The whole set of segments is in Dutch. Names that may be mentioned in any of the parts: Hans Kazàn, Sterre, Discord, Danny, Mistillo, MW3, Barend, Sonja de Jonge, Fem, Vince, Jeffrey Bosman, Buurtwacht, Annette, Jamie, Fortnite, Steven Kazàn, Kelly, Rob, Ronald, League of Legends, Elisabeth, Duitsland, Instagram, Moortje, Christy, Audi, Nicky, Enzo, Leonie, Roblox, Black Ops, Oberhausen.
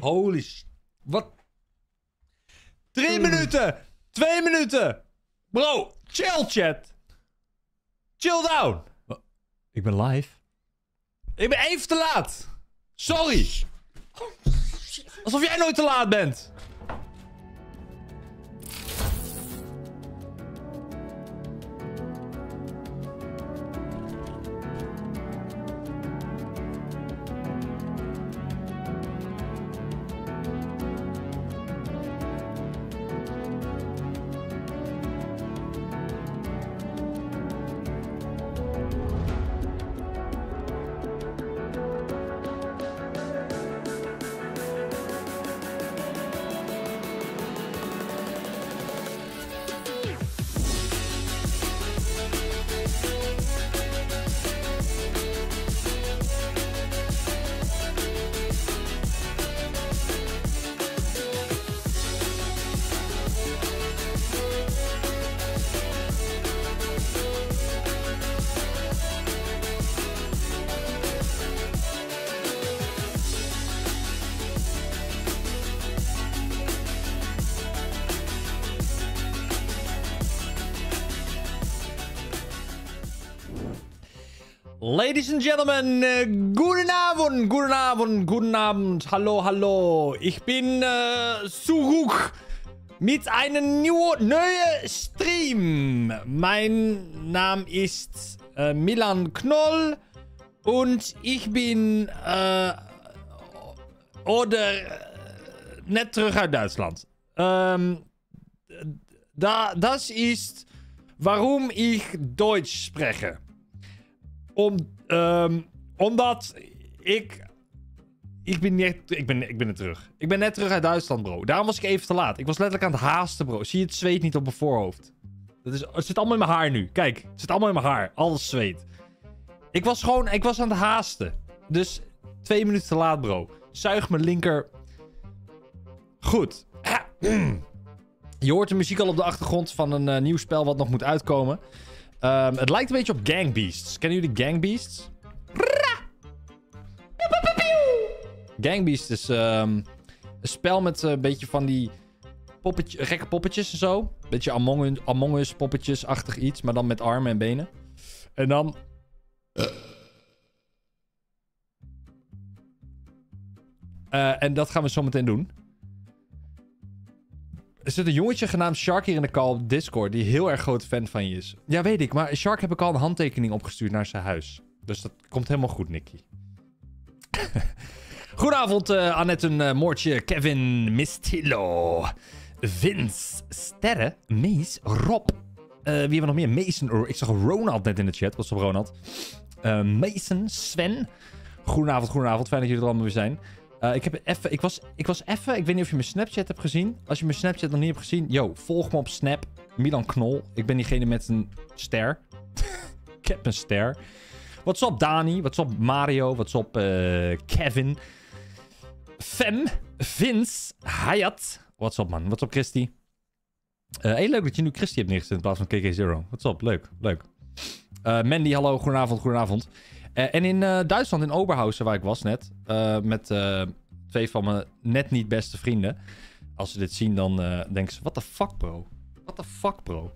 Holy shit. Wat? 3 minuten! 2 minuten! Bro, chill chat! Chill down! Ik ben live. Ik ben even te laat! Sorry! Alsof jij nooit te laat bent! Ladies and Gentlemen, goedenavond, goedenavond, goedenabend, hallo, hallo. Ich bin zurück mit einem neuen Stream. Mein Name ist Milan Knol und ich bin nicht zurück aus Duitsland. Das ist, warum ich Deutsch spreche. Omdat ik ben net terug. Ik ben net terug uit Duitsland, bro. Daarom was ik even te laat. Ik was letterlijk aan het haasten, bro. Zie je het zweet niet op mijn voorhoofd? Het zit allemaal in mijn haar nu. Kijk, het zit allemaal in mijn haar. Alles zweet. Ik was aan het haasten. Dus 2 minuten te laat, bro. Zuig mijn linker. Goed. Je hoort de muziek al op de achtergrond van een nieuw spel wat nog moet uitkomen. Het lijkt een beetje op Gang Beasts. Kennen jullie Gang Beasts? Gang Beasts is een spel met een beetje van die gekke poppetjes en zo. Een beetje Among Us poppetjes-achtig iets, maar dan met armen en benen. En dan... en dat gaan we zo meteen doen. Er zit een jongetje genaamd Shark hier in de call op Discord... die heel erg groot fan van je is. Ja, weet ik. Maar Shark heb ik al een handtekening opgestuurd naar zijn huis. Dus dat komt helemaal goed, Nicky. Goedenavond, Annette en Moortje, Kevin, Mistillo... Vince, Sterre, Mees, Rob. Wie hebben we nog meer? Mason, ik zag Ronald net in de chat. What's up, Ronald? Mason, Sven. Goedenavond, goedenavond. Fijn dat jullie er allemaal weer zijn. Ik weet niet of je mijn Snapchat hebt gezien. Als je mijn Snapchat nog niet hebt gezien... Yo, volg me op Snap. Milan Knol. Ik ben diegene met een ster. Ik heb een ster. What's up, Danny? What's up, Mario? What's up, Kevin? Fem. Vince. Hayat. What's up, man? What's up, Christy? Heel leuk dat je nu Christy hebt neergezet in plaats van KK0. What's up? Leuk, leuk. Mandy, hallo. Goedenavond, goedenavond. En in Duitsland, in Oberhausen, waar ik was net, met 2 van mijn net niet beste vrienden. Als ze dit zien, dan denken ze, what the fuck, bro? What the fuck, bro?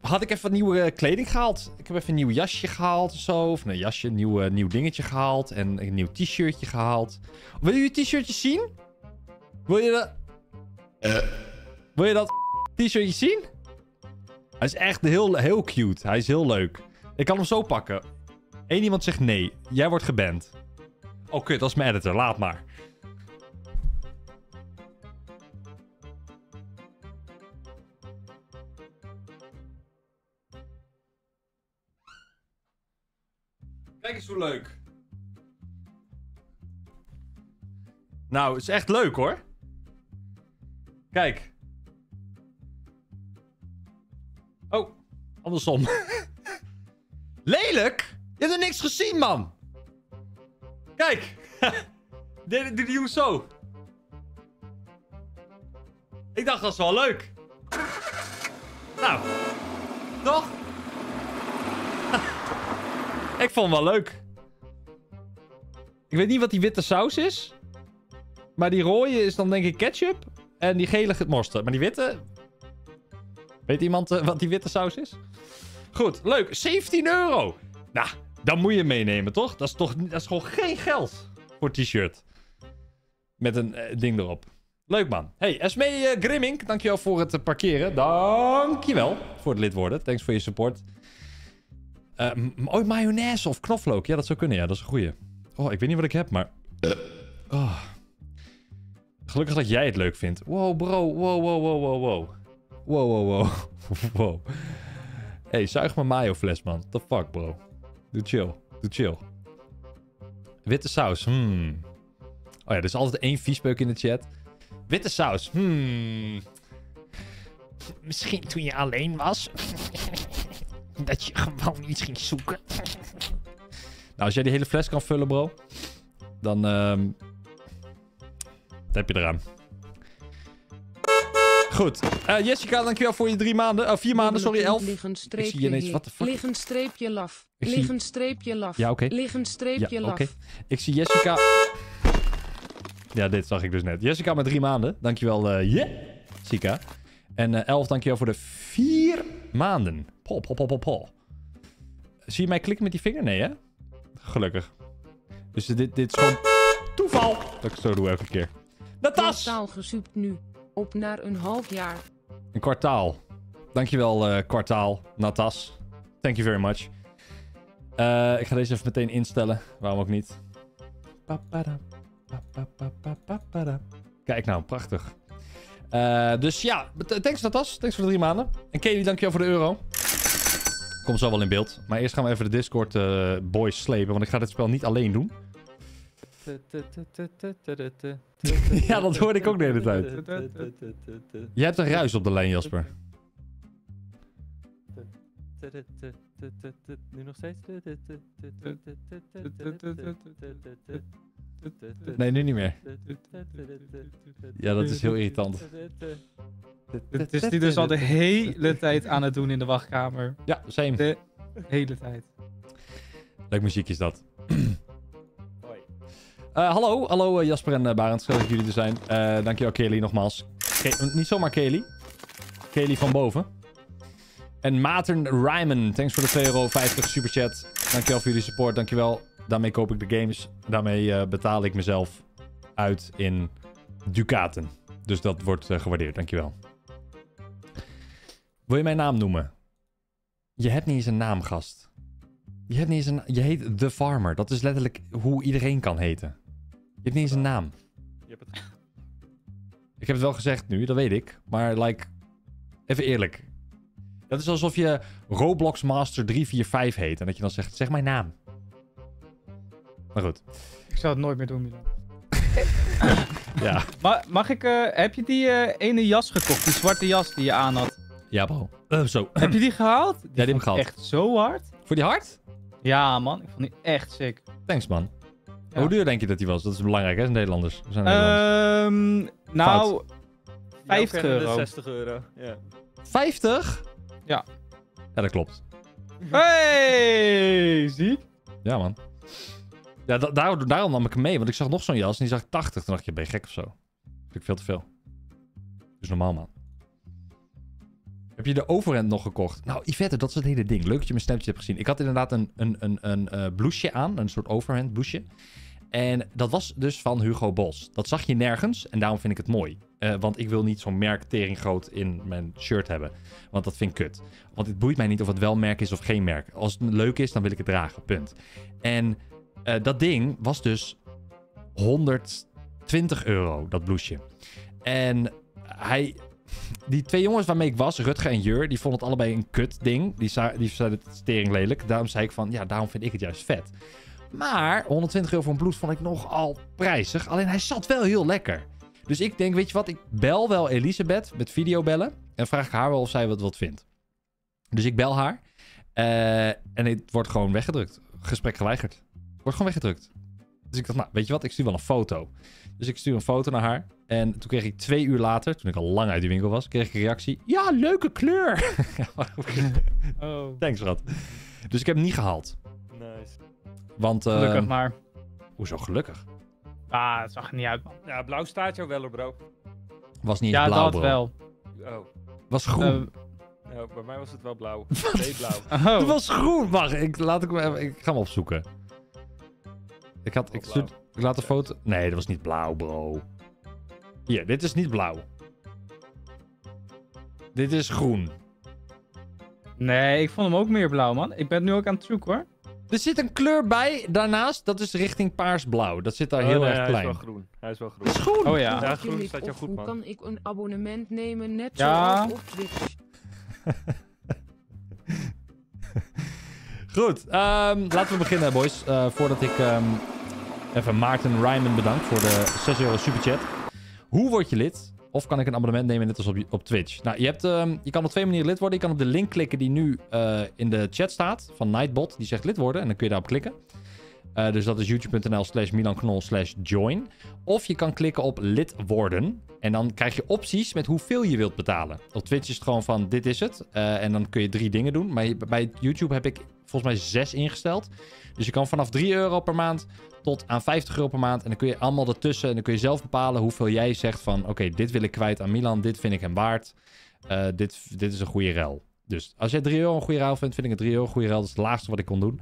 Had ik even wat nieuwe kleding gehaald. Ik heb even een nieuw jasje gehaald of zo. Of een jasje, een nieuw dingetje gehaald. En een nieuw t-shirtje gehaald. Wil je t-shirtje zien? Wil je dat t-shirtje zien? Hij is echt heel, heel cute. Hij is heel leuk. Ik kan hem zo pakken. Eén iemand zegt nee. Jij wordt geband. Oh, kut. Dat is mijn editor. Laat maar. Kijk eens hoe leuk. Nou, het is echt leuk, hoor. Kijk. Oh, andersom. Lelijk? Je hebt er niks gezien, man. Kijk. Dit doet hij zo. Ik dacht, dat is wel leuk. Nou. Toch? Ik vond hem wel leuk. Ik weet niet wat die witte saus is. Maar die rode is dan denk ik ketchup. En die gele mosterd. Maar die witte... Weet iemand wat die witte saus is? Goed, leuk. €17. Nou, dan moet je meenemen, toch? Dat is gewoon geen geld voor t-shirt. Met een ding erop. Leuk, man. Hey, Esmee Grimmink, dankjewel voor het parkeren. Dankjewel voor het lid worden. Thanks voor je support. Mayonaise of knoflook. Ja, dat zou kunnen. Ja, dat is een goeie. Oh, ik weet niet wat ik heb, maar... Oh. Gelukkig dat jij het leuk vindt. Wow, bro. Wow, wow, wow, wow, wow. Wow, wow, wow. Wow. Hey, zuig mijn mayo-fles, man. The fuck, bro. Doe chill. Doe chill. Witte saus. Oh ja, er is altijd één viespeuk in de chat. Witte saus. Misschien toen je alleen was. Dat je gewoon iets ging zoeken. Nou, als jij die hele fles kan vullen, bro. Dan... Dat heb je eraan. Goed. Jessica, dankjewel voor je 3 maanden. 4 maanden, sorry, 11. Ik zie ineens, wat de fuck? Liggen streepje laf. Liggen streepje laf. Ja, oké. Liggen streepje laf. Ik zie Jessica... Ja, dit zag ik dus net. Jessica met 3 maanden. Dankjewel, Jessica. En Elf, dankjewel voor de 4 maanden. Pol, pol, pol, pol, pol. Zie je mij klikken met die vinger? Nee, hè? Gelukkig. Dus dit is gewoon toeval. Dat ik zo doe elke keer. Natas! Kwartaal gesupt nu. Op naar een half jaar. Een kwartaal. Dankjewel, kwartaal. Natas. Thank you very much. Ik ga deze even meteen instellen. Waarom ook niet? Kijk nou, prachtig. Dus ja, thanks Natas. Thanks voor de 3 maanden. En Kelly, dankjewel voor de €1. Komt zo wel in beeld. Maar eerst gaan we even de Discord boys slepen. Want ik ga dit spel niet alleen doen. Ja, dat hoorde ik ook de hele tijd. Je hebt een ruis op de lijn, Jasper. Nu nog steeds? Nee, nu niet meer. Ja, dat is heel irritant. Het is die dus al de hele tijd aan het doen in de wachtkamer. Ja, same. De hele tijd. Leuk muziek is dat. Hallo Jasper en Barend. Schön dat jullie er zijn. Dankjewel Kelly nogmaals. Niet zomaar Kelly. Kelly van boven. En Maarten Rijman. Thanks voor de €2,50 superchat. Dankjewel voor jullie support. Dankjewel. Daarmee koop ik de games. Daarmee betaal ik mezelf uit in ducaten. Dus dat wordt gewaardeerd. Dankjewel. Wil je mijn naam noemen? Je hebt niet eens een naam, gast. Je hebt niet eens een... Je heet The Farmer. Dat is letterlijk hoe iedereen kan heten. Je hebt niet eens een naam. Je hebt het... Ik heb het wel gezegd nu, dat weet ik. Maar, like... Even eerlijk. Dat is alsof je Roblox Master 345 heet. En dat je dan zegt, zeg mijn naam. Maar goed. Ik zou het nooit meer doen, Milan. Ja. Mag ik... heb je die ene jas gekocht? Die zwarte jas die je aan had? Ja, bro. Zo. Heb je die gehaald? Die heb ik gehaald. Echt zo hard. Voor die hard? Ja, man. Ik vond die echt sick. Thanks, man. Ja. Hoe duur denk je dat die was? Dat is belangrijk, hè? Nederlanders. We zijn Nederlanders. Nou, €50. €60. Ja. 50? Ja. Ja, dat klopt. Hey, ziek. Ja, man. Ja, daarom nam ik hem mee, want ik zag nog zo'n jas en die zag 80. Toen dacht ik, ben je gek of zo? Dat vind ik veel te veel. Dus normaal, man. Heb je de overhemd nog gekocht? Nou, Yvette, dat is het hele ding. Leuk dat je mijn Snapchat hebt gezien. Ik had inderdaad een blouseje aan. Een soort overhemd blouseje. En dat was dus van Hugo Boss. Dat zag je nergens. En daarom vind ik het mooi. Want ik wil niet zo'n merk teringrood in mijn shirt hebben. Want dat vind ik kut. Want het boeit mij niet of het wel merk is of geen merk. Als het leuk is, dan wil ik het dragen. Punt. En dat ding was dus €120. Dat blouseje. En hij... Die twee jongens waarmee ik was, Rutger en Jur, die vonden het allebei een kut ding. Die zeiden het stering lelijk. Daarom zei ik van, ja, daarom vind ik het juist vet. Maar €120 voor een blouse vond ik nogal prijzig. Alleen hij zat wel heel lekker. Dus ik denk, weet je wat, ik bel wel Elisabeth met videobellen. En vraag ik haar wel of zij wat vindt. Dus ik bel haar. En het wordt gewoon weggedrukt. Gesprek geweigerd. Wordt gewoon weggedrukt. Dus ik dacht, nou, weet je wat, ik stuur wel een foto. Dus ik stuur een foto naar haar. En toen kreeg ik 2 uur later, toen ik al lang uit die winkel was, kreeg ik een reactie. Ja, leuke kleur! Oh. Thanks, schat. Dus ik heb hem niet gehaald. Nice. Want, gelukkig maar. Hoezo gelukkig? Ah, het zag er niet uit, man. Ja, blauw staat jou wel, bro. Was niet blauw, bro. Ja, dat wel. Oh. Was groen. Ja, bij mij was het wel blauw. Nee, blauw. Oh. Het was groen. Wacht, ik ga hem opzoeken. Ik laat de foto... Nee, dat was niet blauw, bro. Hier, dit is niet blauw. Dit is groen. Nee, ik vond hem ook meer blauw, man. Ik ben nu ook aan het zoeken, hoor. Er zit een kleur bij daarnaast, dat is richting paarsblauw. Dat zit daar heel erg klein. Hij is wel groen. Hij is wel groen. Is groen. Oh ja, ja groen staat jou goed, man. Kan ik een abonnement nemen, net zoals op Twitch? Goed, laten we beginnen, boys. Voordat ik even Maarten Rijman bedankt voor de €6 superchat. Hoe word je lid? Of kan ik een abonnement nemen net als op Twitch? Nou, je kan op twee manieren lid worden. Je kan op de link klikken die nu in de chat staat. Van Nightbot. Die zegt lid worden. En dan kun je daarop klikken. Dus dat is youtube.nl/milanknol/join. Of je kan klikken op lid worden. En dan krijg je opties met hoeveel je wilt betalen. Op Twitch is het gewoon van dit is het. En dan kun je 3 dingen doen. Maar bij YouTube heb ik volgens mij 6 ingesteld. Dus je kan vanaf €3 per maand tot aan €50 per maand. En dan kun je allemaal ertussen. En dan kun je zelf bepalen hoeveel jij zegt van... Oké, dit wil ik kwijt aan Milan. Dit vind ik hem waard. Dit is een goede ruil. Dus als jij €3 een goede ruil vindt, vind ik het €3 een goede ruil. Dat is het laagste wat ik kon doen.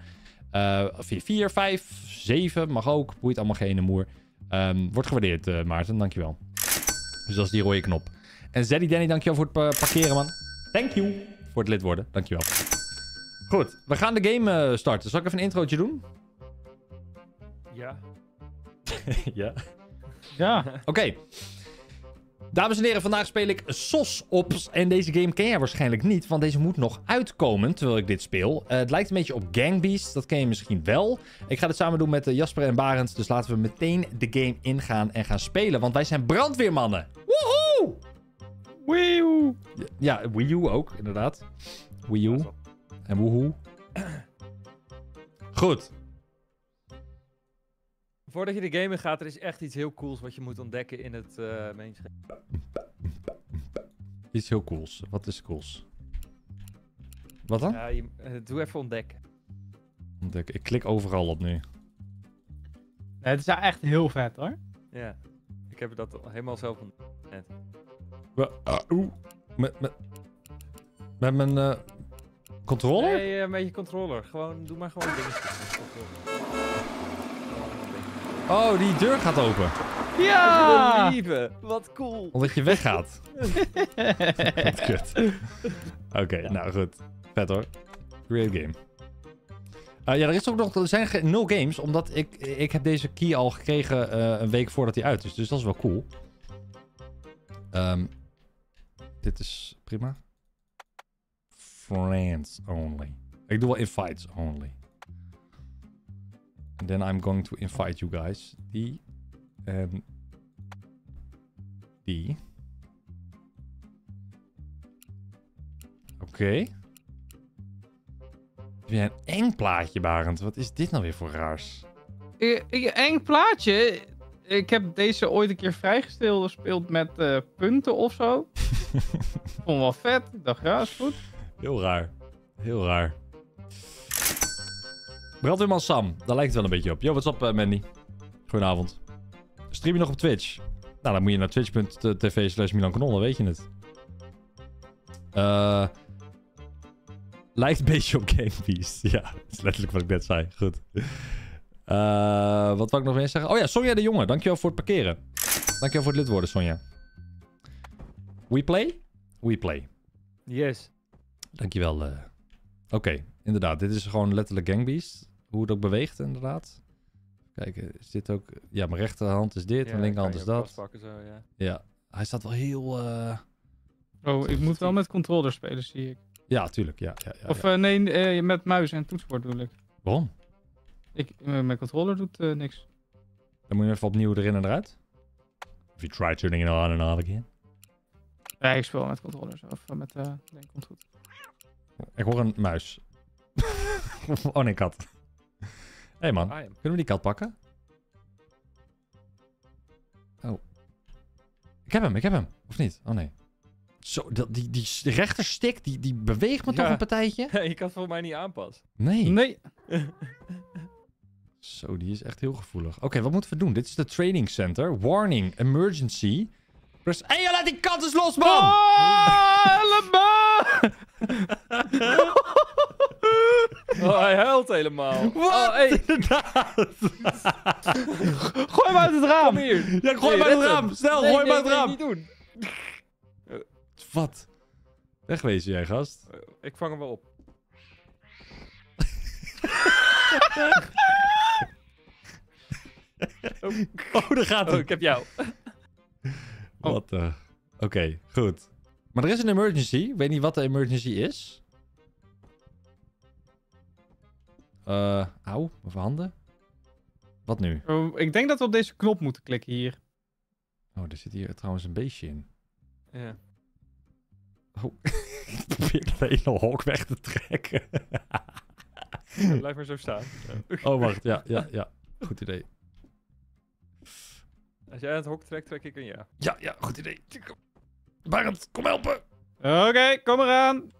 4, 5, 7 mag ook. Boeit allemaal geen ene moer. Wordt gewaardeerd, Maarten. Dankjewel. Dus dat is die rode knop. En Zeddy Danny, dankjewel voor het parkeren, man. Thank you. Voor het lid worden. Dankjewel. Goed, we gaan de game starten. Zal ik even een introotje doen? Ja. Ja. Ja. Oké. Dames en heren, vandaag speel ik SOS OPS. En deze game ken jij waarschijnlijk niet, want deze moet nog uitkomen terwijl ik dit speel. Het lijkt een beetje op Gang Beasts, dat ken je misschien wel. Ik ga dit samen doen met Jasper en Barend, dus laten we meteen de game ingaan en gaan spelen. Want wij zijn brandweermannen. Woehoe! Wee -oo. Ja, Wii U ook, inderdaad. Wii U. En woehoe. Goed. Voordat je de game in gaat, er is echt iets heel cools wat je moet ontdekken in het mainscherm. Iets heel cools. Wat is cools? Wat dan? Ja, doe even ontdekken. Ontdekken. Ik klik overal op nu. Nee, het is echt heel vet, hoor. Ja. Ik heb dat helemaal zelf ontdekt. Met mijn controller? Nee, met je controller. Gewoon, doe maar gewoon dingen. Oh, die deur gaat open. Ja! Lieve, wat cool. Omdat je weggaat. Wat kut. Oké, ja. Nou goed. Vet hoor. Real game. Ja, er is ook nog... Er zijn 0 games, omdat ik heb deze key al gekregen een week voordat hij uit is. Dus dat is wel cool. Dit is prima. Friends only. Ik doe wel invites only. And then I'm going to invite you guys. Die. En. Die. Oké. Heb jij een eng plaatje, Barend? Wat is dit nou weer voor raars? Eng plaatje? Ik heb deze ooit een keer gespeeld met punten of zo. Vond wel vet. Ik dacht, ja, is goed. Heel raar. Heel raar. Brandweerman Sam, daar lijkt het wel een beetje op. Yo, wat is op, Mandy? Goedenavond. Stream je nog op Twitch? Nou, dan moet je naar twitch.tv/milanknol, dan weet je het. Lijkt een beetje op Game Beast. Ja, dat is letterlijk wat ik net zei. Goed. Wat wou ik nog meer zeggen? Oh ja, Sonja de Jonge, dankjewel voor het parkeren. Dankjewel voor het lid worden, Sonja. We play? We play. Yes. Dankjewel. Oké. Inderdaad, dit is gewoon letterlijk Gang Beasts. Hoe het ook beweegt, inderdaad. Kijk, is dit ook... Ja, mijn rechterhand is dit, ja, mijn linkerhand is dat. Pakken, zo, ja. Ja, hij staat wel heel... Oh, ik moet wel met controller spelen, zie ik. Ja, tuurlijk, ja. Of nee, met muis en toetsenbord bedoel ik. Waarom? Mijn controller doet niks. Dan moet je even opnieuw erin en eruit. If you try turning it on and off again. Nee, ik speel met controllers. Of met... nee, komt goed. Ik hoor een muis. Oh nee, kat. Hé man, kunnen we die kat pakken? Oh. Ik heb hem. Of niet? Oh nee. Zo, die rechterstick, die beweegt me toch een partijtje? Je kan het volgens mij niet aanpassen. Nee. Zo, die is echt heel gevoelig. Oké, wat moeten we doen? Dit is de training center. Warning, emergency. Press... Hé, laat die kat eens los, man! Helemaal! Oh, hij huilt helemaal. Wat? Oh, hey. Inderdaad. Gooi hem uit het raam. Hier. Ja, gooi hem uit het raam. Snel, gooi hem uit het raam. Nee, niet doen. Wat? Wegwezen jij, gast. Ik vang hem wel op. Oh, daar gaat hij. Oh, ik heb jou. Oh. Wat? Oké, goed. Maar er is een emergency. Ik weet niet wat de emergency is. Auw, mijn handen. Wat nu? Ik denk dat we op deze knop moeten klikken hier. Oh, er zit hier trouwens een beestje in. Ja. Oh, ik probeer de hele hok weg te trekken. Blijf maar zo staan. Ja. Oh, wacht. Ja. Goed idee. Als jij het hok trekt, trek ik een ja. Ja, goed idee. Barend, kom helpen. Oké, kom eraan.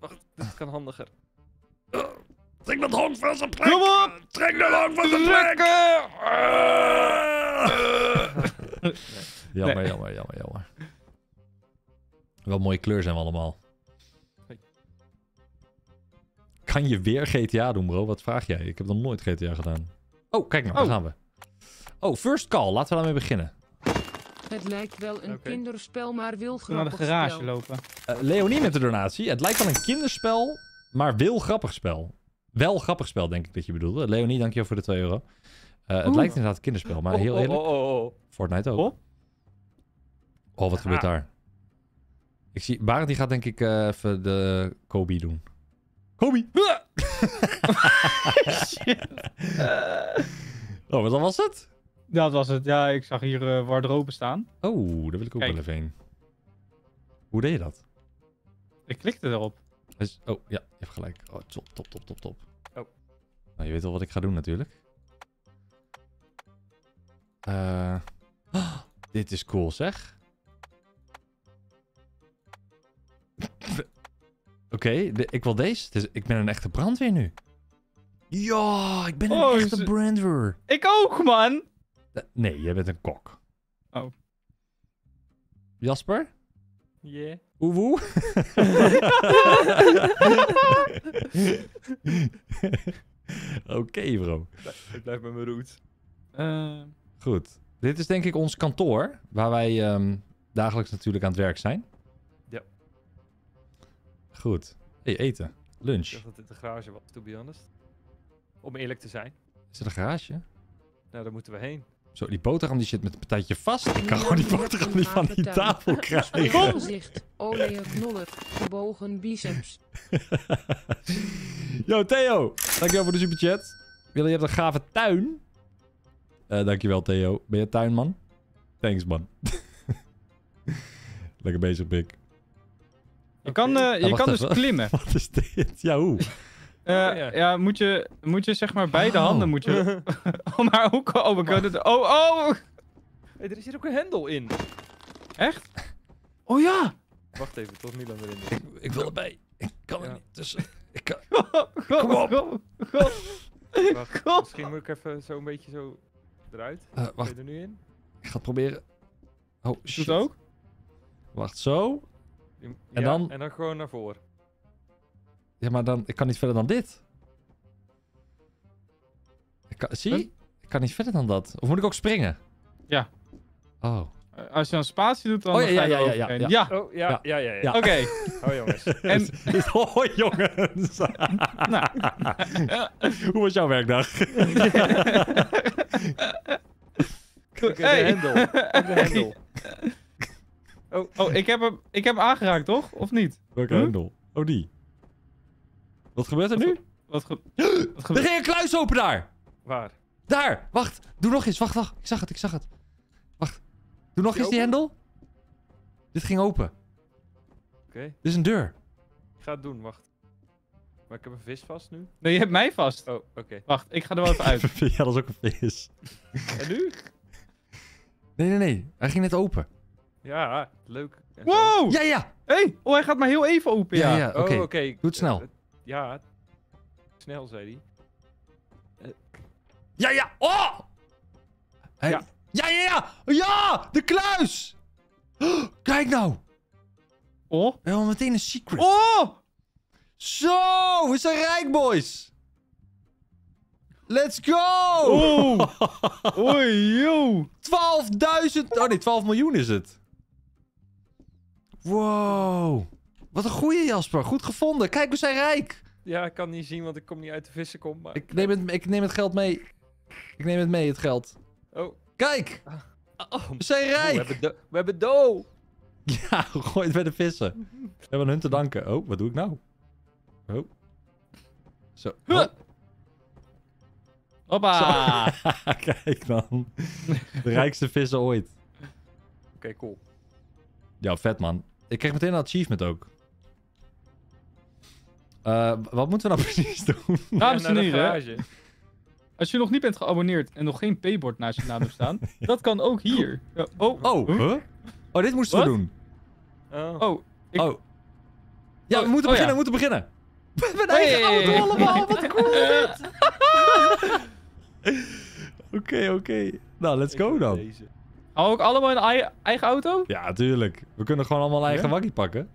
Wacht, dit kan handiger. Trek dat honk van zijn plek! Kom op! Trek dat honk van zijn plek! Nee. Jammer. Wel mooie kleur zijn we allemaal. Hey. Kan je weer GTA doen, bro? Wat vraag jij? Ik heb nog nooit GTA gedaan. Oh, kijk nou, daar gaan we. Oh, first call. Laten we daarmee beginnen. Het lijkt wel een kinderspel, maar wil grappig spel. Naar de garage lopen. Leonie met de donatie. Het lijkt wel een kinderspel, maar wil grappig spel. Wel grappig spel, denk ik dat je bedoelde. Leonie, dankjewel voor de €2. Het lijkt inderdaad kinderspel, maar heel eerlijk... Fortnite ook. Oh, wat gebeurt daar? Ik zie... Barend die gaat denk ik even de Kobe doen. Kobe! Shit. Oh, wat was het? Ja, dat was het. Ja, ik zag hier wardrobe staan. Oh, daar wil ik ook wel even heen. Hoe deed je dat? Ik klikte erop. Oh, ja, je hebt gelijk. Oh, top. Oh. Nou, je weet wel wat ik ga doen natuurlijk. Dit is cool, zeg. Oké, ik wil deze. Dus ik ben een echte brandweer nu. Ja, ik ben een echte brandweer. Ik ook, man. Nee, jij bent een kok. Oh. Jasper? Yeah. Oewoe. Oké, bro. Ik blijf met mijn roet. Goed. Dit is denk ik ons kantoor. Waar wij dagelijks natuurlijk aan het werk zijn. Ja. Goed. Hey, eten. Lunch. Ik dacht dat dit de garage was, to be honest. Om eerlijk te zijn. Is het een garage? Nou, daar moeten we heen. Zo, die boterham die zit met een partijtje vast. Ik kan gewoon die boterham niet van die tafel krijgen. Kom! Olé, knoller, gebogen biceps. Yo, Theo! Dankjewel voor de superchat. Wil je hebt een gave tuin? Dankjewel, Theo. Ben je tuinman? Thanks, man. Lekker bezig, Pik. Je kan, je kan dus klimmen. Wat is dit? Ja, hoe? Ja, moet je zeg maar beide handen moet je... Oh, maar ook... Oh, my god. Oh! Hey, er zit ook een hendel in. Echt? Oh ja! Wacht even, tot Milan erin is. Ik wil erbij. Ik kan er niet tussen. Ik kan... Kom op! Wacht, misschien moet ik even zo een beetje zo eruit. Wacht. Ben je er nu in? Ik ga het proberen. Oh, shit. Doet het ook? Wacht, zo. Ja, en dan gewoon naar voren. Ja, maar dan... Ik kan niet verder dan dit. Zie? Ik kan niet verder dan dat. Of moet ik ook springen? Ja. Oh. Als je een spatie doet, dan... Ja. Oké. Oh, jongens. Oh, jongens. Nou. Hoe was jouw werkdag? De hendel. Oh, ik heb hem aangeraakt, toch? Of niet? Welke hendel? Oh, die. Wat gebeurt er nu? Wat gebeurt er? Er ging een kluis open daar! Waar? Daar! Wacht! Doe nog eens! Wacht! Ik zag het! Wacht! Doe nog eens die hendel! Dit ging open. Oké. Dit is een deur. Ik ga het doen, wacht. Maar ik heb een vis vast nu? Nee, je hebt mij vast! Oh, oké. Wacht, ik ga er wel even uit. Ja, dat is ook een vis. En nu? Nee. Hij ging net open. Ja, leuk. Wow! Ja! Hé! Oh, hij gaat maar heel even open, ja. Oké. Doe het snel. Ja, snel, zei hij. Ja, ja. Oh! Hey. Ja. Ja, ja, ja. Ja, de kluis. Oh, kijk nou. Oh. We hebben meteen een secret. Oh! Zo, we zijn rijk, boys. Let's go! Oh. Oei, joh. 12.000... Oh nee, 12 miljoen is het. Wow. Wat een goeie, Jasper. Goed gevonden. Kijk, we zijn rijk. Ja, ik kan niet zien, want ik kom niet uit de vissenkom. Maar... Ik neem het geld mee. Ik neem het mee, het geld. Oh. Kijk! Oh. We zijn rijk! Oh, we hebben dough! Ja, gooi het bij de vissen. We hebben hun te danken. Oh, wat doe ik nou? Oh. Zo. Oh. Hoppa! Kijk dan. De rijkste vissen ooit. Oké, cool. Ja, vet man. Ik kreeg meteen een achievement ook. Wat moeten we nou precies doen? Dames en heren. Als je nog niet bent geabonneerd en nog geen paybord naast je naam hebt staan, ja. Dat kan ook hier. Oh, oh. Huh? Oh, dit moesten we doen. Oh. Ik... Oh. Ja, we moeten beginnen, we moeten beginnen. We hebben een eigen auto allemaal, wat cool dit. Oké, oké. Nou, let's go dan. Hou ook allemaal een eigen auto? Ja, tuurlijk. We kunnen gewoon allemaal een eigen waggie pakken.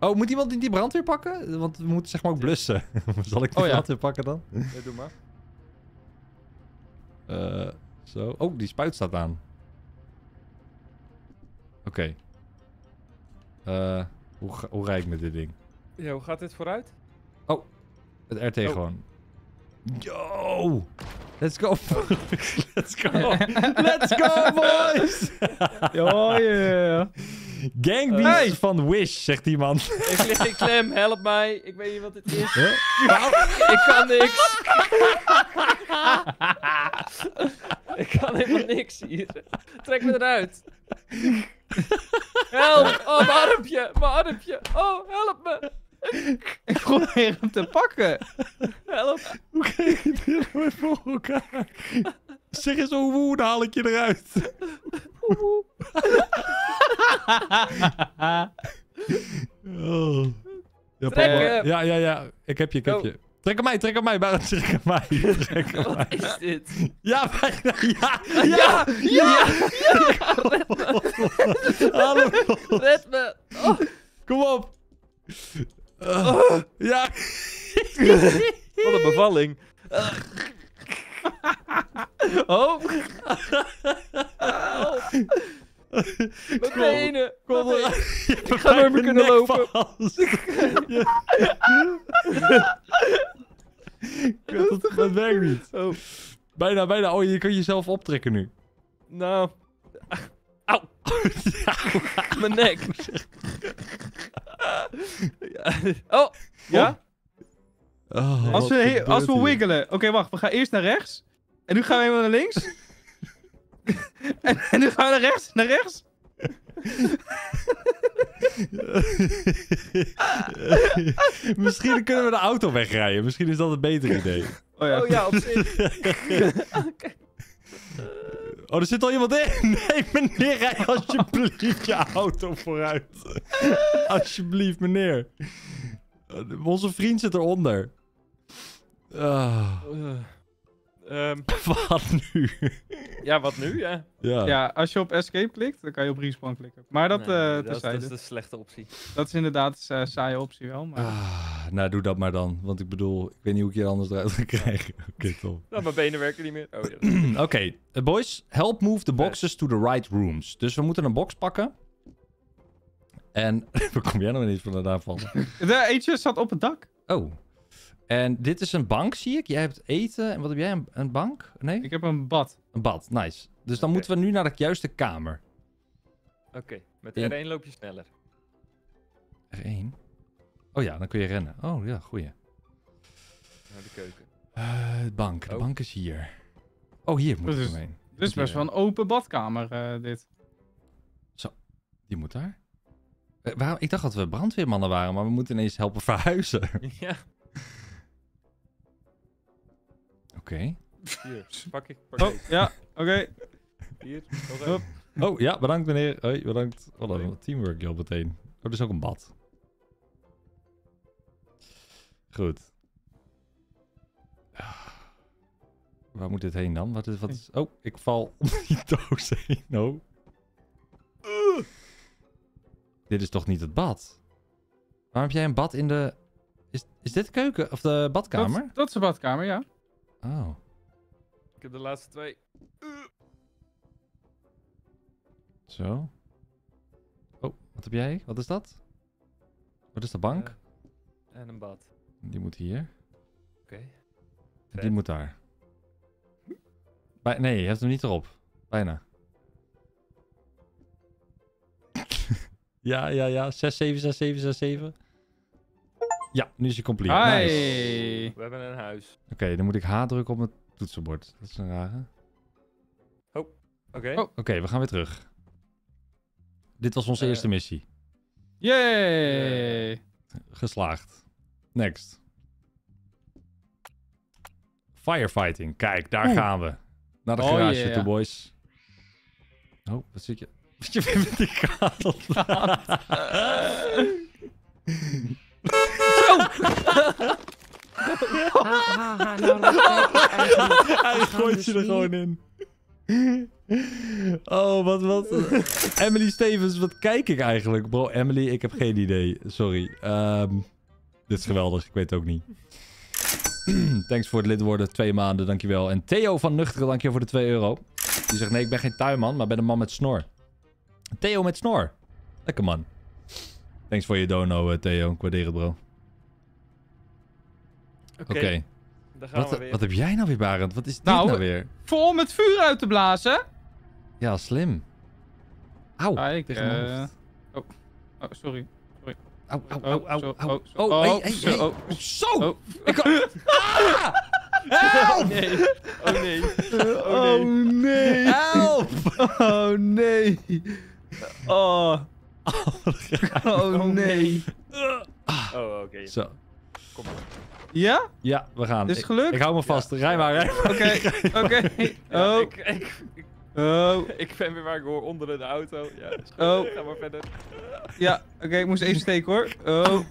Oh, moet iemand in die brandweer pakken? Want we moeten zeg maar ook blussen. Zal ik die brandweer pakken dan? Ja, doe maar. Zo. Oh, die spuit staat aan. Oké. Hoe rijd ik met dit ding? Ja, hoe gaat dit vooruit? Oh, het RT gewoon. Yo! Let's go! Let's go! Let's go, boys! Oh, yeah. Gang Beasts van Wish, zegt die man. Ik lig in klem, help mij. Ik weet niet wat het is. Huh? Nou, ik kan niks. Ik kan helemaal niks hier. Trek me eruit. Help! Oh, mijn armpje! Mijn armpje! Oh, help me! Ik probeer hem te pakken. Help. Hoe krijg je dit weer voor elkaar? Zeg eens hoe dan haal ik je eruit. Oh. Ja, trek ja. Ik heb je, Trek aan mij, Barend, trek aan mij. Wat is dit? Ja, bijna, ja. Red me. Hallo. Red me. Oh. Kom op. Ja. Wat een bevalling. Oh. Mijn benen. Kom op. Ik ga nooit meer kunnen lopen. Dat werkt niet. Oh. Bijna, bijna. Oh, je kunt jezelf optrekken nu. Nou. Auw. Mijn nek. Oh. Ja? Oh, als we wiggelen. Oké, wacht. We gaan eerst naar rechts. En nu gaan we helemaal naar links. en nu gaan we naar rechts. Naar rechts. Misschien kunnen we de auto wegrijden. Misschien is dat een beter idee. Oh ja, op zich. Oké. Oh, er zit al iemand in. Nee, meneer, rij alsjeblieft je auto vooruit. Alsjeblieft, meneer. Onze vriend zit eronder. Wat nu? Ja, wat nu, ja. Ja, als je op escape klikt, dan kan je op respawn klikken. Maar dat... Nee, dat is de slechte optie. Dat is inderdaad een saaie optie wel, maar... nou, doe dat maar dan. Want ik bedoel, ik weet niet hoe ik je anders eruit ga krijgen. Oké, top. Nou, mijn benen werken niet meer. Oké, boys. Help move the boxes to the right rooms. Dus we moeten een box pakken. En... Waar kom jij nou ineens vandaan vallen? De eentje zat op het dak. Oh. En dit is een bank, zie ik. Jij hebt eten. En wat heb jij? Een bank? Nee? Ik heb een bad. Een bad, nice. Dus dan moeten we nu naar de juiste kamer. Oké, met R1 loop je sneller. R1? Oh ja, dan kun je rennen. Oh ja, goeie. Naar de keuken. De bank is hier. Oh, hier moet ik omheen. Dit is best wel een open badkamer, dit. Zo, die moet daar. Ik dacht dat we brandweermannen waren, maar we moeten ineens helpen verhuizen. Ja. Oké. Hier, pak ik. Oh, ja, oké. Hier, nog even. Oh, ja, bedankt meneer. Hoi, bedankt. Oh, dat is een teamwork joh, meteen. Oh, er is ook een bad. Goed. Waar moet dit heen dan? Wat is... Oh, ik val om die doos heen. No. Dit is toch niet het bad? Waarom heb jij een bad in de... Is dit de keuken? Of de badkamer? Dat is de badkamer, ja. Oh. Ik heb de laatste twee. Zo. Oh, wat heb jij? Wat is dat? Wat is de bank? En een bad. Die moet hier. Oké. En die moet daar. Nee, je hebt hem niet erop. Bijna. Ja. 6, 7, 6, 7, 6, 7. Ja, nu is je complete. Nice. We hebben een huis. Oké, dan moet ik H drukken op mijn toetsenbord. Dat is een rare. Oh, oké. Oké, we gaan weer terug. Dit was onze eerste missie. Yay! Geslaagd. Next. Firefighting. Kijk, daar gaan we. Naar de garage toe, boys. Oh, wat zit je? Wat je weer met die kabel? Zo! Hij gooit je er gewoon in. Oh, wat. Emily Stevens, wat kijk ik eigenlijk? Bro, Emily, ik heb geen idee. Sorry. Dit is geweldig, ik weet het ook niet. Thanks voor het lid worden. 2 maanden, dankjewel. En Theo van Nuchteren, dankjewel voor de €2. Die zegt, nee, ik ben geen tuinman, maar ben een man met snor. Theo met snor. Lekker man. Thanks voor je dono, Theo. Ik waardeer het, bro. Oké. Wat heb jij nou weer, Barend? Wat is dit nou weer? Voor om het vuur uit te blazen. Ja, slim. Auw. Oh, sorry. Zo! Help! Oh nee! Help! Oh nee! Oh nee! Oké. Zo. Kom maar. Ja? Ja, we gaan. Dit is gelukt? Ik hou me vast. Rij maar. Oké. Ik ben weer waar ik hoor, onder de auto. Ja, ga maar verder. Ja, oké, ik moest even steken hoor. Auw.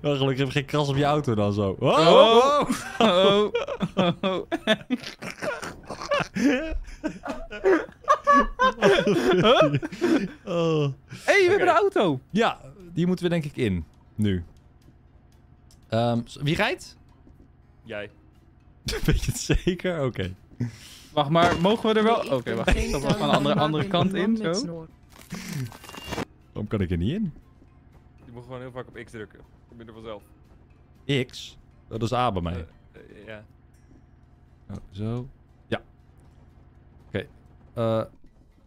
Gelukkig heb je geen kras op je auto dan zo. Hé, we hebben de auto. Ja, die moeten we denk ik in. Nu. Wie rijdt? Jij. Weet je het zeker? Oké. Wacht, maar mogen we er wel... Oké, wacht. Ik stap van de andere kant in, zo. Waarom kan ik er niet in? Je moet gewoon heel vaak op X drukken. Ik ben er vanzelf. X? Dat is A bij mij. Ja. Oh, zo. Ja. Oké.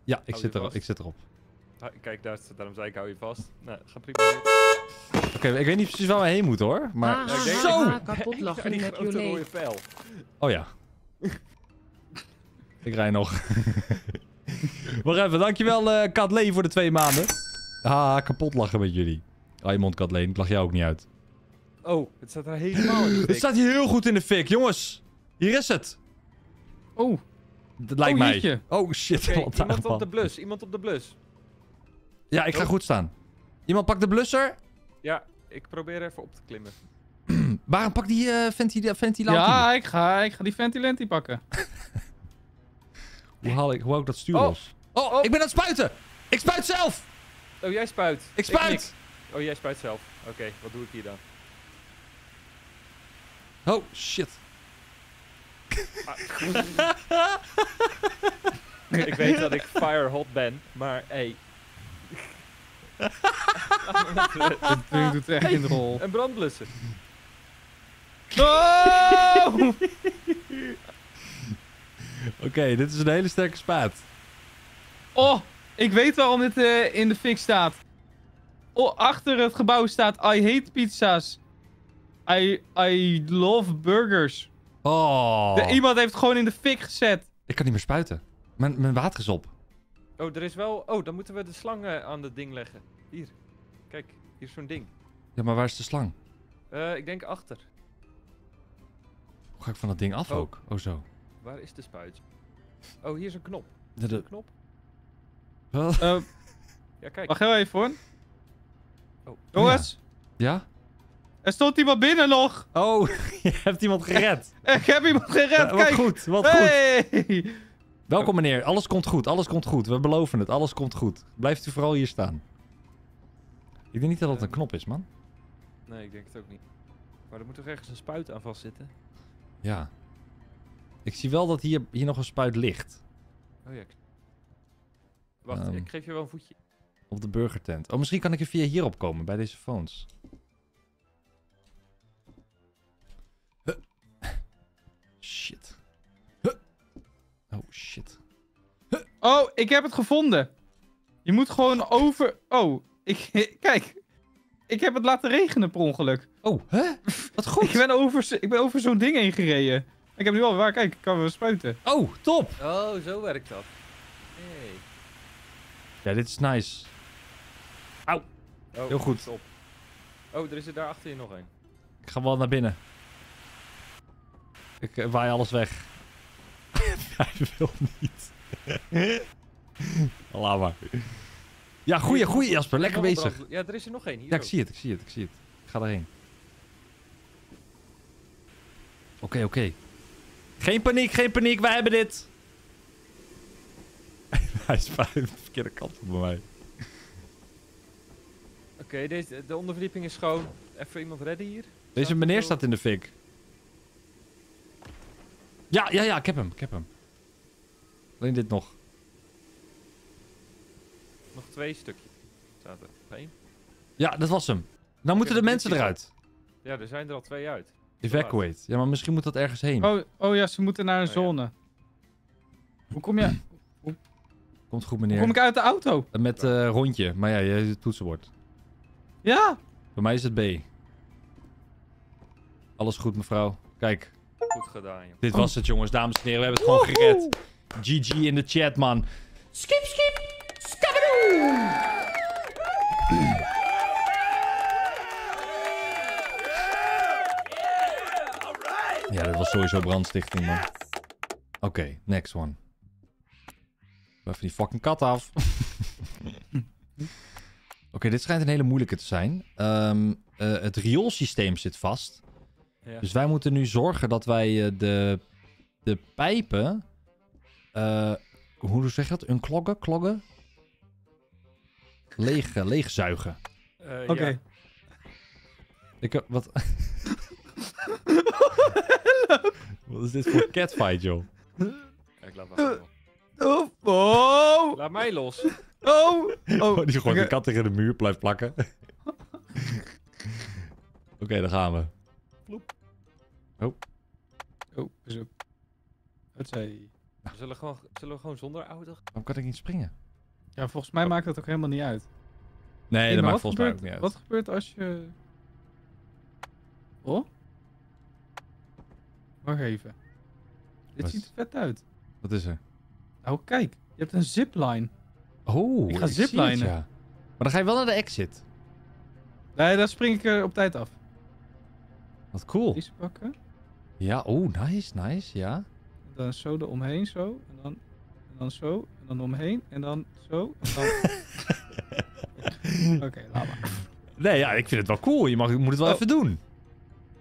Ja, ik zit erop. Kijk, daarom zei ik, hou je vast. Nou, ga prima. Oké, ik weet niet precies waar we heen moeten hoor. Maar... zo! Ik ga die grote rode pijl. Oh ja. Ik rij nog. Wacht even, dankjewel Katleen voor de 2 maanden. Ah, kapot lachen met jullie. Hou je mond, Katleen, ik lach jou ook niet uit. Oh, het staat daar helemaal in de fik. Het staat hier heel goed in de fik, jongens. Hier is het. Oh. Dat lijkt mij. Jeetje. Oh shit. Okay, iemand op de blus. Ja, ik ga goed staan. Iemand pakt de blusser. Ja, ik probeer even op te klimmen. Waarom pak die ventilatie? Ja, ik ga die ventilatie pakken. Hoe hou ik dat stuur los? Oh, ik ben aan het spuiten! Ik spuit zelf! Oh, jij spuit. Ik spuit! Oh, jij spuit zelf. Oké, wat doe ik hier dan? Oh, shit. Ik weet dat ik firehot ben, maar hey. Dat ding doet echt in de rol. En brandblussen. Oh! Oké, dit is een hele sterke spaat. Oh, ik weet waarom dit in de fik staat. Oh, achter het gebouw staat: I hate pizza's. I love burgers. Oh. Iemand heeft het gewoon in de fik gezet. Ik kan niet meer spuiten. Mijn water is op. Oh, er is wel... Oh, dan moeten we de slang aan dat ding leggen. Hier. Kijk, hier is zo'n ding. Ja, maar waar is de slang? Ik denk achter. Hoe ga ik van dat ding af ook? Oh, zo. Waar is de spuit? Oh, hier is een knop. Een knop? Ja, kijk. Wacht heel even hoor. Jongens! Ja? Er stond iemand binnen nog. Oh, je hebt iemand gered. Ik heb iemand gered, kijk. Wat goed, wat goed. Welkom meneer, alles komt goed, alles komt goed. We beloven het, alles komt goed. Blijft u vooral hier staan. Ik denk niet dat dat een knop is, man. Nee, ik denk het ook niet. Maar er moet toch ergens een spuit aan vastzitten? Ja. Ik zie wel dat hier nog een spuit ligt. Oh ja. Wacht, ik geef je wel een voetje. Op de burgertent. Oh, misschien kan ik er via hierop komen, bij deze phones. Shit. Oh, shit. Oh, ik heb het gevonden. Je moet gewoon over... Oh, kijk. Ik heb het laten regenen per ongeluk. Oh, hè? Wat goed. Ik ben over zo'n ding heen gereden. Ik heb nu al... Kijk, ik kan wel spuiten. Oh, top. Oh, zo werkt dat. Hey. Ja, dit is nice. Auw. Oh, heel goed. Top. Oh, er is er daar achter je nog een. Ik ga wel naar binnen. Ik waai alles weg. Hij wil niet. Laat maar. Ja, goeie Jasper. Lekker bezig. Ja, er is er nog één. Ja, ik zie het. Ik ga daarheen. Oké. Geen paniek. Wij hebben dit. Hij spuit de verkeerde kant op bij mij. Oké, de onderverdieping is schoon. Even iemand redden hier. Deze meneer staat in de fik. Ja, ik heb hem. Alleen dit nog. Nog twee stukjes. Staat er. Eén. Ja, dat was hem. Nou moeten de mensen eruit. Ja, er zijn er al twee uit. Evacuate. Ja, maar misschien moet dat ergens heen. Oh ja, ze moeten naar een zone. Ja. Hoe kom je... Komt goed, meneer. Hoe kom ik uit de auto? Met rondje. Maar ja, je hebt het toetsenbord. Ja! Bij mij is het B. Alles goed, mevrouw. Kijk. Goed gedaan, joh. Dit was het, jongens. Dames en heren, we hebben het gewoon gered. GG in de chat, man. Skip. Skabadoe! Ja, dat was sowieso brandstichting, man. Oké, next one. Even die fucking kat af. Oké, dit schijnt een hele moeilijke te zijn. Het rioolsysteem zit vast. Ja. Dus wij moeten nu zorgen dat wij de pijpen... hoe zeg je dat? Uncloggen? Kloggen? Leegzuigen. Oké. Ja. Wat... Wat is dit voor catfight, joh? Ik laat wel. Oh. Laat mij los. Oh, die gooit de kat tegen de muur, blijft plakken. Oké, daar gaan we. Ploep. Oh, is ook. Wat zei je? Zullen we gewoon zonder auto? Waarom kan ik niet springen? Ja, volgens mij maakt dat ook helemaal niet uit. Nee, dat maakt volgens mij ook niet uit. Wat gebeurt als je... Oh? Wacht even. Dit ziet er vet uit. Wat is er? Nou, kijk. Je hebt een zipline. Oh, ik ga ziplinen. Ja. Maar dan ga je wel naar de exit. Nee, daar spring ik er op tijd af. Wat cool. Deze pakken. Ja, nice, ja. En dan zo eromheen, zo. En dan zo. En dan omheen. En dan zo. En dan... Oké, laat maar. Nee, ja, ik vind het wel cool. Je moet het wel even doen.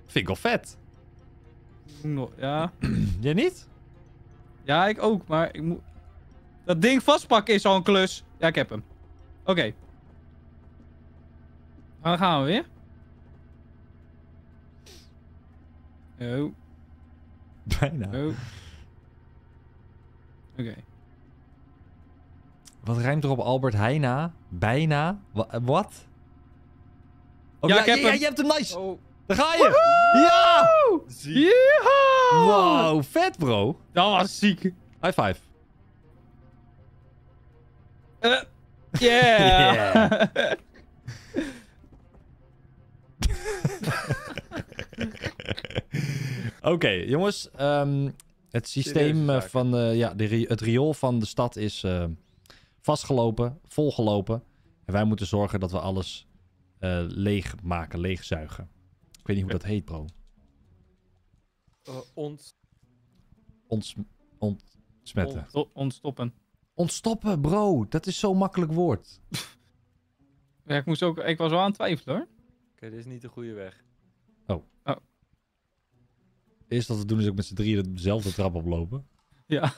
Vind ik wel vet. Ja. Jij niet? Ja, ik ook, maar ik moet... Dat ding vastpakken is al een klus. Ja, ik heb hem. Oké. Dan gaan we weer. Oh. Bijna. Oh. Oké. Wat rijmt er op Albert Heijna? Bijna? Wat? Oh, ja, ik heb hem. Je hebt hem, nice. Oh. Daar ga je. Woehoe! Ja! Yeehaw! Wow, vet bro. Dat was ziek. High five. Yeah. Oké, jongens. Het systeem van het riool van de stad is vastgelopen, volgelopen. En wij moeten zorgen dat we alles leegzuigen. Ik weet niet hoe dat heet, bro. Ontsmetten. Ontstoppen. Ontstoppen, bro. Dat is zo'n makkelijk woord. Ja, ik was wel aan het twijfelen, hoor. Oké, dit is niet de goede weg. Oh. Eerst wat we doen is ook met z'n drieën dezelfde trap oplopen. Ja.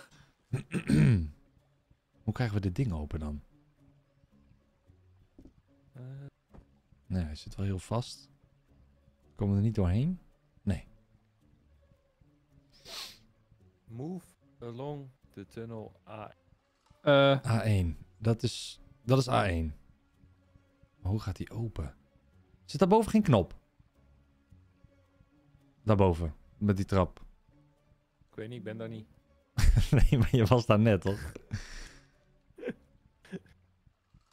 Hoe krijgen we dit ding open dan? Nee, hij zit wel heel vast. Komen we er niet doorheen? Nee. Move along the tunnel A1. A1. Dat is A1. Maar hoe gaat die open? Zit daarboven geen knop? Daarboven. Met die trap. Ik weet niet, ik ben daar niet. Nee, maar je was daar net, toch?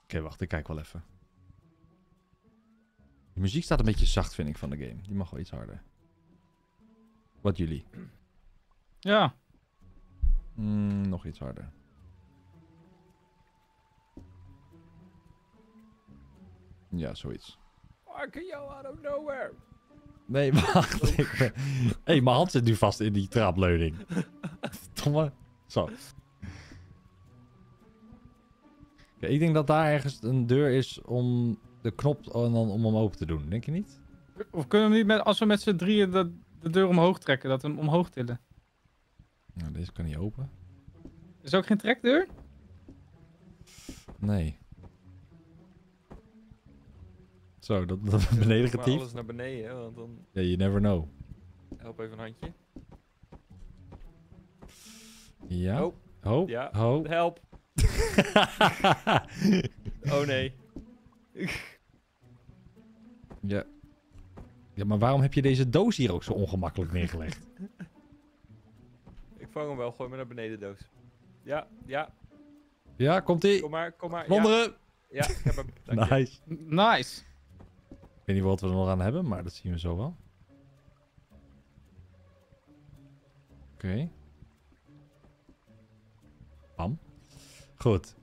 Oké, wacht. Ik kijk wel even. De muziek staat een beetje zacht, vind ik, van de game. Die mag wel iets harder. Wat jullie? Ja. Nog iets harder. Ja, zoiets. Yo, out of nowhere. Nee, wacht. Hé, mijn hand zit nu vast in die trapleuning. Domme. Zo. Ja, ik denk dat daar ergens een deur is om de knop en dan om hem open te doen. Denk je niet? Of kunnen we hem niet, als we met z'n drieën de deur omhoog trekken, dat we hem omhoog tillen? Nou, deze kan niet open. Is er ook geen trekdeur? Nee. Zo, dat ja, beneden getiefd. Alles naar beneden, hè, want dan... Ja, you never know. Help even een handje. Ja. Help. Ho. Ja. Ho. Help. Oh nee. Ja. Ja, maar waarom heb je deze doos hier ook zo ongemakkelijk neergelegd? Ik vang hem wel, gooi me naar beneden, doos. Ja, ja. Ja, komt-ie. Kom maar. Wonderen. Ja, ik heb hem. Nice. Nice. Ik weet niet wat we er nog aan hebben, maar dat zien we zo wel. Oké. Bam. Goed.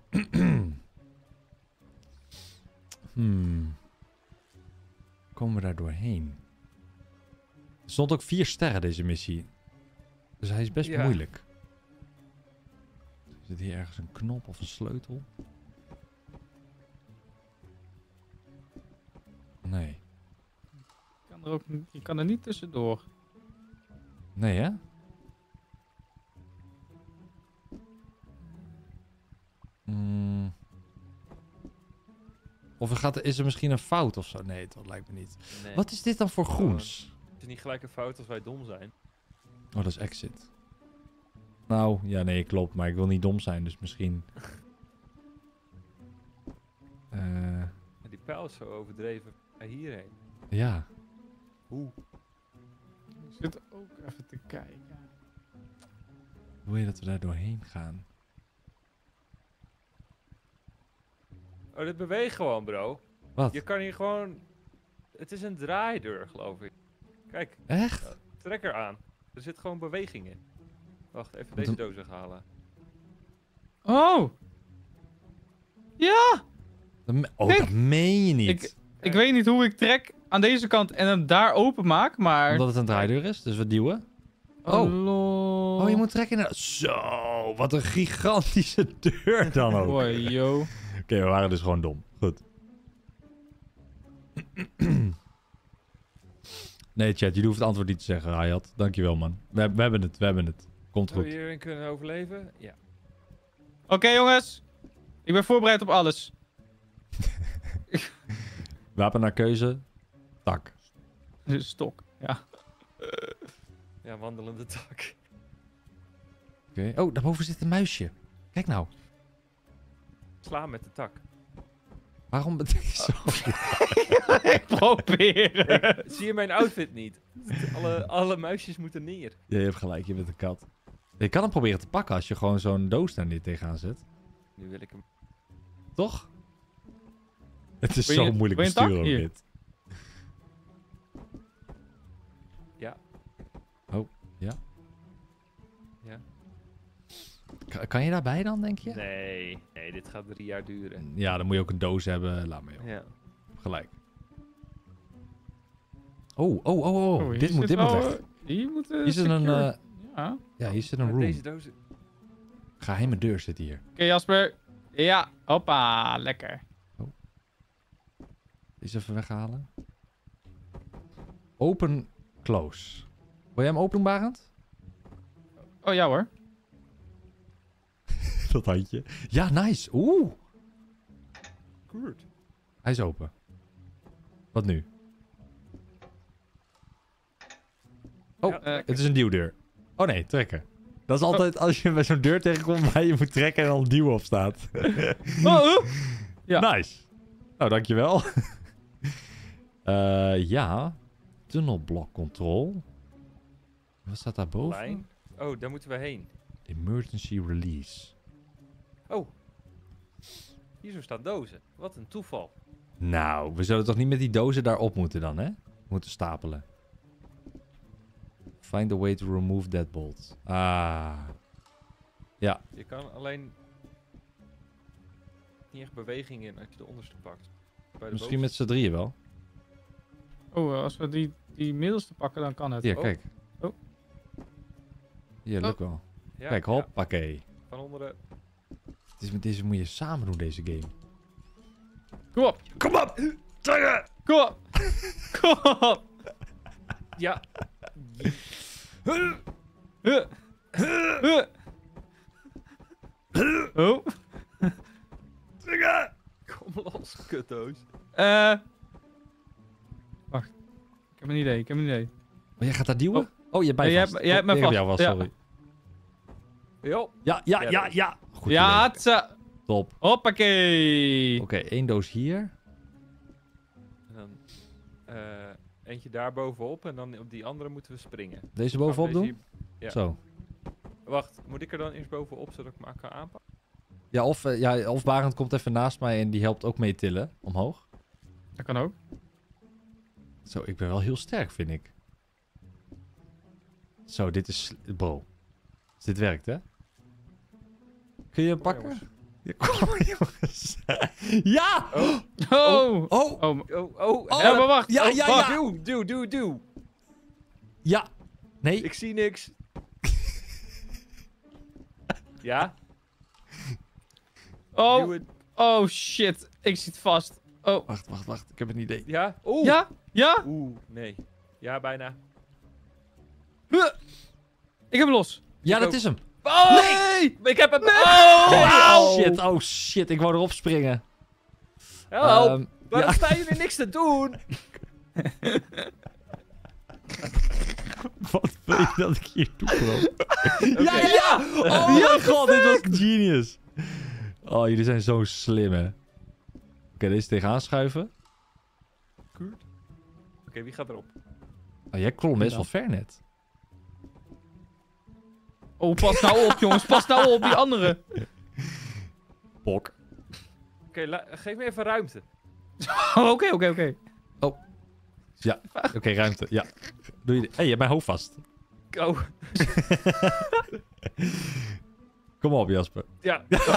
Komen we daar doorheen? Er stond ook 4 sterren deze missie. Dus hij is best moeilijk. Zit hier ergens een knop of een sleutel? Nee. Je kan er niet tussendoor. Nee, hè? Of is er misschien een fout of zo? Nee, dat lijkt me niet. Nee. Wat is dit dan voor groens? Het is niet gelijk een fout als wij dom zijn. Oh, dat is exit. Nou, ja, nee, klopt. Maar ik wil niet dom zijn, dus misschien... Die pijl is zo overdreven hierheen. Ja. Hoe? Ik zit ook even te kijken. Wil je dat we daar doorheen gaan? Oh, dit beweegt gewoon, bro. Wat? Je kan hier gewoon... Het is een draaideur, geloof ik. Kijk. Echt? Trek er aan. Er zit gewoon beweging in. Wacht, even deze doos weghalen. Oh! Ja! Dat meen je niet. Ik weet niet hoe ik trek aan deze kant en hem daar open maak, maar... Omdat het een draaideur is, dus we duwen. Oh, je moet trekken naar... Zo, wat een gigantische deur dan ook. Boy, yo. Oké, we waren dus gewoon dom. Goed. Nee, chat, jullie hoeven het antwoord niet te zeggen, Hayat. Dankjewel, man. We hebben het. Komt goed. Hebben we hierin kunnen overleven? Ja. Oké, jongens. Ik ben voorbereid op alles. Wapen naar keuze. Tak. Stok, ja. Ja, wandelende tak. Oké. Oh, daarboven zit een muisje. Kijk nou. Sla met de tak. Waarom ben ik zo... Ik probeer. Zie je mijn outfit niet? Alle muisjes moeten neer. Ja, je hebt gelijk. Je bent een kat. Je kan hem proberen te pakken als je gewoon zo'n doos daar niet tegenaan zet. Nu wil ik hem... Toch? Het is zo moeilijk besturen, dit. Ja. Oh, ja. Ja. Kan je daarbij dan, denk je? Nee, dit gaat 3 jaar duren. Ja, dan moet je ook een doos hebben. Laat me, joh. Ja. Gelijk. Oh, dit moet weg. Hier zit een... Ja, hier zit een room. Deze doos... Geheime deur zit hier. Oké, Jasper. Ja, hoppa. Lekker. Is even weghalen. Open close. Wil jij hem open doen, Barend? Oh ja hoor. Dat handje. Ja, nice. Oeh. Goed. Hij is open. Wat nu? Oh, ja, het is een duwdeur. Oh nee, trekken. Dat is altijd als je bij zo'n deur tegenkomt waar je moet trekken en al een duw op staat. Oh, ja. Nice. Nou, dankjewel. Ja. Tunnelblok control. Wat staat daar boven? Lijn. Oh, daar moeten we heen. Emergency release. Oh. Hier zo staan dozen. Wat een toeval. Nou, we zullen toch niet met die dozen daarop moeten dan, hè? Moeten stapelen. Find a way to remove that bolt. Ah. Ja. Je kan alleen... niet echt beweging in als je de onderste pakt. Bij de misschien boven. Met z'n drieën wel. Oh, als we die middelste pakken, dan kan het. Ja, kijk. Oh. Ja, lukt wel. Ja, kijk, hoppakee. Ja. Van onderen. Het is met deze moet je samen doen, deze game. Kom op! Kom op! Trekken! Kom op! Kom op! Ja. Oh. Trekken! Kom los, kutdoos. Wacht. Ik heb een idee, Maar jij gaat daar duwen? Oh, je bent vast. Jij hebt mij vast. Ik heb jou wel, sorry. Jo. Ja. Goed idee. Top. Hoppakee. Oké, 1 doos hier. En dan, eentje daar bovenop en dan op die andere moeten we springen. Deze bovenop doen? Ja. Zo. Wacht, moet ik er dan eerst bovenop zodat ik me kan aanpakken? Ja, of Barend komt even naast mij en die helpt ook mee tillen omhoog. Dat kan ook. Zo, ik ben wel heel sterk, vind ik. Zo, dit is... Bro. Dus dit werkt, hè? Kun je hem pakken? Kom maar, jongens. Ja! Oh! Ja, maar wacht. Ja. Doe. Ja. Nee. Ik zie niks. Ja. Oh, shit. Ik zit vast. Oh. Wacht. Ik heb een idee. Ja? Oeh. Ja? Oeh, nee. Ja, bijna. Ik heb hem los. Ja, dat is hem. Oh, nee! Ik heb hem... Nee. Oh, shit. Ik wou erop springen. Help. Waarom staan jullie niks te doen? Wat weet je dat ik hier doe, bro? Okay. Ja! Oh mijn god, dit was genius. Oh, jullie zijn zo slim, hè. Oké, deze tegenaan schuiven. Oké, wie gaat erop? Oh, jij klom best wel ver net. Oh, pas nou op, jongens. Pas nou op, die andere. Bok. Oké, geef me even ruimte. Oké. Oh. Ja, oké, ruimte. Ja. Doe je... Hé, je hebt mijn hoofd vast. Oh. Kom op, Jasper. Ja. Sorry.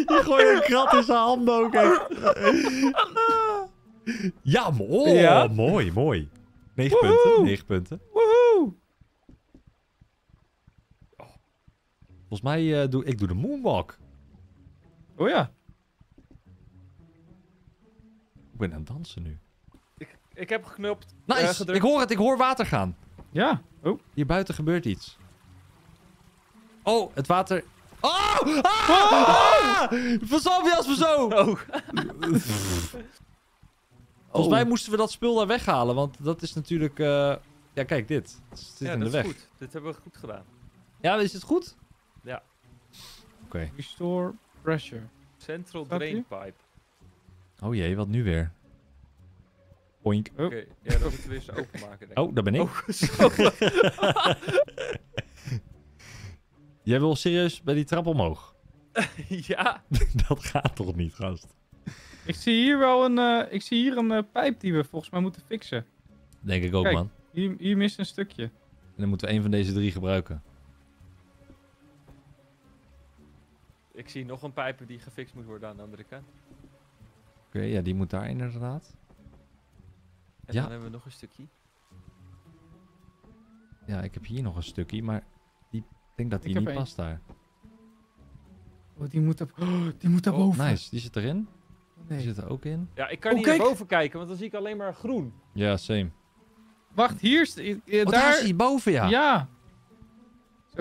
Je gooit een krat in zijn handen ook. Ja, mooi. 9 punten. Woehoe. Oh. Volgens mij doe ik de moonwalk. Oh ja. Ik ben aan het dansen nu. Ik heb geknupt. Nice. Ik hoor het. Ik hoor water gaan. Ja. Oh. Hier buiten gebeurt iets. Oh, het water. Pas op, Jasper, zo. Volgens mij moesten we dat spul daar weghalen, want dat is natuurlijk... Ja, kijk, dit. Het zit in de weg. Goed. Dit hebben we goed gedaan. Ja, is het goed? Ja. Oké. Restore pressure. Central drain pipe. Oh jee, wat nu weer? Oink. Oké, ja, dat moeten we eerst openmaken, denk ik. Oh, daar ben ik. Oh, sorry. Jij wil serieus bij die trap omhoog? Ja. Dat gaat toch niet, gast? Ik zie hier wel een, pijp die we volgens mij moeten fixen. Denk ik ook, kijk, man. Hier mist een stukje. En dan moeten we één van deze drie gebruiken. Ik zie nog een pijp die gefixt moet worden aan de andere kant. Oké, ja, die moet daar inderdaad. En dan hebben we nog een stukje. Ja, ik heb hier nog een stukje, maar die, ik denk dat die niet past daar. Oh, die moet daar boven. Nice, die zit erin. Nee. Zit er ook in? Ja, ik kan niet naar boven kijken, want dan zie ik alleen maar groen. Ja, same. Wacht, hier... daar is hij, boven, ja. Ja.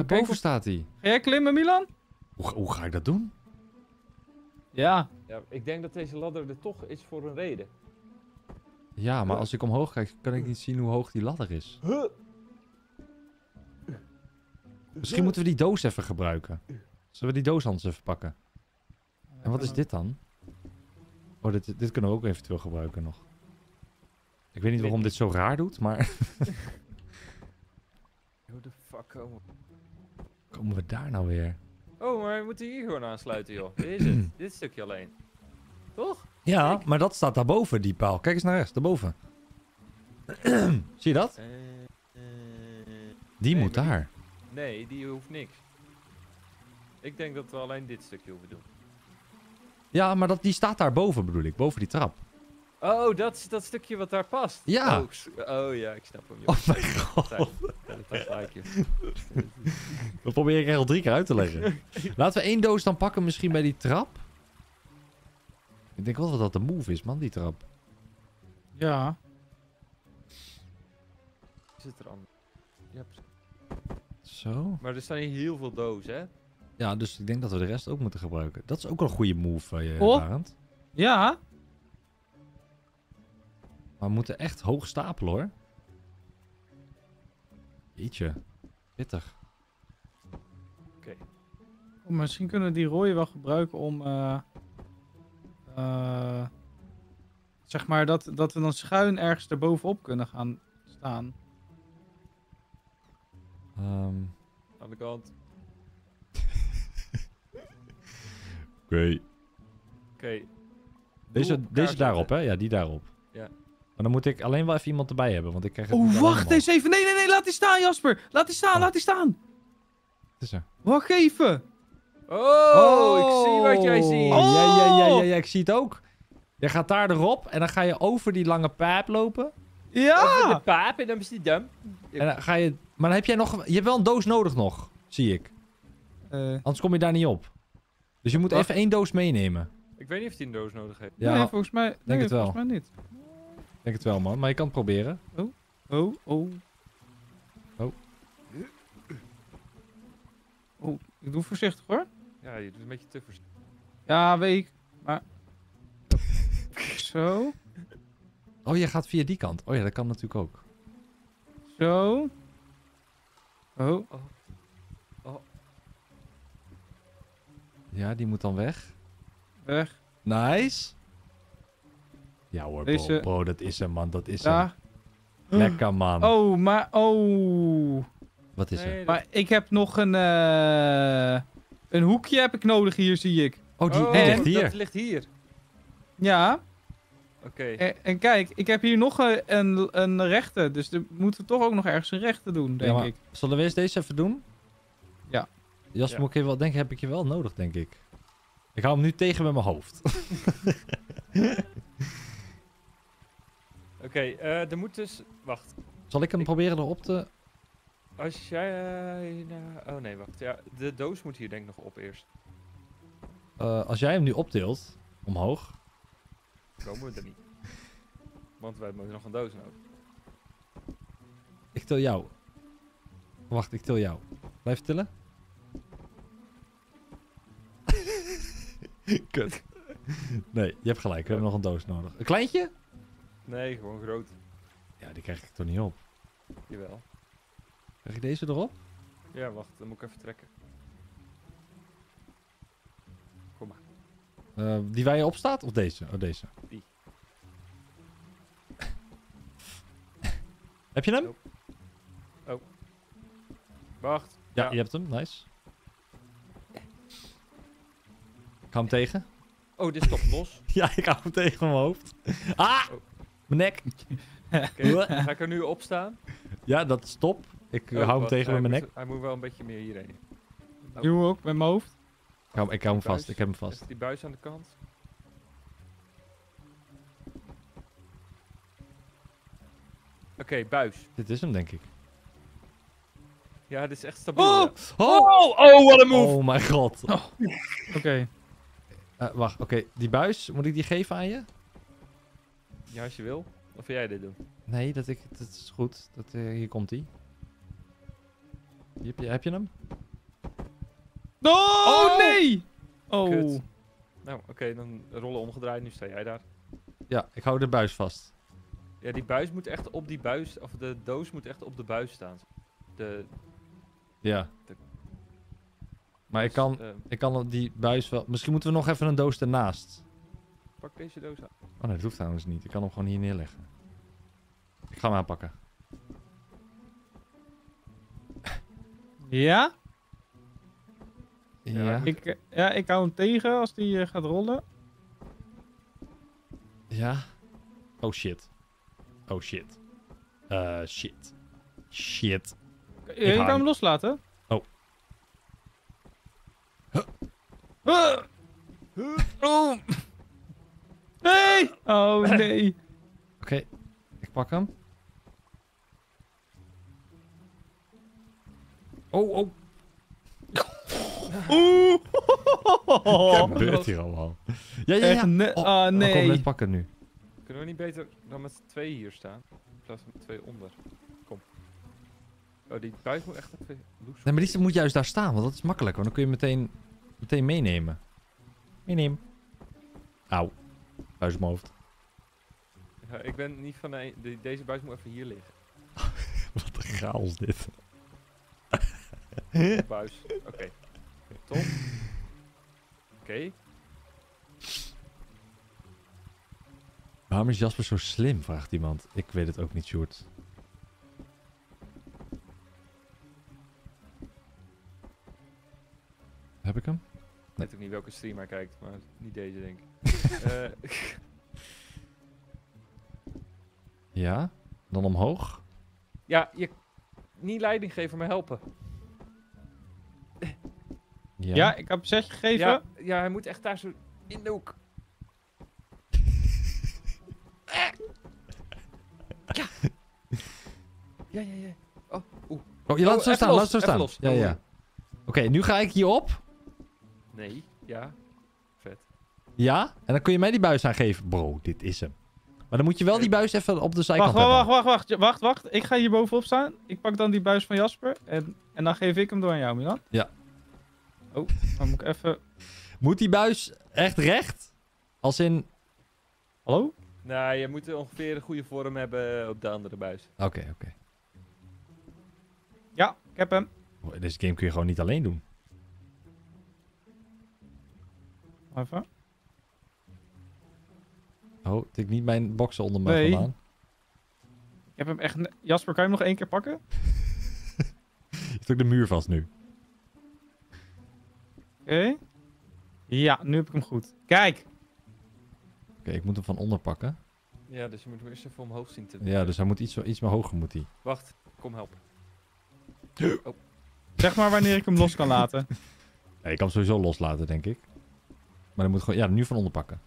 Boven staat hij. Ga jij klimmen, Milan? Hoe ga ik dat doen? Ja. Ja, ik denk dat deze ladder er toch is voor een reden. Ja, maar als ik omhoog kijk, kan ik niet zien hoe hoog die ladder is. Misschien moeten we die doos even gebruiken. Zullen we die doos anders even pakken? En wat is dit dan? Oh, dit kunnen we ook eventueel gebruiken nog. Ik weet niet waarom dit zo raar doet, maar... Hoe de fuck komen we? Komen we daar nou weer? Oh, maar we moeten hier gewoon aansluiten, joh. Dit is het. Dit stukje alleen. Toch? Ja, kijk, maar dat staat daarboven, die paal. Kijk eens naar rechts, daarboven. Zie je dat? Die moet daar. Nee, die hoeft niks. Ik denk dat we alleen dit stukje hoeven doen. Ja, maar die staat daarboven, bedoel ik. Boven die trap. Oh, dat is dat stukje wat daar past. Ja. Oh ja, ik snap hem. Joh. Oh mijn god. Dat probeer ik echt al 3 keer uit te leggen. Laten we 1 doos dan pakken misschien bij die trap. Ik denk wel dat dat de move is, man, die trap. Ja. Zit er aan. Yep. Zo. Maar er zijn heel veel dozen, hè? Ja, dus ik denk dat we de rest ook moeten gebruiken. Dat is ook wel een goede move van je, Barend. Ja. Maar we moeten echt hoog stapelen, hoor. Jeetje. Pittig. Oké. Oh, misschien kunnen we die rode wel gebruiken om... zeg maar dat we dan schuin ergens erbovenop kunnen gaan staan. Aan de kant. Oké. Deze daarop, hè? Ja, die daarop. Ja. Maar dan moet ik alleen wel even iemand erbij hebben, want ik krijg... Oh, wacht eens even. Nee, nee, nee. Laat die staan, Jasper. Laat die staan, laat die staan. Het is er. Wacht even. Oh, ik zie wat jij ziet. Oh. Ja, ik zie het ook. Je gaat daar erop en dan ga je over die lange paap lopen. Ja! Over de paap en dan is die dump. En dan ga je... Maar dan heb jij nog... Je hebt wel een doos nodig nog, zie ik. Anders kom je daar niet op. Dus je moet even 1 doos meenemen. Ik weet niet of hij een doos nodig heeft. Ja, nee, volgens mij... Volgens mij niet. Ik denk het wel, man. Maar je kan het proberen. Oh, ik doe voorzichtig, hoor. Ja, je doet een beetje te voorzichtig. Ja, weet ik. Maar... Zo. Oh, je gaat via die kant. Oh ja, dat kan natuurlijk ook. Zo. Oh. Ja, die moet dan weg. Weg. Nice. Ja hoor, deze... bro, dat is hem, man. Dat is hem. Lekker, man. Oh, maar... Oh... Wat is er? Maar ik heb nog een hoekje heb ik nodig hier, zie ik. Oh, die ligt hier. Dat ligt hier. Ja. Oké. En kijk, ik heb hier nog een rechte. Dus dan moeten we toch ook nog ergens een rechte doen, denk ik. Zullen we eerst deze even doen? Ja. Jasper, moet ik wel denken, heb ik je wel nodig, denk ik. Ik hou hem nu tegen met mijn hoofd. Oké, er moet dus... Wacht. Zal ik hem proberen erop te... Als jij... oh nee, wacht. Ja, de doos moet hier denk ik nog op eerst. Als jij hem nu optilt, omhoog... Komen we er niet. Want wij hebben nog een doos nodig. Ik til jou. Wacht, ik til jou. Blijf tillen. Kut. Nee, je hebt gelijk. We hebben nog een doos nodig. Een kleintje? Nee, gewoon groot. Ja, die krijg ik toch niet op. Jawel. Krijg ik deze erop? Ja, wacht. Dan moet ik even trekken. Kom maar. Die waar je op staat? Of deze? Oh, deze. Die. Heb je hem? Oh. Wacht. Ja, je hebt hem. Nice. Ik hou hem tegen. Oh, dit is toch los? Ja, ik hou hem tegen mijn hoofd. Ah! Oh. Mijn nek. Okay, ga ik er nu op staan? Ja, dat is top. Ik hou hem tegen met mijn nek. Hij moet wel een beetje meer hierheen. Ik doe ook met mijn hoofd. Ik hou hem vast, ik heb hem vast. Is die buis aan de kant? Oké, buis. Dit is hem, denk ik. Ja, dit is echt stabiel. Oh, wat een move! Oh mijn god. Oké. Wacht, oké. Die buis, moet ik die geven aan je? Ja, als je wil. Of wil jij dit doen? Nee, dat is goed. Hier komt die. Heb je hem? No! Oh, nee! Oh. Kut. Nou, oké, dan rollen omgedraaid. Nu sta jij daar. Ja, ik hou de buis vast. Ja, die buis moet echt op die buis... Of de doos moet echt op de buis staan. Ja. Maar dus, ik kan die buis wel... Misschien moeten we nog even een doos ernaast. Pak deze doos aan. Oh nee, dat hoeft trouwens niet. Ik kan hem gewoon hier neerleggen. Ik ga hem aanpakken. Ja? Ja. Ik hou hem tegen als die gaat rollen. Ja. Oh shit. Oh shit. Shit. Shit. Ik kan hem loslaten. Oh. Huh. Oh. Nee! Oh nee. Oké, ik pak hem. Oh, oh. Oeh! Wat gebeurt hier allemaal? Ja. Oh, nee. Kom, net pakken nu. Kunnen we niet beter dan met z'n tweeën hier staan? In plaats van met twee onder. Kom. Oh, die buis moet echt even... Nee, maar die moet juist daar staan, want dat is makkelijk. Want dan kun je meteen meenemen. Meenemen. Auw. Buis op mijn hoofd. Ja, ik ben niet van... Deze buis moet even hier liggen. Wat een chaos dit. Buis. Oké. Top. Oké. Waarom is Jasper zo slim? Vraagt iemand. Ik weet het ook niet, Sjoerd. Heb ik hem? Nee. Ik weet ook niet welke stream hij kijkt, maar niet deze, denk ik. Ja? Dan omhoog? Ja, je... Niet leiding geven, maar helpen. Ja, ik heb hem 6 gegeven. Ja, hij moet echt daar zo in de hoek. Ja. Oh, oeh. Oh, je laat het zo staan, laat het zo staan. Ja. Oké, nu ga ik hierop. Nee, ja. Vet. Ja, en dan kun je mij die buis aangeven. Bro, dit is hem. Maar dan moet je wel die buis even op de zijkant hebben. Wacht. Ik ga hier bovenop staan. Ik pak dan die buis van Jasper. En dan geef ik hem door aan jou, Milan. Ja. Oh, dan moet ik even... Moet die buis echt recht? Als in... Hallo? Nou, je moet ongeveer een goede vorm hebben op de andere buis. Oké. Ja, ik heb hem. Oh, deze game kun je gewoon niet alleen doen. Even. Oh, tik niet mijn boxen onder me vandaan. Ik heb hem echt... Jasper, kan je hem nog 1 keer pakken? Je hebt ook de muur vast nu. Oké. Ja, nu heb ik hem goed. Kijk! Oké, ik moet hem van onder pakken. Ja, dus je moet hem eerst even omhoog zien te doen. Ja, dus hij moet iets meer hoger moet hij. Wacht, kom helpen. Oh. Zeg maar wanneer ik hem los kan laten. Ja, ik kan hem sowieso loslaten, denk ik. Maar dan moet gewoon... Ja, nu van onder pakken.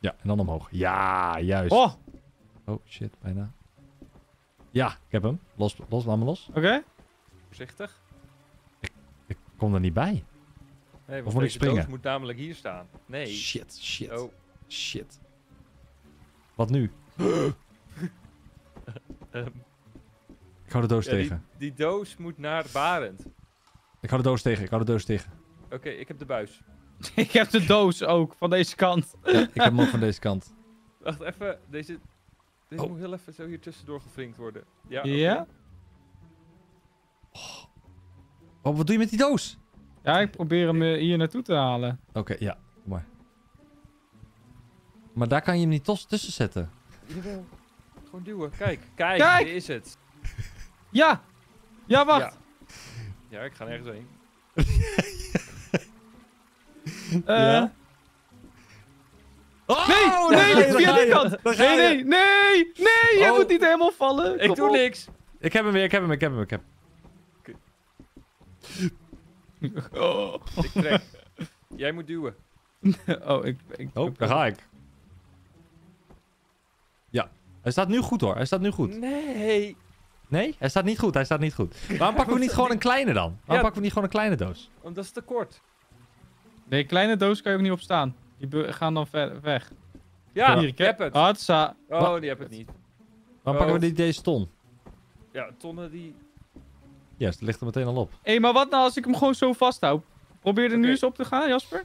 Ja, en dan omhoog. Ja, juist. Oh shit, bijna. Ja, ik heb hem. Los, laat me los. Oké. Voorzichtig. Ik kom er niet bij. Nee, of moet ik springen? Doos moet namelijk hier staan. Nee. Shit. Wat nu? Ik hou de doos tegen. Die doos moet naar Barend. Ik hou de doos tegen. Oké, ik heb de buis. Ik heb de doos ook, van deze kant. Ja, ik heb hem ook van deze kant. Wacht even, deze moet heel even zo hier tussendoor gevrinkt worden. Ja? Okay. Oh, wat doe je met die doos? Ja, ik probeer hem hier naartoe te halen. Oké, ja. Mooi. Maar daar kan je hem niet tussen zetten. Jawel. Gewoon duwen. Kijk! Hier is het. Ja! Ja, wacht! Ja, ik ga nergens heen. Ja. Oh, nee, via die kant! Nee, jij moet niet helemaal vallen! Ik doe niks! Ik heb hem weer, Okay. Ik trek. Jij moet duwen. Daar ga ik. Ja, hij staat nu goed hoor, Nee, hij staat niet goed, Waarom pakken we niet gewoon een kleine dan? Waarom pakken we niet gewoon een kleine doos? Want dat is te kort. Nee, kleine doos kan je ook niet op staan. Die gaan dan ver weg. Ja, ik heb het. Oh, die heb het niet. Dan pakken we die deze ton. Ja, tonnen die... Yes, dat ligt er meteen al op. Hé, maar wat nou als ik hem gewoon zo vasthoud? Probeer er nu eens op te gaan, Jasper.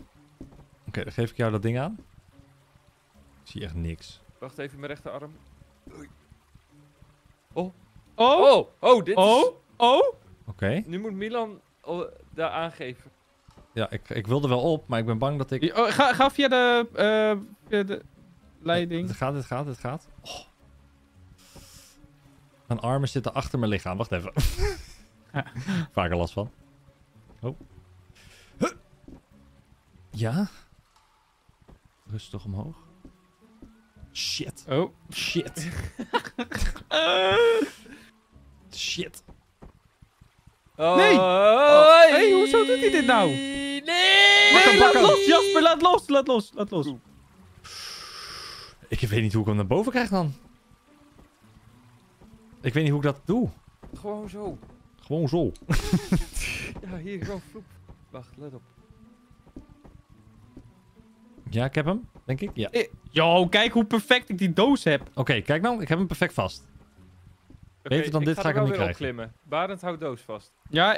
Oké, dan geef ik jou dat ding aan. Ik zie echt niks. Wacht even, mijn rechterarm. Oh. Oh. Oh, oh dit is... Oh. Oké. Nu moet Milan daar aangeven. Ja, ik wilde wel op, maar ik ben bang dat ik... Oh, ga via de leiding. Het gaat. Oh. Mijn armen zitten achter mijn lichaam. Wacht even. Vaak er last van. Oh. Huh. Ja. Rustig omhoog. Shit. Oh. Shit. Shit. Oh. Nee. Hey, hoezo doet hij dit nou? Nee. Nee, laat los, Jasper. Laat los. Oeh. Ik weet niet hoe ik hem naar boven krijg dan. Ik weet niet hoe ik dat doe. Gewoon zo. Ja, hier gewoon vloep. Wacht, let op. Ja, ik heb hem, denk ik. Ja. Yo, kijk hoe perfect ik die doos heb. Oké, kijk nou, ik heb hem perfect vast. Beter dan dit ga ik hem niet krijgen. Opklimmen. Barend houdt doos vast. Ja,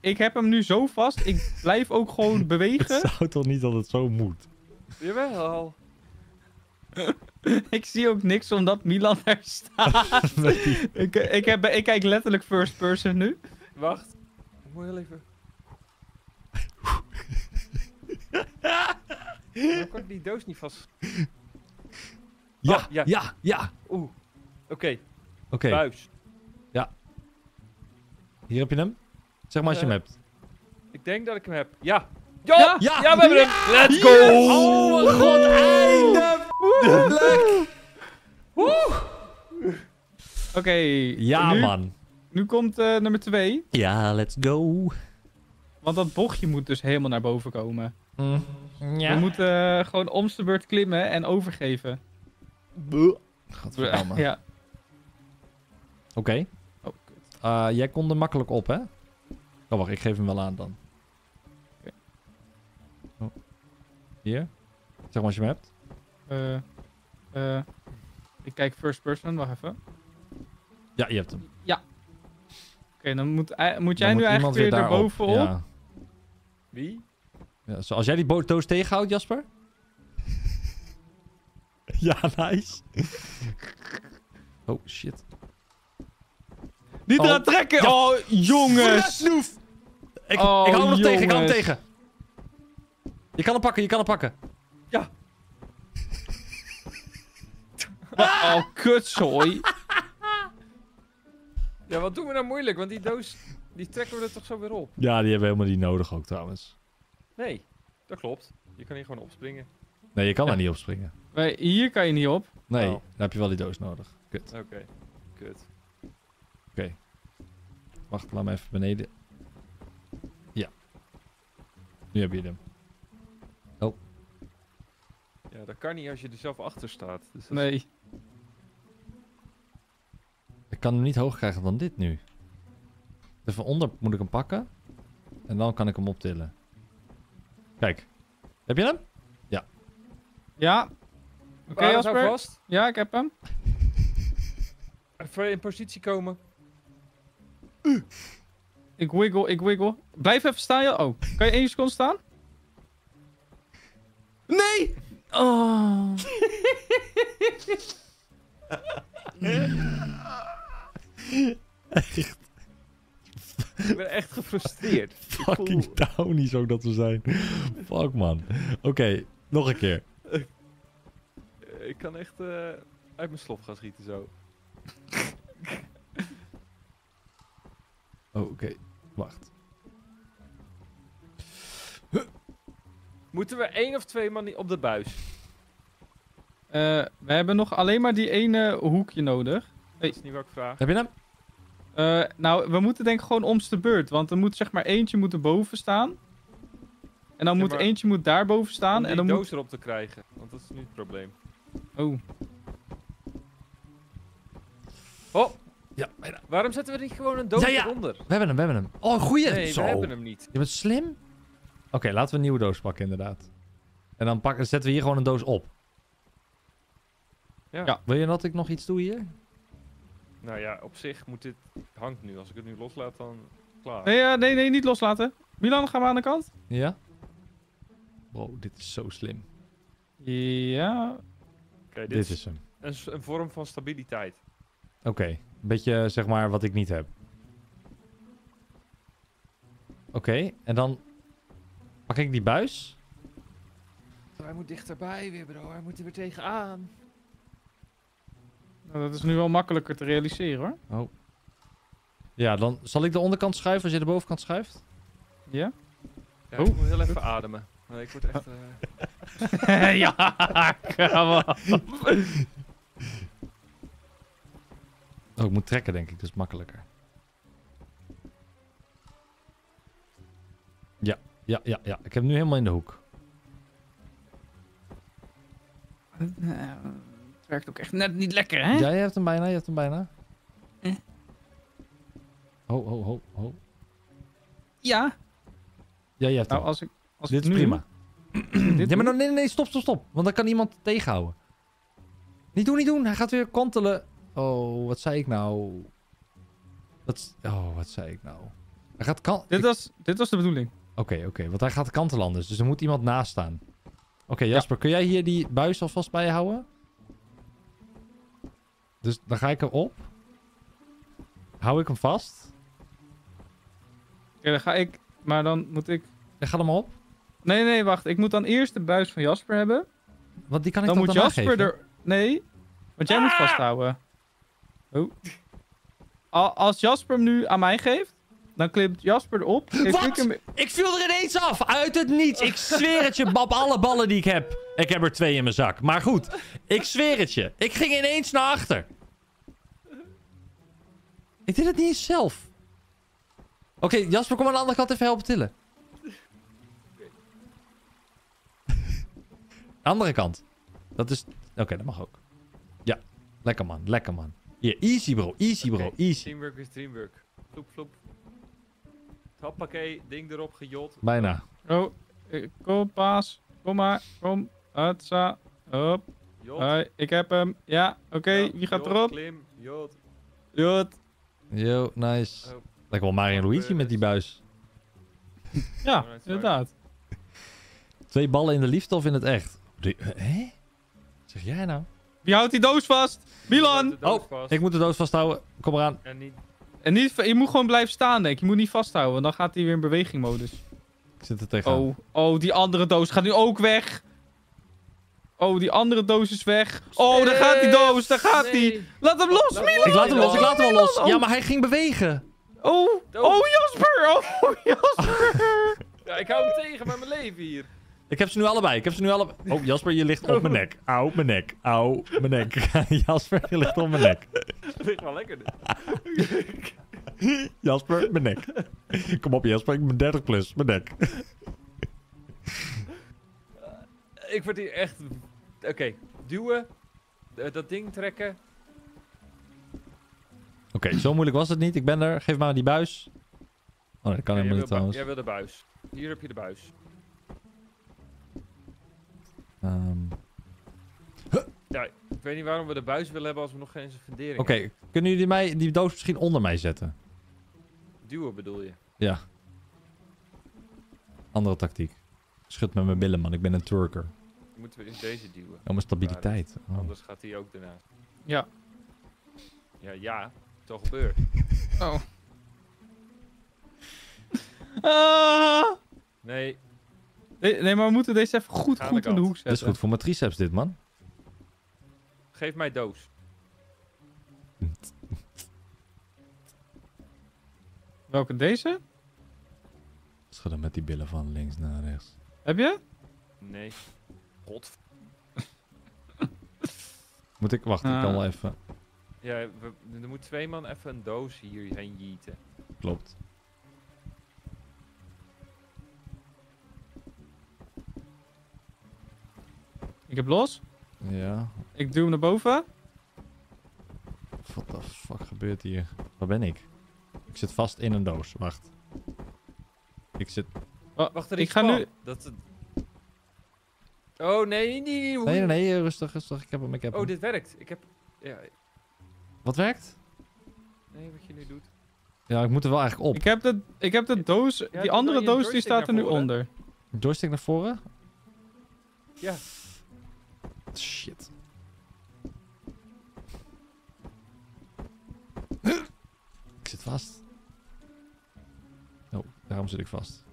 ik heb hem nu zo vast. Ik blijf ook gewoon bewegen. Het zou toch niet dat het zo moet? Jawel. Ik zie ook niks omdat Milan er staat. Nee. Ik kijk letterlijk first person nu. Wacht. Ik moet heel even... Dan kan ik die doos niet vast. Ja, ja. Oeh. Oké. Buis. Ja. Hier heb je hem. Zeg maar als je hem hebt. Ik denk dat ik hem heb. Ja. Ja, we hebben hem. Let's go. Yes. Oh mijn god, einde. Woe! Woe! Oké, ja nu, man. Nu komt nummer 2. Ja, let's go. Want dat bochtje moet dus helemaal naar boven komen. Mm. Ja. We moeten gewoon om de beurt klimmen en overgeven. Godverdomme. Ja. Oké. Jij kon er makkelijk op, hè? Oh, wacht, ik geef hem wel aan dan. Okay. Oh. Hier. Zeg maar als je hem hebt. Ik kijk first person, wacht even. Ja, je hebt hem. Ja. Oké, dan moet jij dan nu eigenlijk weer daarbovenop. Ja. Wie? Ja, als jij die doos tegenhoudt, Jasper. Ja, nice. Oh, shit. Niet eraan trekken! Ja. Oh, jongens! Ik hou hem nog tegen, Je kan hem pakken, Ja. Oh, kutzooi. Ja, wat doen we nou moeilijk? Want die doos, die trekken we er toch zo weer op? Ja, die hebben we helemaal niet nodig ook trouwens. Nee, dat klopt. Je kan hier gewoon opspringen. Nee, je kan daar niet opspringen. Nee, hier kan je niet op. Nee, dan heb je wel die doos nodig. Kut. Oké. Wacht, laat me even beneden. Ja. Nu heb je hem. Oh. Ja, dat kan niet als je er zelf achter staat. Dus dat is... Ik kan hem niet hoger krijgen dan dit nu. Even onder moet ik hem pakken. En dan kan ik hem optillen. Kijk. Heb je hem? Ja. Ja. Oké, Jasper. Vast. Ja, ik heb hem. Even in positie komen. Ik wiggle. Blijf even staan, Oh, kan je 1 seconde staan? Nee! Oh. Echt. Ik ben echt gefrustreerd. Fucking down is ook dat we zijn. Fuck man. Oké, nog een keer. Ik kan echt uit mijn slop gaan schieten zo. Oh, oké. Wacht. Moeten we 1 of 2 man op de buis? We hebben nog alleen maar die ene hoekje nodig. Dat is niet wat ik vraag. Heb je hem? Nou, we moeten denk ik gewoon om de beurt. Want er moet zeg maar eentje erboven staan. En dan moet eentje daarboven staan. Om die doos erop te krijgen. Want dat is nu het probleem. Oh. Oh. Ja, bijna. Waarom zetten we niet gewoon een doos eronder? We hebben hem. Oh, goeie. Nee, we hebben hem niet. Je bent slim. Oké, laten we een nieuwe doos pakken inderdaad. En dan zetten we hier gewoon een doos op. Ja. Wil je dat ik nog iets doe hier? Nou ja, op zich moet dit... hangt nu. Als ik het nu loslaat, dan... klaar. Nee, nee, niet loslaten. Milan, gaan we aan de kant? Ja. Wow, dit is zo slim. Ja. Okay, dit is hem. Een vorm van stabiliteit. Oké, een beetje zeg maar wat ik niet heb. Oké, en dan pak ik die buis. Hij moet dichterbij weer, bro. Hij moet er weer tegenaan. Nou, dat is nu wel makkelijker te realiseren, hoor. Oh. Ja, dan zal ik de onderkant schuiven als je de bovenkant schuift. Ja? Ja, ik moet heel even ademen. Nee, ik word echt... ja, come on. Oh, ik moet trekken, denk ik. Dat is makkelijker. Ja. Ik heb hem nu helemaal in de hoek. Het werkt ook echt net niet lekker, hè? Ja, je hebt hem bijna, Ho. Ja. Ja, je hebt hem. Nou, als dit is nu... prima. Ja, maar dan, nee, stop. Want dan kan iemand tegenhouden. Niet doen. Hij gaat weer kantelen. Oh, wat zei ik nou? Hij gaat kantelen. Dit was de bedoeling. Oké. Want hij gaat kantelen anders. Dus er moet iemand naast staan. Oké, Jasper. Ja. Kun jij hier die buis alvast bij houden? Dus dan ga ik erop. Hou ik hem vast? Oké, dan ga ik... Maar dan moet ik... Ja, ga hem op. Nee, wacht. Ik moet dan eerst de buis van Jasper hebben. Want die kan ik dan moet Jasper er... Nee, want jij moet vasthouden. Oh. Als Jasper hem nu aan mij geeft, dan klimt Jasper erop. Ik viel er ineens af! Uit het niets! Ik zweer het je, bab, alle ballen die ik heb. Ik heb er 2 in mijn zak. Maar goed, ik zweer het je. Ik ging ineens naar achter. Ik deed het niet eens zelf. Oké, Jasper, kom aan de andere kant even helpen tillen. Andere kant. Dat is... Oké, dat mag ook. Ja. Lekker man. Hier, easy bro. Teamwork is dreamwork. Vloep. Hoppakee, ding erop gejot. Bijna. Oh, kom paas. Kom maar. Kom. Hatsa. Hop. Ik heb hem. Ja, oké. Wie gaat erop? Klim. Jot. Yo, nice. Oh. Lijkt wel Mario en Luigi met die buis. Ja, inderdaad. 2 ballen in de liefde of in het echt? Hé? Wat zeg jij nou? Wie houdt die doos vast? Milan! Ik moet de doos vasthouden. Kom eraan. En niet, je moet gewoon blijven staan, denk ik. Je moet niet vasthouden, want dan gaat hij weer in bewegingmodus. Ik zit er tegenaan. Oh, die andere doos gaat nu ook weg. Oh, die andere doos is weg. Oh, daar gaat die doos. Daar gaat die. Laat hem los, Milan! Ik laat hem wel los. Ja, maar hij ging bewegen. Oh, Jasper! Ja, ik hou hem tegen met mijn leven hier. Ik heb ze nu allebei. Oh, Jasper, je ligt op mijn nek. Auw, mijn nek. Jasper, je ligt op mijn nek. Dat ligt wel lekker, dit. Jasper, mijn nek. Kom op, Jasper, ik ben 30 plus. Mijn nek. Ik word hier echt... Oké, duwen. Dat ding trekken. Oké, zo moeilijk was het niet. Ik ben er. Geef maar die buis. Oh, nee, dat kan helemaal niet trouwens. Jij wil de buis. Hier heb je de buis. Ja, ik weet niet waarom we de buis willen hebben als we nog geen fundering hebben. Oké, kunnen jullie die doos misschien onder mij zetten? Duwen bedoel je? Ja. Andere tactiek. Schud met mijn billen, man. Ik ben een Turker. Dan moeten we in deze duwen. Om stabiliteit. Ja, anders gaat hij ook daarna. Ja. Ja. Toch gebeurt. Oh. Nee, maar we moeten deze even goed in de hoek zetten. Dat is goed voor mijn triceps dit, man. Geef mij doos. Welke, deze? Schud hem met die billen van links naar rechts. Heb je? Nee. God. Moet ik... Wacht, ik kan wel even... Ja, er moet 2 man even een doos hierheen jieten. Klopt. Ik heb los. Ja. Ik duw hem naar boven. What the fuck gebeurt hier? Waar ben ik? Ik zit vast in een doos. Wacht. Ik zit... Oh, wacht, er is nu... Dat... Oh, nee, nee, nee, rustig, rustig. Ik heb hem, ik heb hem. Oh, dit werkt. Ik heb... Ja. Wat werkt? Nee, wat je nu doet. Ja, ik moet er wel eigenlijk op. Ik heb de doos... Ja, die andere doos, die staat er nu onder. Joystick naar voren? Ja. Shit. Ik zit vast. Oh, daarom zit ik vast.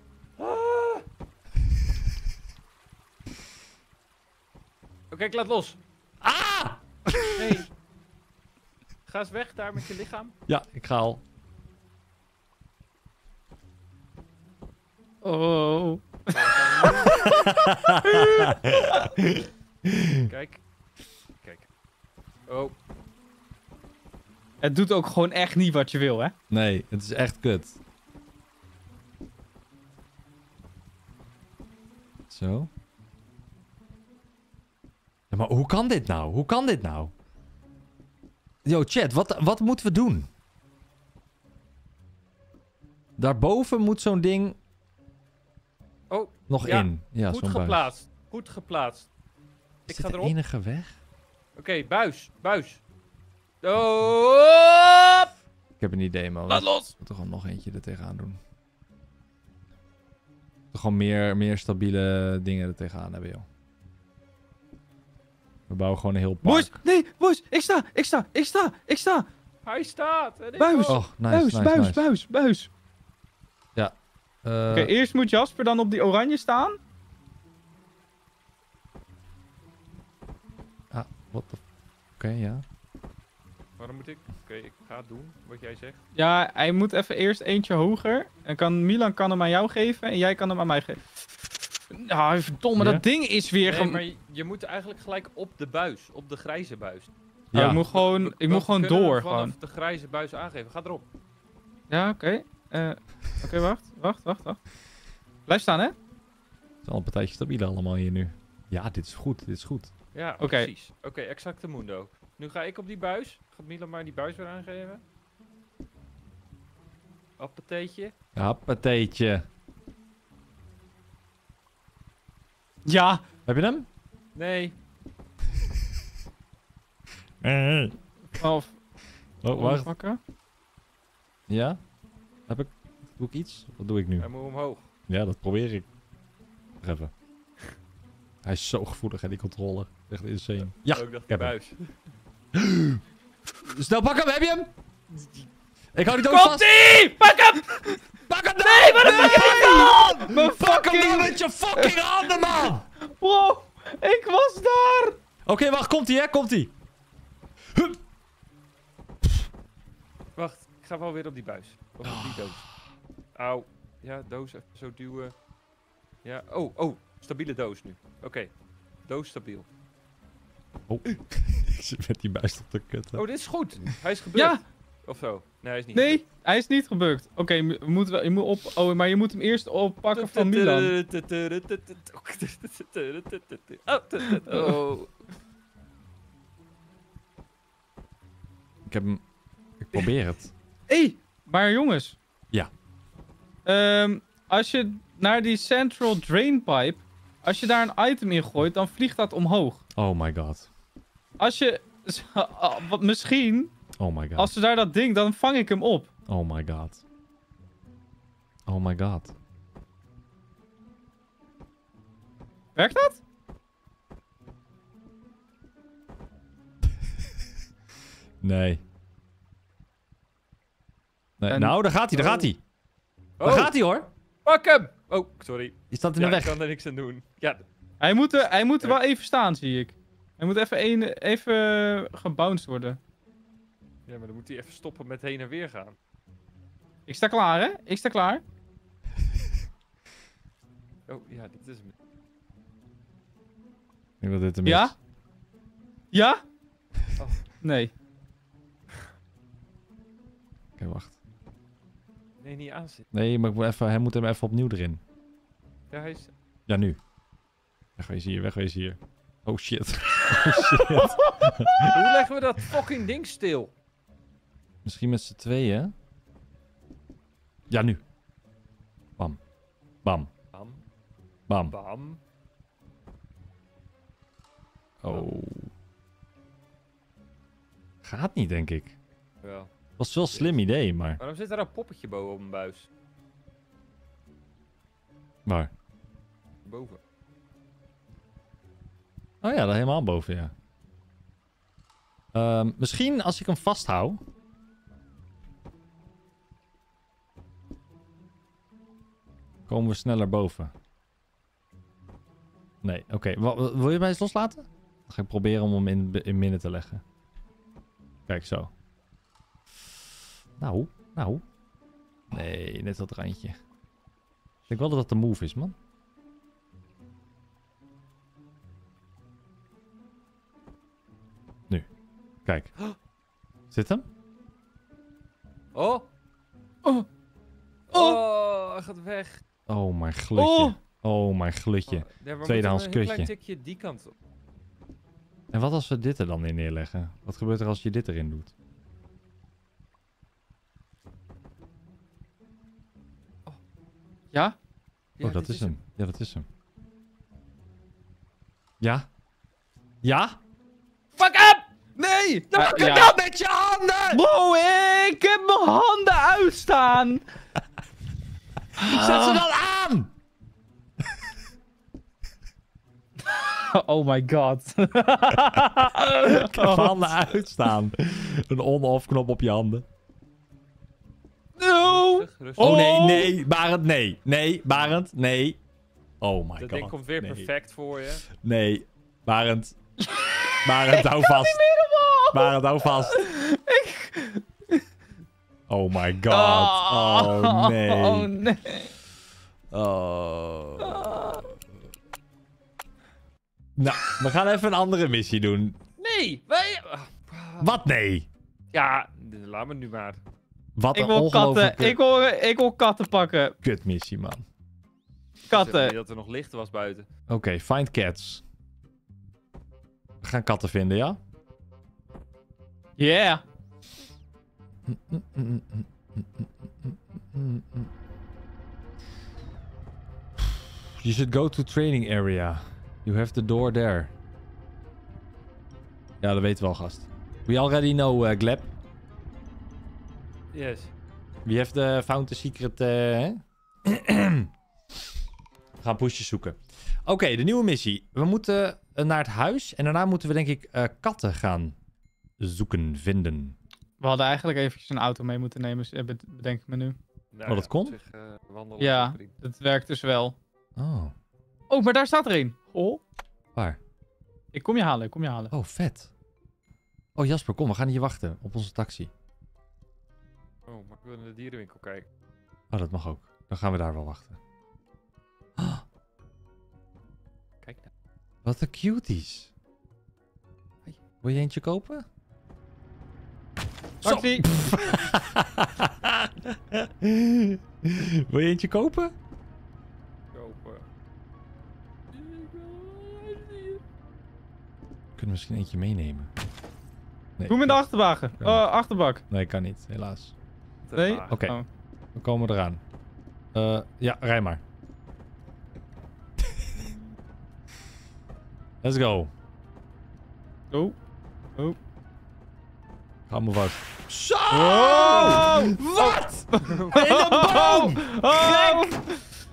Oké, ik laat los. Ah! Nee. Ga eens weg daar met je lichaam. Ja, ik ga al. Oh. Kijk. Kijk. Oh. Het doet ook gewoon echt niet wat je wil, hè? Nee, het is echt kut. Zo. Ja, maar hoe kan dit nou? Hoe kan dit nou? Yo, chat, wat moeten we doen? Daarboven moet zo'n ding... Oh, nog ja, in. Ja, goed geplaatst. Buis. Goed geplaatst. Is ik ga erop. De enige weg? Oké, buis. Buis. Oh! Ik heb een idee, man. Laat los! Ik moet er gewoon nog eentje er tegenaan doen. Er gewoon meer stabiele dingen er tegenaan hebben, joh. We bouwen gewoon een heel park. Boys, nee, boys, ik sta. Hij staat. Buis, oh, nice, buis. Ja. Oké, eerst moet Jasper dan op die oranje staan. Ah, wat de... Oké, ja. Waarom moet ik? Oké, ik ga het doen wat jij zegt. Ja, hij moet even eerst eentje hoger. En Milan kan hem aan jou geven en jij kan hem aan mij geven. Nou, verdomme, dat ding is weer... Nee, maar je moet eigenlijk gelijk op de buis. Op de grijze buis. Ja, ja. Ik moet gewoon door. Gewoon de grijze buis aangeven. Ga erop. Ja, oké. Oké, wacht. Blijf staan, hè? Het is al een partijtje stabiel allemaal hier nu. Ja, dit is goed, dit is goed. Ja, precies. Oké, exacte mundo. Nu ga ik op die buis. Gaat Milan maar die buis weer aangeven. Appeteetje. Appeteetje. Ja. Heb je hem? Nee. Oh, wacht. Pakken. Ja? Doe ik iets? Wat doe ik nu? Hij moet omhoog. Ja, dat probeer ik. Even. Hij is zo gevoelig, hè, die controller. Echt insane. Ja, ik dacht, ik heb buis. Hem. Snel, pak hem, heb je hem? Ik hou die dood vast. Komt-ie! Pak hem! Pak hem dan! Nee, maar pak hem dan! Pak hem dan met je fucking handen, man! Wow, ik was daar! Oké, wacht, komt-ie, hè? Komt-ie. Hup. Wacht, ik ga wel weer op die buis. Of op die doos. Auw. Ja, doos even zo duwen. Ja, oh, stabiele doos nu. Oké, doos stabiel. Oh, ik zit met die buis op de kut. Hè. Oh, dit is goed. Hij is gebeurd. Ja. Of zo? Nee, hij is niet gebukt. Hij is niet gebukt. Oké, je moet op... Oh, maar je moet hem eerst oppakken van Milan. Oh. Ik heb hem... Ik probeer het. Hé, maar jongens. Ja. Als je naar die Central Drainpipe... Als je daar een item in gooit, dan vliegt dat omhoog. Oh my god. Als je... Wat misschien... Oh my god. Als ze daar dat ding, dan vang ik hem op. Oh my god. Oh my god. Werkt dat? Nee. En... Nou, daar gaat hij, Daar gaat hij, hoor. Pak hem! Oh, sorry. Je staat in de weg. Ik kan er niks aan doen. Ja. Hij moet er wel even staan, zie ik. Hij moet even gebounced worden. Ja, maar dan moet hij even stoppen met heen en weer gaan. Ik sta klaar, hè? Ik sta klaar. Oh, ja, dit is hem. Ik wil dit hem. Ja? Is. Ja? Oh. Nee. Oké, wacht. Nee, niet aanzitten. Nee, maar ik moet even, hij moet hem even opnieuw erin. Ja, hij is... Ja, nu. Wegwezen hier, wegwezen hier. Oh, shit. Oh, shit. Hoe leggen we dat fucking ding stil? Misschien met z'n tweeën. Ja, nu. Bam. Bam. Bam. Bam. Bam. Oh. Gaat niet, denk ik. Ja. Was wel een slim idee, maar... Waarom zit er een poppetje boven op een buis? Waar? Boven. Oh ja, daar helemaal boven, ja. Misschien als ik hem vasthoud... komen we sneller boven. Nee, oké. Wil je mij eens loslaten? Dan ga ik proberen om hem in midden te leggen. Kijk, zo. Nou, nou. Nee, net dat randje. Ik denk wel dat dat de move is, man. Nu. Kijk. Zit hem? Oh. Oh. Oh, hij gaat weg. Oh, mijn glutje. Oh, mijn glutje. Ja, tweedehands kutje. Een klein tikje die kant op. En wat als we dit er dan in neerleggen? Wat gebeurt er als je dit erin doet? Oh. Ja? Ja? Oh, dat is hem. Ja, dat is hem. Ja? Ja? Fuck up! Nee! Dan pak je dat met je handen! Wow, ik heb mijn handen uitstaan! Zet ze dan aan! Oh my god. Ik heb handen uitstaan. Een on-off knop op je handen. No! Rustig, rustig. Oh nee, nee. Barend, nee. Nee, Barend, nee. Oh my god. Dat ding komt weer perfect voor je. Nee, Barend. Barend, hou vast. Barend, hou vast. Oh my god. Oh nee. Oh nee. Oh. Nou, we gaan even een andere missie doen. Nee, wij... Wat nee? Ja, laat me nu maar. Wat een ongelooflijk... Ik wil katten pakken. Kut missie, man. Katten. Ik weet niet dat er nog licht was buiten. Oké, find cats. We gaan katten vinden, ja? Yeah. You should go to training area. You have the door there. Ja, dat weten we al, gast. We already know, Gleb. Yes. We have found the secret... We gaan poesjes zoeken. Oké, de nieuwe missie. We moeten naar het huis. En daarna moeten we, denk ik, katten gaan zoeken, vinden. We hadden eigenlijk eventjes een auto mee moeten nemen, bedenk ik me nu. Nou, oh, dat kon? Zich, ja, dat werkt dus wel. Oh. Oh, maar daar staat er een. Oh. Waar? Ik kom je halen, ik kom je halen. Oh, vet. Oh, Jasper, kom, we gaan hier wachten op onze taxi. Oh, maar ik wil naar de dierenwinkel kijken. Oh, dat mag ook. Dan gaan we daar wel wachten. Ah. Kijk nou. Wat een cuties. Hey. Wil je eentje kopen? Taxi! Wil je eentje kopen? We kunnen misschien eentje meenemen. Nee, doe hem in de achterwagen. Achterbak. Nee, kan niet. Helaas. Nee? Oké. We komen eraan. Ja, rij maar. Let's go. Go. Go. Ga me vast. Zo! Wow! Wat? In de boom!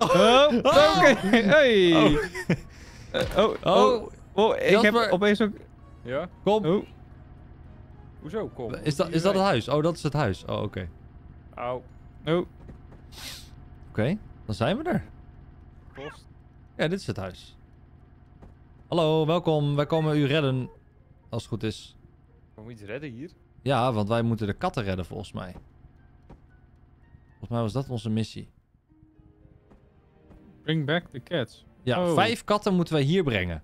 Gek! Oké. Hey. Oh, ik heb opeens ook... Ja? Kom. Oh. Hoezo, kom? Is dat het huis? Oh, dat is het huis. Oh, oké. Auw. Oh. Oké, dan zijn we er. Post. Ja, dit is het huis. Hallo, welkom. Wij komen u redden. Als het goed is. Gaan we iets redden hier? Ja, want wij moeten de katten redden, volgens mij. Volgens mij was dat onze missie. Bring back the cats. Ja, 5 katten moeten wij hier brengen.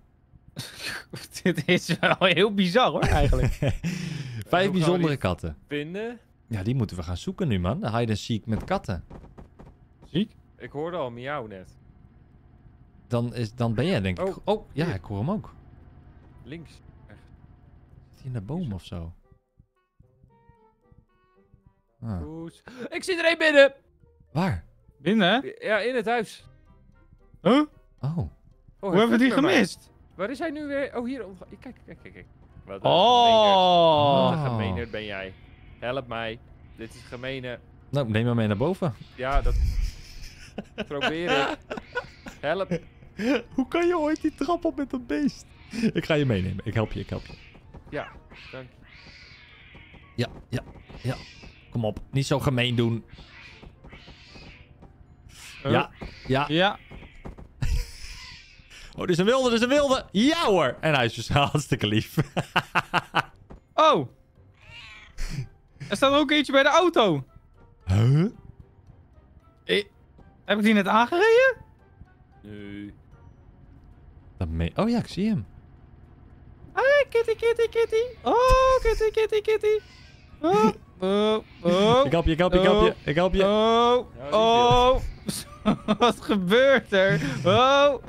Dit is wel heel bizar, hoor, eigenlijk. 5 bijzondere katten. Vinden? Ja, die moeten we gaan zoeken nu, man. Hide and seek met katten. Ziek? Ik hoorde al miauw net. Dan ben jij, denk ik... Oh, ja, ik hoor hem ook. Links. Zit hij in de boom of zo? Ah. Ik zie er één binnen! Waar? Binnen? Ja, in het huis. Huh? Oh. Hoe hebben we die gemist? Waar is hij nu weer? Oh, hier. Kijk, kijk, kijk. Wat een gemeener ben jij. Help mij. Dit is gemene. Nou, neem maar mee naar boven. Ja, dat... Probeer ik. Help. Hoe kan je ooit die trap op met dat beest? Ik ga je meenemen. Ik help je, ik help je. Ja, dank je. Ja, ja, ja. Kom op. Niet zo gemeen doen. Ja, ja, ja. Oh, er is een wilde, er is een wilde. Ja hoor. En hij is dus hartstikke lief. Oh. Er staat ook eentje bij de auto. Huh? Heb ik die net aangereden? Nee. Oh ja, ik zie hem. Ah, kitty, kitty, kitty. Oh, kitty, kitty, kitty. Oh, oh, oh. Ik help je, ik help je, ik help je. Ik help je. Oh, oh. Wat gebeurt er? Oh.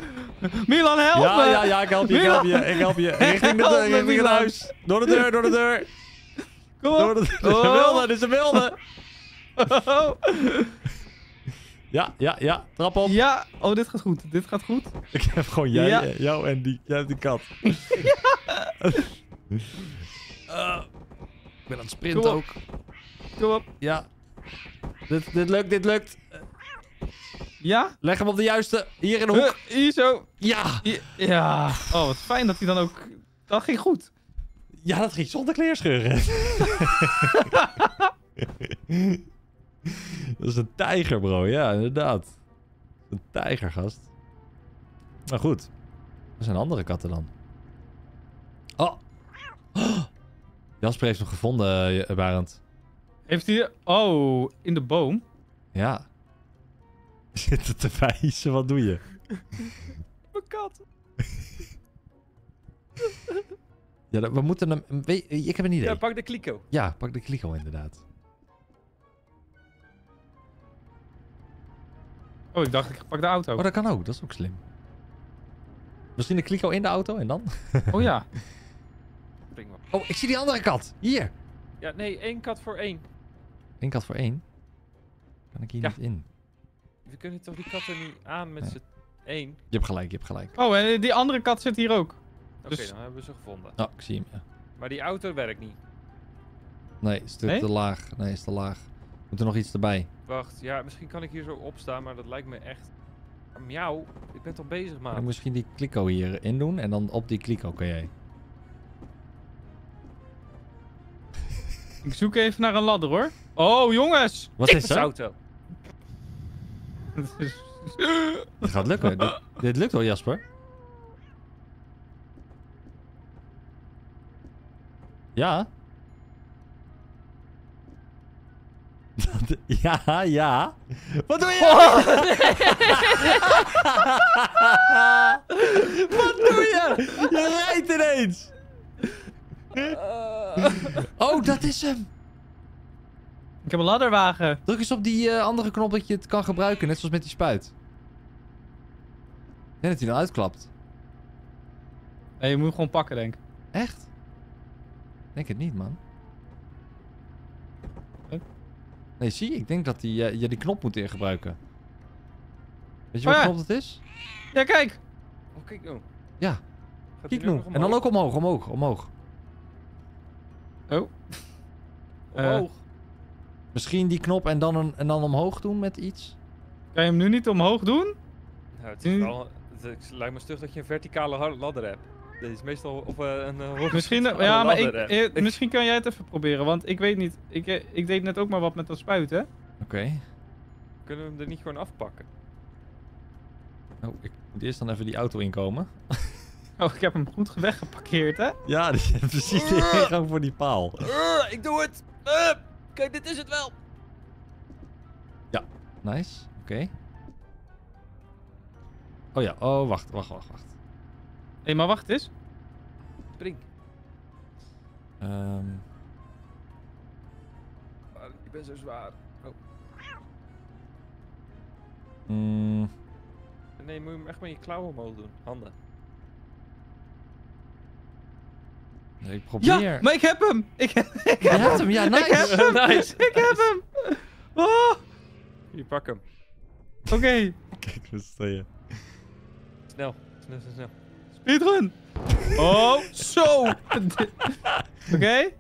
Milan, help me. Ja, ja, ja, ik help je, Milan. Ik help je, ik help je. Richting de deur, richting het huis. Door de deur, door de deur. Kom op. Dit is een wilde, dit is een wilde. Oh. Ja, ja, ja. Trap op. Ja. Oh, dit gaat goed. Dit gaat goed. Ik heb gewoon jij, jou en die. Jij hebt die kat. Ik ben aan het sprinten ook. Kom op. Ja. Dit lukt, dit lukt. Ja? Leg hem op de juiste. Hier in de hoek. Hier zo. Ja. Ja. Oh, wat fijn dat hij dan ook... Dat ging goed. Ja, dat ging zonder kleerscheuren. Dat is een tijger, bro. Ja, inderdaad. Een tijgergast. Maar goed. Dat zijn andere katten dan. Oh. Oh. Jasper heeft hem gevonden, Barend. Heeft hij... Oh, in de boom? Ja. Je zit er te wijzen. Wat doe je? Mijn kat. Ja, we moeten hem... Ik heb een idee. Ja, pak de kliko. Ja, pak de kliko inderdaad. Oh, ik dacht, ik pak de auto. Oh, dat kan ook. Dat is ook slim. Misschien de kliko in de auto en dan? Oh ja. Oh, ik zie die andere kat. Hier. Ja, nee. 1 kat voor 1. 1 kat voor 1? Kan ik hier niet in? We kunnen toch die katten niet aan met z'n 1? Je hebt gelijk, je hebt gelijk. Oh, en die andere kat zit hier ook. Oké, dan hebben we ze gevonden. Oh, ik zie hem, ja. Maar die auto werkt niet. Nee, is te laag. Nee, is te laag. Moet er nog iets erbij? Wacht, ja, misschien kan ik hier zo opstaan, maar dat lijkt me echt... Miauw, ik ben toch bezig, man. Misschien die kliko hier in doen en dan op die kliko kan jij. Ik zoek even naar een ladder, hoor. Oh, jongens! Wat is dat? Auto. Het gaat lukken. Dit lukt wel, Jasper. Ja. Ja, ja. Wat doe je? Oh, nee. Wat doe je? Je rijdt ineens. Oh, dat is hem. Ik heb een ladderwagen. Druk eens op die andere knop dat je het kan gebruiken. Net zoals met die spuit. En dat hij dan uitklapt. Nee, je moet hem gewoon pakken, denk ik. Echt? Denk het niet, man. Nee, zie je? Ik denk dat je die knop moet ingebruiken. Weet je wat knop dat is? Ja, kijk! Oh, kijk nou. Ja. Kijk nou. En dan ook omhoog, omhoog, omhoog. Oh. Omhoog. Misschien die knop en dan, omhoog doen met iets? Kan je hem nu niet omhoog doen? Nou, het is wel... Het lijkt me stug dat je een verticale ladder hebt. Dit is meestal op een horizontaal. Misschien, ja, maar misschien kan jij het even proberen, want ik weet niet. Ik deed net ook maar wat met dat spuiten. Oké. Kunnen we hem er niet gewoon afpakken? Oh, ik moet eerst dan even die auto inkomen. Oh, ik heb hem goed weggeparkeerd, hè? Ja, precies. Gewoon voor die paal. Ik doe het! Kijk, dit is het wel! Ja, nice. Oké. Oh ja, oh, wacht, wacht, wacht, wacht. Hé, maar wacht eens. Spring. Ik ben zo zwaar. Oh. Mm. Nee, moet je hem echt met je klauwen omhoog doen. Handen. Nee, ik probeer. Ja, maar ik heb hem! Ik heb hem! Ja, nice! Ik heb hem! Nice. Ik heb hem! Oh. Hier, pak hem. Oké. Kijk, we staan hier. Snel, snel, snel, snel. Speedrun! Oh, zo! Oké?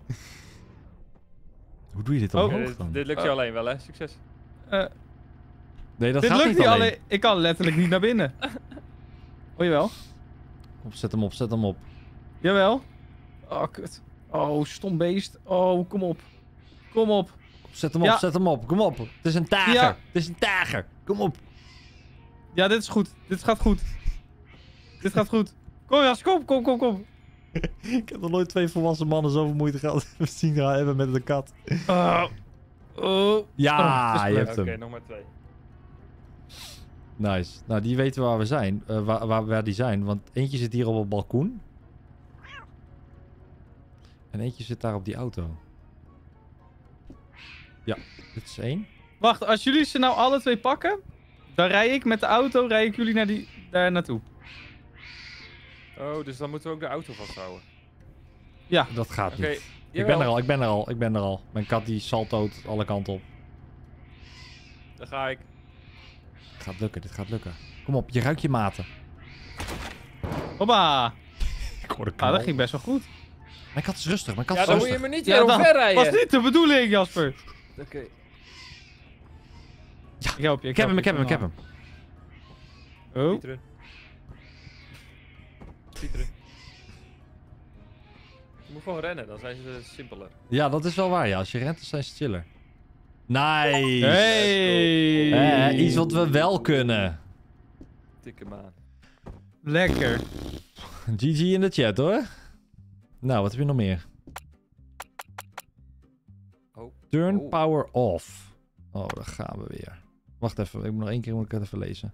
Hoe doe je dit dan? Oh, dit lukt je alleen wel, hè? Succes. Nee, dat dit gaat lukt niet alleen. Ik kan letterlijk niet naar binnen. Oh, jawel. Op, zet hem op, zet hem op. Jawel. Oh, kut. Oh, stom beest. Oh, kom op. Kom op. Zet hem op, ja. Zet hem op. Kom op. Het is een tager. Ja. Het is een tager. Kom op. Ja, dit is goed. Dit gaat goed. Dit gaat goed. Kom, Jas, kom, kom, kom, kom. Ik heb nog nooit twee volwassen mannen zoveel moeite gehad zien hebben met de kat. Ja, je hebt hem. Oké, nog maar twee. Nice. Nou, die weten waar we zijn. Waar die zijn. Want eentje zit hier op het balkoen. En eentje zit daar op die auto. Ja, dit is één. Wacht, als jullie ze nou alle twee pakken, dan rij ik met de auto, rij ik jullie naar daar naartoe. Oh, dus dan moeten we ook de auto vasthouden. Ja. Dat gaat niet. Ik ben er al. Mijn kat die saltoot alle kanten op. Daar ga ik. Het gaat lukken, dit gaat lukken. Kom op, je ruikt je maten. Hoppa! Ik hoorde knal. Ah, dat ging best wel goed. Mijn kat is rustig, mijn kat is rustig. Ja, dan moet je me niet weer omver rijden. Dat was niet de bedoeling, Jasper. Oké. Ja, ik help je. Ik heb hem. Oh. Pieteren. Je moet gewoon rennen, dan zijn ze simpeler. Ja, dat is wel waar, ja. Als je rent, dan zijn ze chiller. Nice! Hey! Iets wat we wel kunnen. Tik hem aan. Lekker. GG in de chat, hoor. Nou, wat heb je nog meer? Oh. Turn power off. Oh, daar gaan we weer. Wacht even, ik moet nog één keer het even lezen.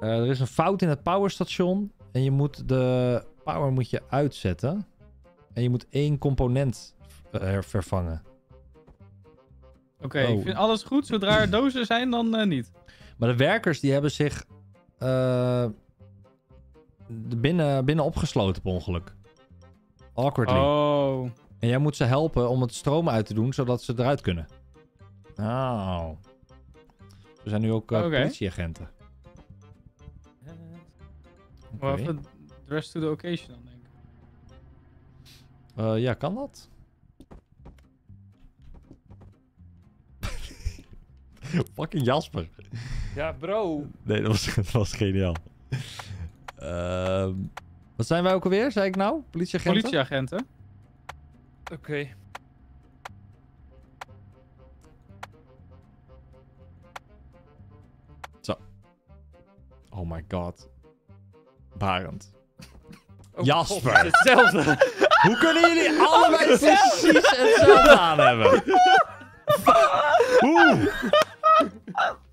Er is een fout in het powerstation. En je moet de power uitzetten. En je moet één component vervangen. Oké, ik vind alles goed. Zodra er dozen zijn, dan niet. Maar de werkers die hebben zich binnen opgesloten per ongeluk. Awkwardly. Oh. En jij moet ze helpen om het stroom uit te doen, zodat ze eruit kunnen. Nou. Er zijn nu ook politieagenten. Okay. Even dress to the occasion dan, denk ik. Ja, kan dat? Fucking Jasper. Ja, bro. Nee, dat was geniaal. Wat zijn wij ook alweer, zei ik nou? Politieagenten? Politieagenten. Oké. Zo. Oh my god. Barend. Oh, Jasper. God, hetzelfde. Hoe kunnen jullie allebei precies hetzelfde aan hebben?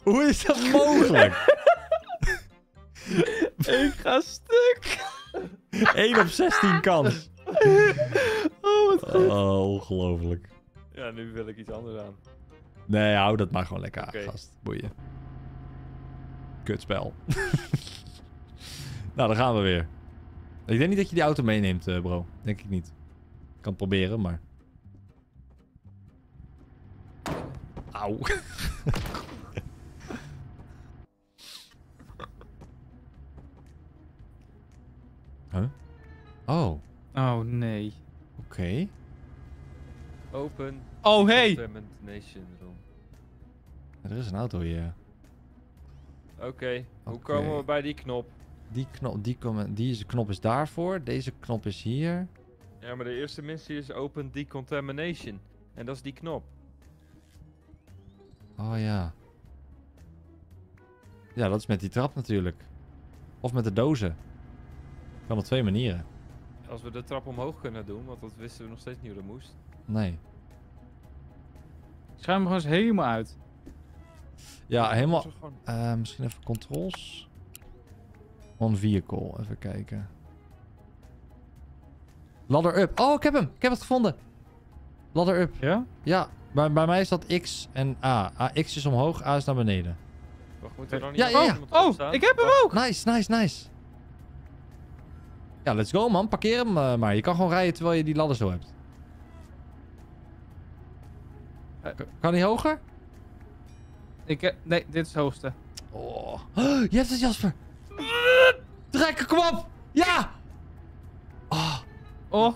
Hoe is dat mogelijk? Ik ga stuk. 1 op 16 kans. Oh, wat goed. Oh, ongelooflijk. Ja, nu wil ik iets anders aan. Nee, hou dat maar gewoon lekker aan, gast. Boeien. Kutspel. Nou, daar gaan we weer. Ik denk niet dat je die auto meeneemt, bro. Denk ik niet. Ik kan het proberen, maar... Auw. Huh? Oh. Oh, nee. Oké. Open. Oh, hey! Er is een auto hier. Oké. Hoe komen we bij die knop? Deze knop is daarvoor. Deze knop is hier. Ja, maar de eerste missie is open decontamination. En dat is die knop. Oh ja. Ja, dat is met die trap natuurlijk. Of met de dozen. Kan op twee manieren. Als we de trap omhoog kunnen doen, want dat wisten we nog steeds niet hoe dat moest. Nee. Schuim hem gewoon eens helemaal uit. Ja, helemaal... misschien even controls... On vehicle, even kijken. Ladder up. Oh, ik heb hem. Ik heb het gevonden. Ladder up. Ja? Ja. Bij mij is dat X en A. X is omhoog, A is naar beneden. Wacht, moet er dan niet opstaan? Ik heb hem ook. Nice, nice, nice. Ja, let's go, man. Parkeer hem maar. Je kan gewoon rijden terwijl je die ladder zo hebt. Kan die hoger? Nee, dit is het hoogste. Oh. Je hebt het, Jasper. trekken, kom op! Ja! Oh. Oh.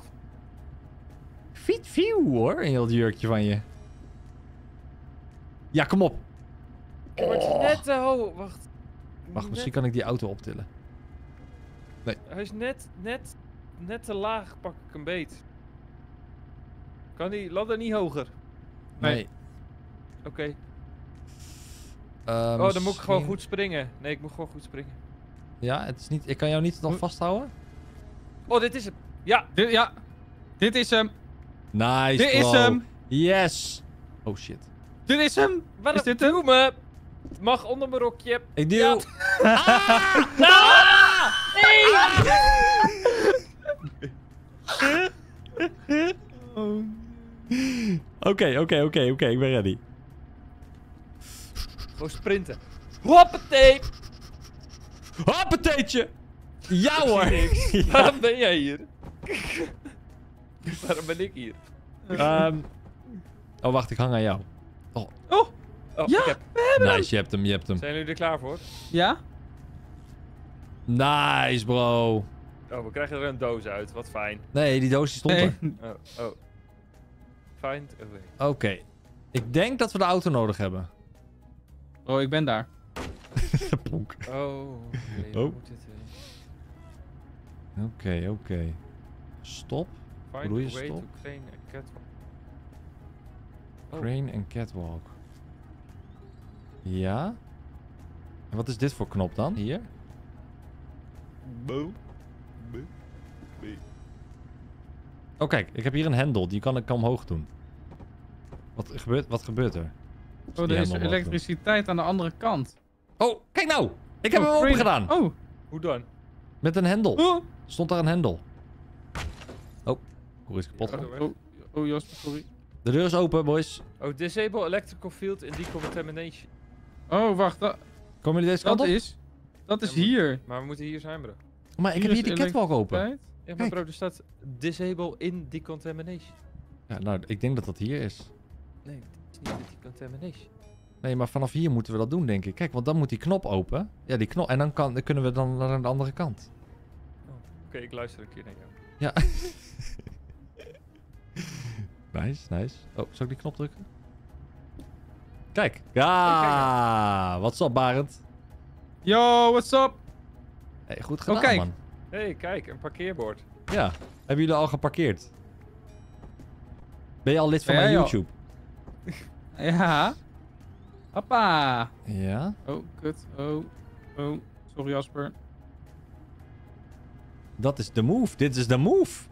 Fiet view hoor, in dat jurkje van je. Ja, kom op. Ik word net te hoog. Wacht. Wacht, misschien kan ik die auto optillen. Nee. Hij is net te laag, pak ik een beet. Kan die ladder niet hoger? Nee. Oké. Okay. Oh, dan moet ik gewoon goed springen. Nee, ik moet gewoon goed springen. Ja, het is niet... Ik kan jou niet nog vasthouden. Oh, dit is hem. Ja. Ja. Dit is hem. Nice, dit is hem. Yes. Oh, shit. Dit is hem. Wat is dit hem? Het mag onder mijn rokje. Ik doe... Ja. Ah! Ah! Nee! Oké. Ik ben ready. Gewoon sprinten. Hoppatee! Hoppateetje! Ja hoor! Ja. Waarom ben jij hier? Waarom ben ik hier? Oh wacht, ik hang aan jou. Oh ja, we hebben hem! Nice, je hebt hem. Zijn jullie er klaar voor? Ja. Nice bro. Oh, we krijgen er een doos uit, wat fijn. Nee, die doos die stond er. Oh. Find a way. Oké. Ik denk dat we de auto nodig hebben. Oh, ik ben daar. Plonk. Oh. Oké. Stop. Hoe doe je stop? Crane en catwalk. Ja. En wat is dit voor knop dan? Hier? Oh kijk, ik heb hier een hendel. Die kan ik omhoog doen. Wat gebeurt er? Oh, er is elektriciteit aan de andere kant. Oh, kijk nou! Ik heb hem open gedaan. Oh, hoe dan? Met een hendel. Oh. Stond daar een hendel. Oh, hoe is kapot? Oh, Jasper, sorry. De deur is open, boys. Oh, disable electrical field in decontamination. Oh, wacht. Komen jullie deze kant op? Dat is hier. Maar we moeten hier zijn, bro. Maar ik heb hier de catwalk open. Ja, maar bro, er staat disable in decontamination. Ja, nou, ik denk dat dat hier is. Nee, het is niet decontamination. Nee, maar vanaf hier moeten we dat doen, denk ik. Kijk, want dan moet die knop open. Ja, die knop. En dan kunnen we dan naar de andere kant. Oh, Oké, ik luister een keer naar jou. Ja. Nice. Oh, zal ik die knop drukken? Kijk. Ja. What's up, Barend? Yo, what's up? Hey, goed gedaan, man. Hey, kijk, een parkeerbord. Ja. Hebben jullie al geparkeerd? Ben je al lid van mijn YouTube? Ja. Hoppa. Ja? Oh, kut. Oh. Sorry, Jasper. Dat is de move. Dit is de move.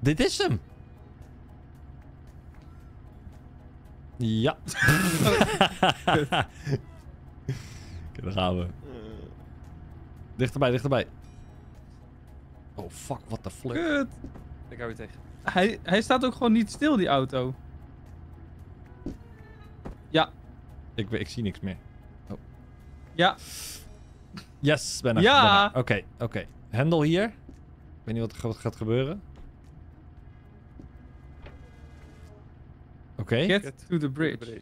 Dit is hem. Ja. Oké, daar gaan we. Dichterbij. Oh, fuck. What the fuck. Kut. Ik hou je tegen. Hij staat ook gewoon niet stil, die auto. Ja. Ik zie niks meer. Oh. Ja. Yes, ben ik. Ja. Oké. Hendel hier. Ik weet niet wat gaat gebeuren. Oké. Get to the bridge.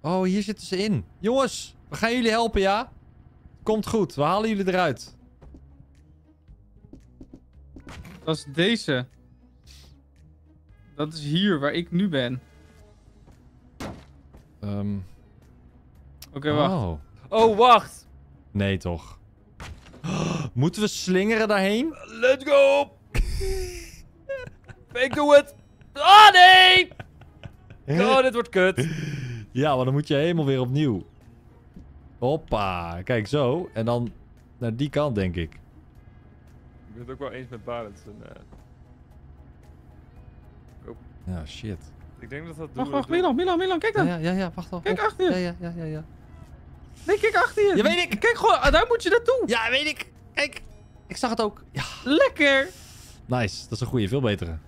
Oh, hier zitten ze in. Jongens, we gaan jullie helpen, ja? Komt goed, we halen jullie eruit. Dat is deze. Dat is hier, waar ik nu ben. Oké, wacht. Oh, wacht! Nee, toch. Moeten we slingeren daarheen? Let's go! Ik doe het! Ah, nee! Oh, dit wordt kut. Ja, maar dan moet je helemaal weer opnieuw. Hoppa. Kijk, zo. En dan naar die kant, denk ik. Ik ben het ook wel eens met Barend. Ja, shit. Ik denk dat dat... Wacht, Milan, kijk dan. Ja, wacht al. Kijk achter je. Ja. Nee, kijk achter je. Ja, weet ik. Kijk gewoon, daar moet je naartoe. Ja, weet ik. Kijk. Ik zag het ook. Ja. Lekker. Nice, dat is een goeie. Veel betere.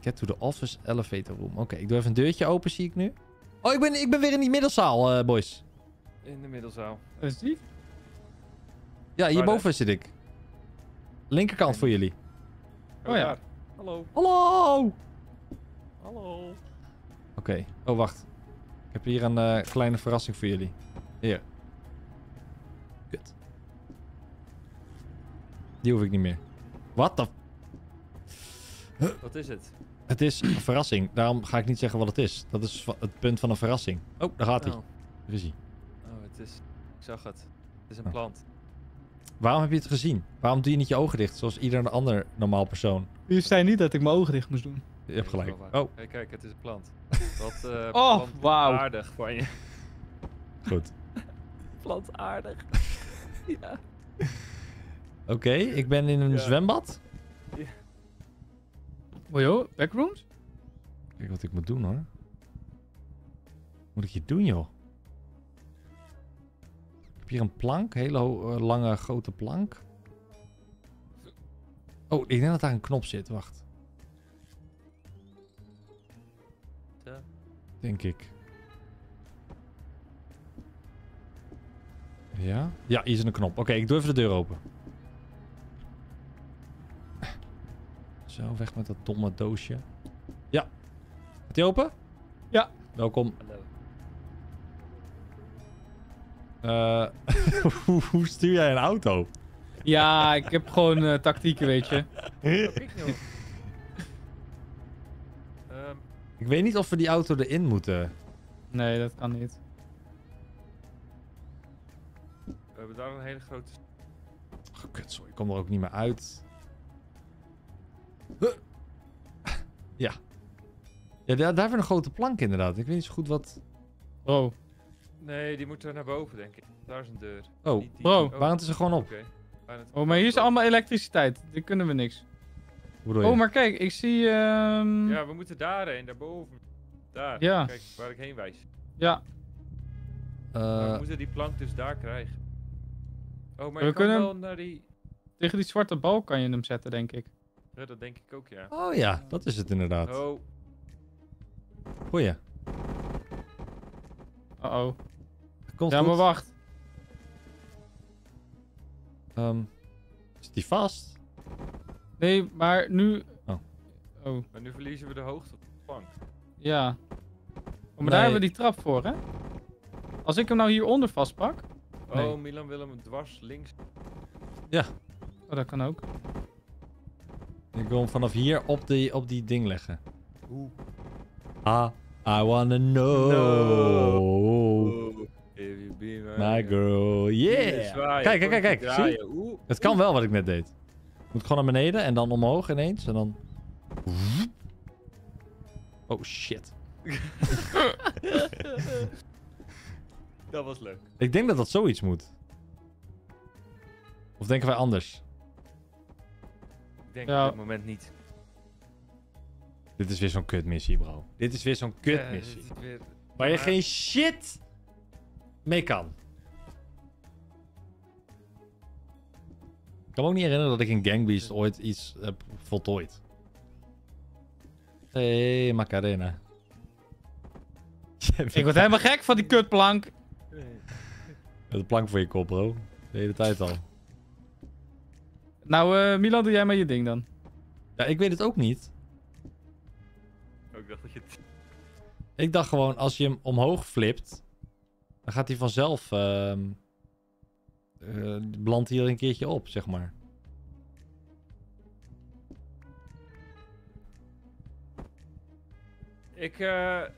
Get to the office elevator room. Oké, ik doe even een deurtje open, zie ik nu. Oh, ik ben weer in die middelzaal, boys. In de middelzaal. Is die? Ja, hierboven zit ik. Linkerkant voor jullie. Oh ja. Hallo. Oké. Oh, wacht. Ik heb hier een kleine verrassing voor jullie. Hier. Kut. Die hoef ik niet meer. Wat de... Wat is het? Het is een verrassing. Daarom ga ik niet zeggen wat het is. Dat is het punt van een verrassing. Oh, daar gaat hij. Daar is hij. Oh, het is... Ik zag het. Het is een plant. Waarom heb je het gezien? Waarom doe je niet je ogen dicht, zoals ieder ander normaal persoon? U zei niet dat ik mijn ogen dicht moest doen. Je hebt gelijk. Oh. Hey, kijk, het is een plant. Wat plantaardig van je. Goed. Plantaardig. Ja. Oké, ik ben in een zwembad. Ja. Ojo, backrooms? Kijk wat ik moet doen, hoor. Wat moet ik hier doen, joh? Ik heb hier een plank. Hele lange, grote plank. Oh, ik denk dat daar een knop zit. Wacht. Ja. Denk ik. Ja? Ja, hier is een knop. Oké, ik doe even de deur open. Zo, weg met dat domme doosje. Ja. Gaat die open? Ja. Welkom. Hoe stuur jij een auto? Ja, ik heb gewoon tactieken, weet je. Ik weet niet of we die auto erin moeten. Nee, dat kan niet. We hebben daar een hele grote... Oh, kut, sorry. Ik kom er ook niet meer uit. Ja. Ja, daar hebben we een grote plank inderdaad. Ik weet niet zo goed wat... Oh. Nee, die moeten naar boven, denk ik. Daar is een deur. Oh, bro. Waarom is er gewoon op? Okay. Oh, maar hier is allemaal elektriciteit. Daar kunnen we niks. Hoe bedoel je? Oh, maar kijk, ik zie... Ja, we moeten daarheen, daarboven. Daar. Ja. Kijk, waar ik heen wijs. Ja. We moeten die plank dus daar krijgen. Oh, maar je kan wel naar die... Tegen die zwarte bal kan je hem zetten, denk ik. Ja, dat denk ik ook, ja. Oh ja, dat is het inderdaad. Oh. Goeie. Uh-oh. Ja, goed. Maar wacht. Zit die vast? Nee, maar nu... Oh. Oh. Maar nu verliezen we de hoogte op de plank. Ja. Oh, maar daar hebben we die trap voor, hè? Als ik hem nou hieronder vastpak... Oh, nee. Milan wil hem dwars links... Ja. Oh, dat kan ook. Ik wil hem vanaf hier op die ding leggen. Oeh. Ah, I wanna know. No. If you be my girl. Yeah. Zwaaien, kijk, kijk, kijk, kijk. Zie? Oeh. Het kan wel wat ik net deed. Moet gewoon naar beneden en dan omhoog ineens. En dan... Oh, shit. Dat was leuk. Ik denk dat dat zoiets moet. Of denken wij anders? Ik denk op dit moment niet. Dit is weer zo'n kutmissie, bro. Dit is weer zo'n kutmissie. Weer... Waar je geen shit mee kan. Ik kan me ook niet herinneren dat ik in Gang Beasts ooit iets heb voltooid. Hé, hey, Macarena. Ik word helemaal gek van die kutplank. Met een plank voor je kop, bro. De hele tijd al. Nou, Milan, doe jij maar je ding dan. Ja, ik weet het ook niet. Oh, ik dacht dat je het... Ik dacht gewoon, als je hem omhoog flipt... Dan gaat hij vanzelf... belandt hij er een keertje op, zeg maar. Ik...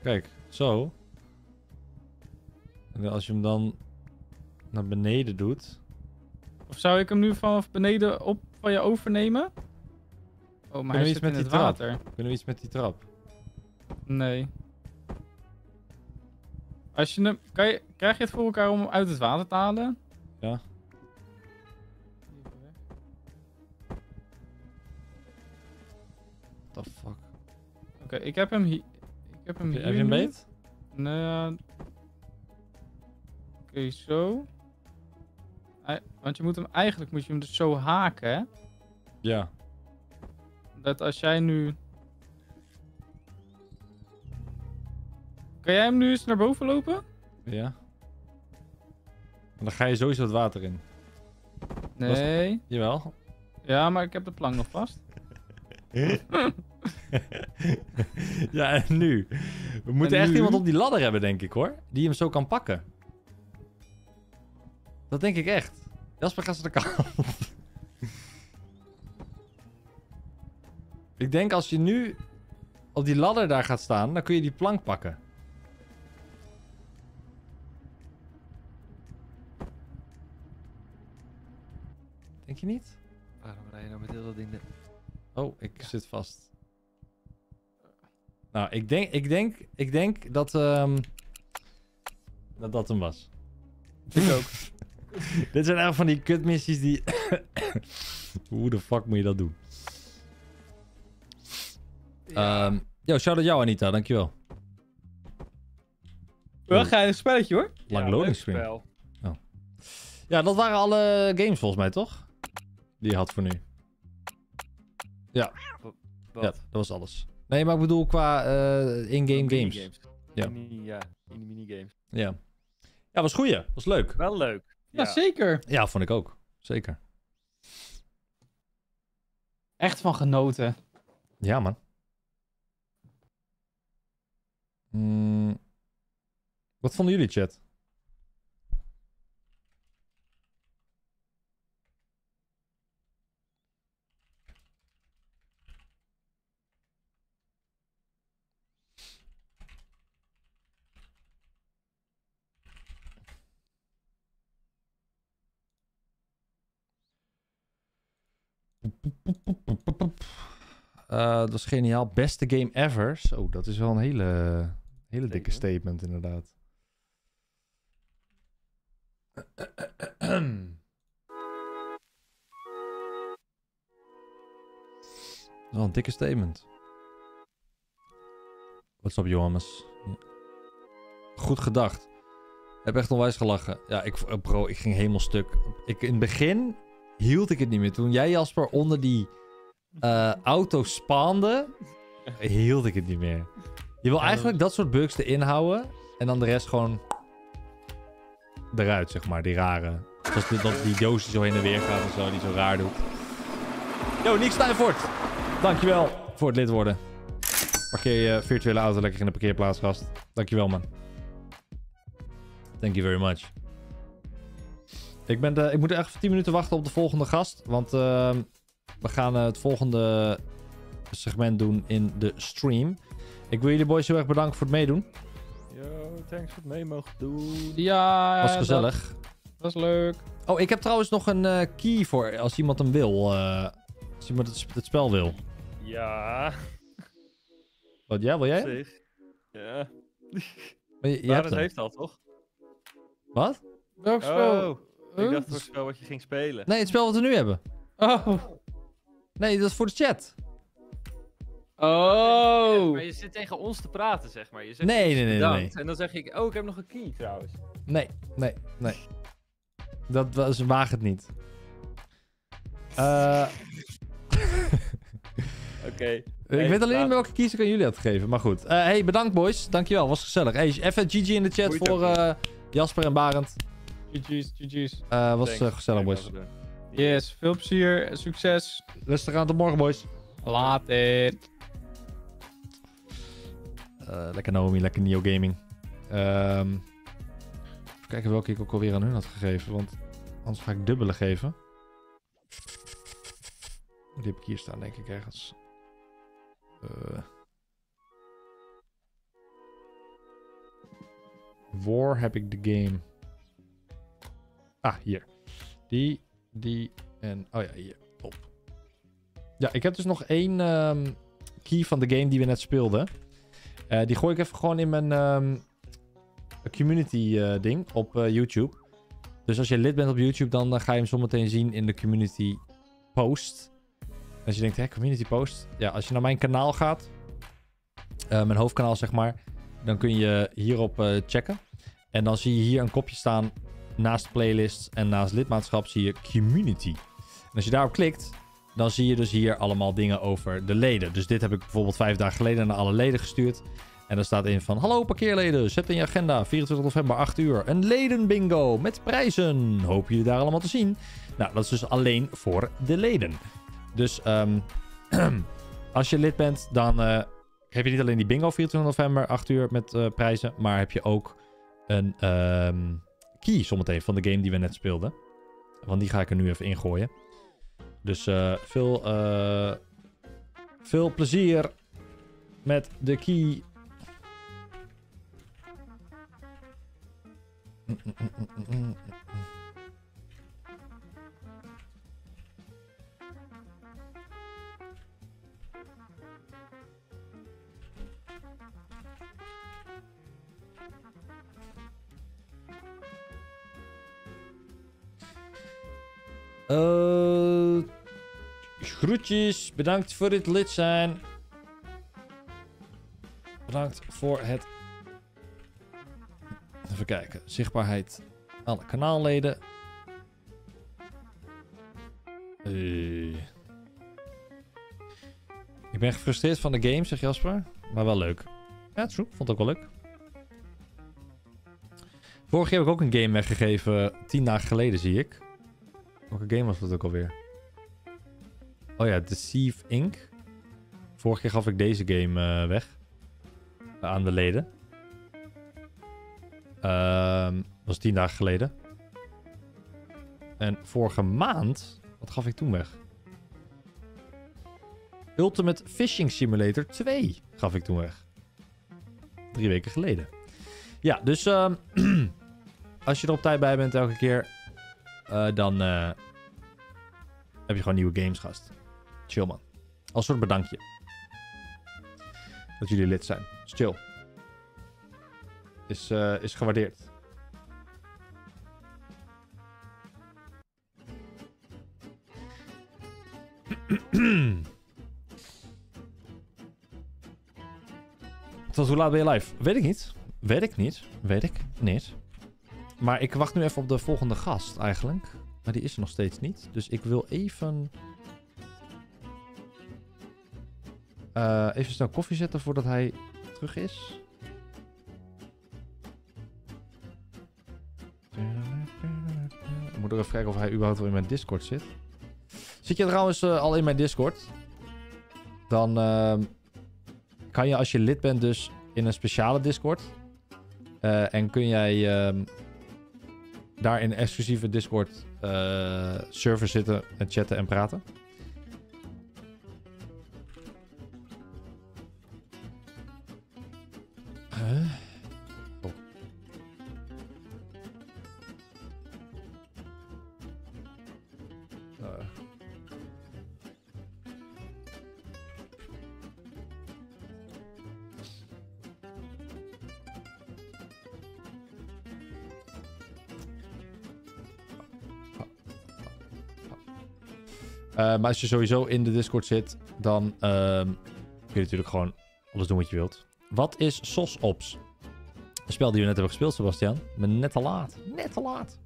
Kijk, zo. En als je hem dan... naar beneden doet... Of zou ik hem nu vanaf beneden op van je overnemen? Oh, maar hij zit in het water. Kunnen we iets met die trap? Nee. Als je hem... Krijg je het voor elkaar om hem uit het water te halen? Ja. What the fuck? Oké, ik heb hem hier... Heb je hem beet? Nee. Oké, zo. Want je moet hem eigenlijk dus zo haken, hè? Ja. Dat als jij nu... Kan jij hem nu eens naar boven lopen? Ja. En dan ga je sowieso het water in. Nee. Was... Jawel. Ja, maar ik heb de plank nog vast. Ja, en nu? We moeten echt iemand op die ladder hebben, denk ik, hoor. Die hem zo kan pakken. Dat denk ik echt. Jasper gaat ze de kant. Ik denk als je nu op die ladder daar gaat staan, dan kun je die plank pakken. Denk je niet? Waarom rij je nou met heel dat ding? Oh, ik zit vast. Nou, ik denk dat, dat hem was. Ik ook. Dit zijn echt van die kutmissies die... Hoe de fuck moet je dat doen? Ja. Yo, shout-out jou, Anita. Dankjewel. Wel geinig spelletje, hoor. Lang loading screen. Oh. Ja, dat waren alle games volgens mij, toch? Die je had voor nu. Ja. Ja, dat was alles. Nee, maar ik bedoel qua in-game games. In de minigames. Ja. Ja, was goeie. Was leuk. Wel leuk. Ja, ja, zeker. Ja, vond ik ook. Zeker. Echt van genoten. Ja, man. Mm. Wat vonden jullie, chat? Dat was geniaal. Beste game ever. Zo, dat is wel een hele dikke statement, inderdaad. Wel een dikke statement. What's up, Johannes? Ja. Goed gedacht. Heb echt onwijs gelachen. Ja, bro, ik ging helemaal stuk. In het begin hield ik het niet meer. Toen jij, Jasper, onder die auto spaande, hield ik het niet meer. Je wil eigenlijk dat soort bugs erin houden en dan de rest gewoon eruit, zeg maar. Die rare. Zoals dat die doos die zo heen en weer gaat en zo, die zo raar doet. Yo, Nick Steinvoort. Dankjewel voor het lid worden. Parkeer je virtuele auto lekker in de parkeerplaats, gast. Dankjewel, man. Thank you very much. Ik moet echt 10 minuten wachten op de volgende gast, want we gaan het volgende segment doen in de stream. Ik wil jullie boys heel erg bedanken voor het meedoen. Yo, thanks voor het mee mogen doen. Ja, was gezellig. Dat was leuk. Oh, ik heb trouwens nog een key voor als iemand hem wil. Als iemand het spel wil. Ja. Wat, ja, wil jij? Zeg. Ja. Barend heeft al, toch? Wat? Welk spel? Ik dacht het spel wat je ging spelen. Nee, het spel wat we nu hebben. Oh. Nee, dat is voor de chat. Oh. Maar je zit tegen ons te praten, zeg maar. Je zegt nee. En dan zeg ik, oh, ik heb nog een key trouwens. Nee. Dat was, waag het niet. Oké. Ik weet alleen niet welke keys ik aan jullie had gegeven, maar goed. Hey, bedankt boys. Dankjewel, was gezellig. Hey, even GG in de chat voor Jasper en Barend. GG's, GG's. Was gezellig, boys. Yes, veel plezier, succes. Rustig aan, tot morgen, boys. Later. Lekker Naomi, lekker Neo Gaming. Even kijken welke ik ook alweer aan hun had gegeven, want anders ga ik dubbele geven. Die heb ik hier staan, denk ik, ergens. War heb ik de game. Ah, hier. Die en... Oh ja, hier. Top. Ja, ik heb dus nog 1 key van de game die we net speelden. Die gooi ik even gewoon in mijn community ding op YouTube. Dus als je lid bent op YouTube, dan ga je hem zometeen zien in de community post. Als je denkt, hè, community post? Ja, als je naar mijn kanaal gaat, mijn hoofdkanaal zeg maar, dan kun je hierop checken. En dan zie je hier een kopje staan... Naast playlists en naast lidmaatschap zie je community. En als je daarop klikt, dan zie je dus hier allemaal dingen over de leden. Dus dit heb ik bijvoorbeeld 5 dagen geleden naar alle leden gestuurd. En daar staat in van, hallo parkeerleden, zet in je agenda 24 november 8 uur. Een ledenbingo met prijzen. Hoop jullie daar allemaal te zien. Nou, dat is dus alleen voor de leden. Dus als je lid bent, dan heb je niet alleen die bingo 24 november 8 uur met prijzen. Maar heb je ook een... key zometeen van de game die we net speelden. Want die ga ik er nu even ingooien. Dus veel Veel plezier met de key. Groetjes, bedankt voor het lid zijn. Bedankt voor het... Even kijken, zichtbaarheid alle kanaalleden. Ik ben gefrustreerd van de game, zegt Jasper. Maar wel leuk. Ja, true. Vond het ook wel leuk. Vorig jaar heb ik ook een game weggegeven. 10 dagen geleden, zie ik. Welke game was dat ook alweer? Oh ja, Deceive Inc. Vorig jaar gaf ik deze game weg. Aan de leden. Was 10 dagen geleden. En vorige maand... Wat gaf ik toen weg? Ultimate Fishing Simulator 2 gaf ik toen weg. 3 weken geleden. Ja, dus... als je er op tijd bij bent elke keer... dan... heb je gewoon nieuwe games, gast. Chill, man. Als soort bedankje. Dat jullie lid zijn. Is chill. Is gewaardeerd. Tot hoe laat ben je live? Weet ik niet. Weet ik niet. Weet ik niet. Maar ik wacht nu even op de volgende gast, eigenlijk. Maar die is er nog steeds niet. Dus ik wil even... even snel koffie zetten voordat hij terug is. Ik moet er even kijken of hij überhaupt wel in mijn Discord zit. Zit je trouwens al in mijn Discord? Dan kan je als je lid bent dus in een speciale Discord. En kun jij... daar in een exclusieve Discord server zitten en chatten en praten. Oh. Maar als je sowieso in de Discord zit, dan kun je natuurlijk gewoon alles doen wat je wilt. Wat is SOS OPS? Een spel die we net hebben gespeeld, Sebastian. Maar net te laat. Net te laat.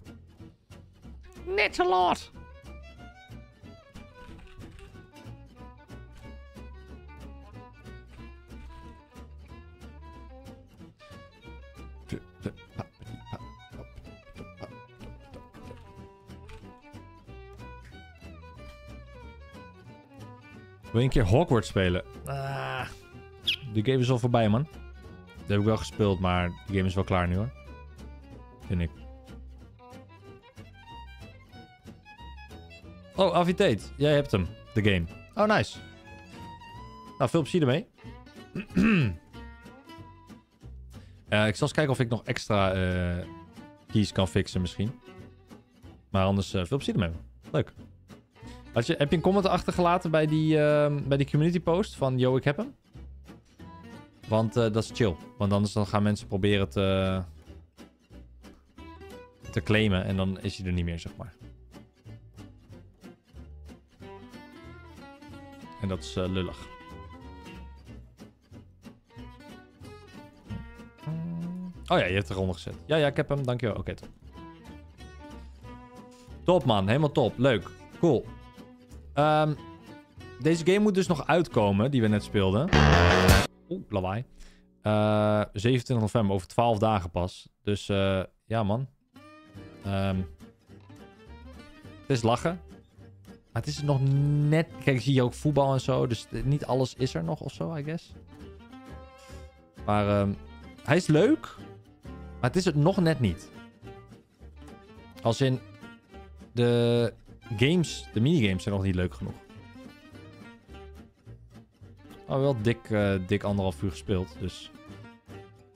Net te laat. Wil je een keer Hogwarts spelen? Ah, de game is al voorbij, man. Dat heb ik wel gespeeld, maar de game is wel klaar nu, hoor. Vind ik. Oh, Avitate. Jij hebt hem. De game. Oh, nice. Nou, veel plezier ermee. Ik zal eens kijken of ik nog extra keys kan fixen, misschien. Maar anders, veel plezier ermee. Leuk. Heb je een comment achtergelaten bij die community post van yo, ik heb hem? Want dat is chill. Want anders dan gaan mensen proberen te claimen en dan is hij er niet meer, zeg maar. En dat is lullig. Oh ja, je hebt er eronder gezet. Ja, ja, ik heb hem. Dankjewel. Oké, top. Top, man. Helemaal top. Leuk. Cool. Deze game moet dus nog uitkomen, die we net speelden. Oeh, lawaai. 27 november, over 12 dagen pas. Dus ja, man. Het is lachen. Maar het is nog net... Kijk, zie je ook voetbal en zo. Dus niet alles is er nog of zo, I guess. Maar hij is leuk. Maar het is het nog net niet. Als in de... Games, de minigames zijn nog niet leuk genoeg. Maar wel dik, dik 1,5 uur gespeeld, dus...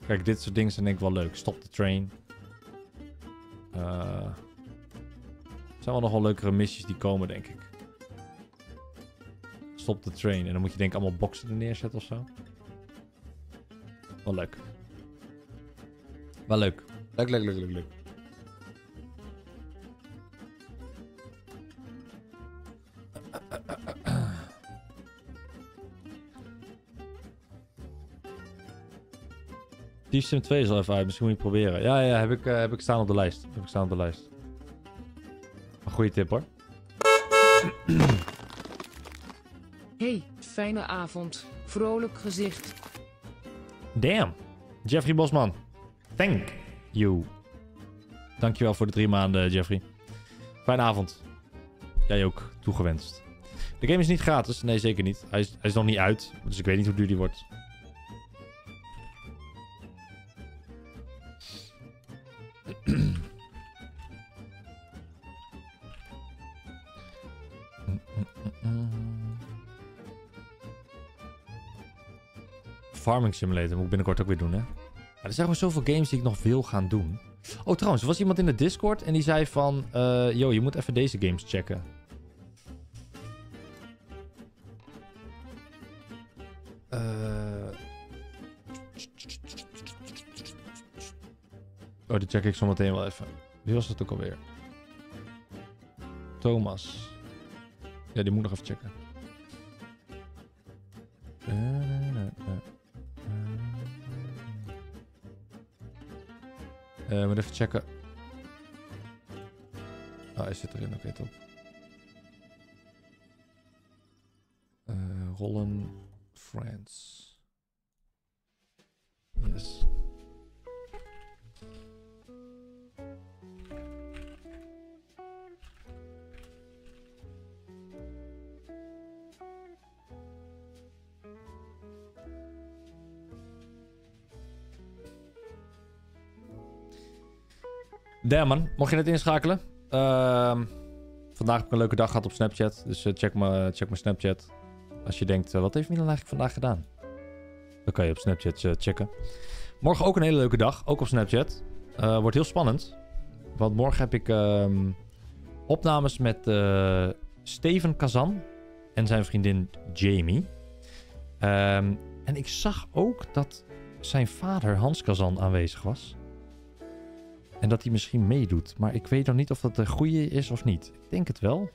Kijk, dit soort dingen zijn denk ik wel leuk. Stop de train. Zijn wel nog wel leukere missies die komen, denk ik. Stop de train. En dan moet je denk ik allemaal boxen er neerzetten of zo. Wel leuk. Wel leuk. Leuk, leuk, leuk, leuk, leuk. Thief Sim 2 is al even uit. Misschien moet je het proberen. Ja, ja, heb ik staan op de lijst. Heb ik staan op de lijst. Een goede tip hoor. Hey, fijne avond. Vrolijk gezicht. Damn. Jeffrey Bosman. Thank you. Dankjewel voor de 3 maanden, Jeffrey. Fijne avond. Jij ook. Toegewenst. De game is niet gratis. Nee, zeker niet. Hij is nog niet uit. Dus ik weet niet hoe duur die wordt. Farming Simulator moet ik binnenkort ook weer doen, hè? Maar er zijn gewoon zoveel games die ik nog wil gaan doen. Oh, trouwens, er was iemand in de Discord en die zei van... yo, je moet even deze games checken. Oh, die check ik zo meteen wel even. Wie was dat ook alweer? Thomas. Ja, die moet nog even checken. Moet even checken. Ah, hij zit erin. Oké, top. Rollen. Friends. Yes. Damn man, mocht je net inschakelen. Vandaag heb ik een leuke dag gehad op Snapchat. Dus check mijn Snapchat. Als je denkt, wat heeft Milan eigenlijk vandaag gedaan? Dan kan je op Snapchat checken. Morgen ook een hele leuke dag, ook op Snapchat. Wordt heel spannend. Want morgen heb ik opnames met Steven Kazàn en zijn vriendin Jamie. En ik zag ook dat zijn vader Hans Kazàn aanwezig was. En dat hij misschien meedoet. Maar ik weet nog niet of dat de goede is of niet. Ik denk het wel.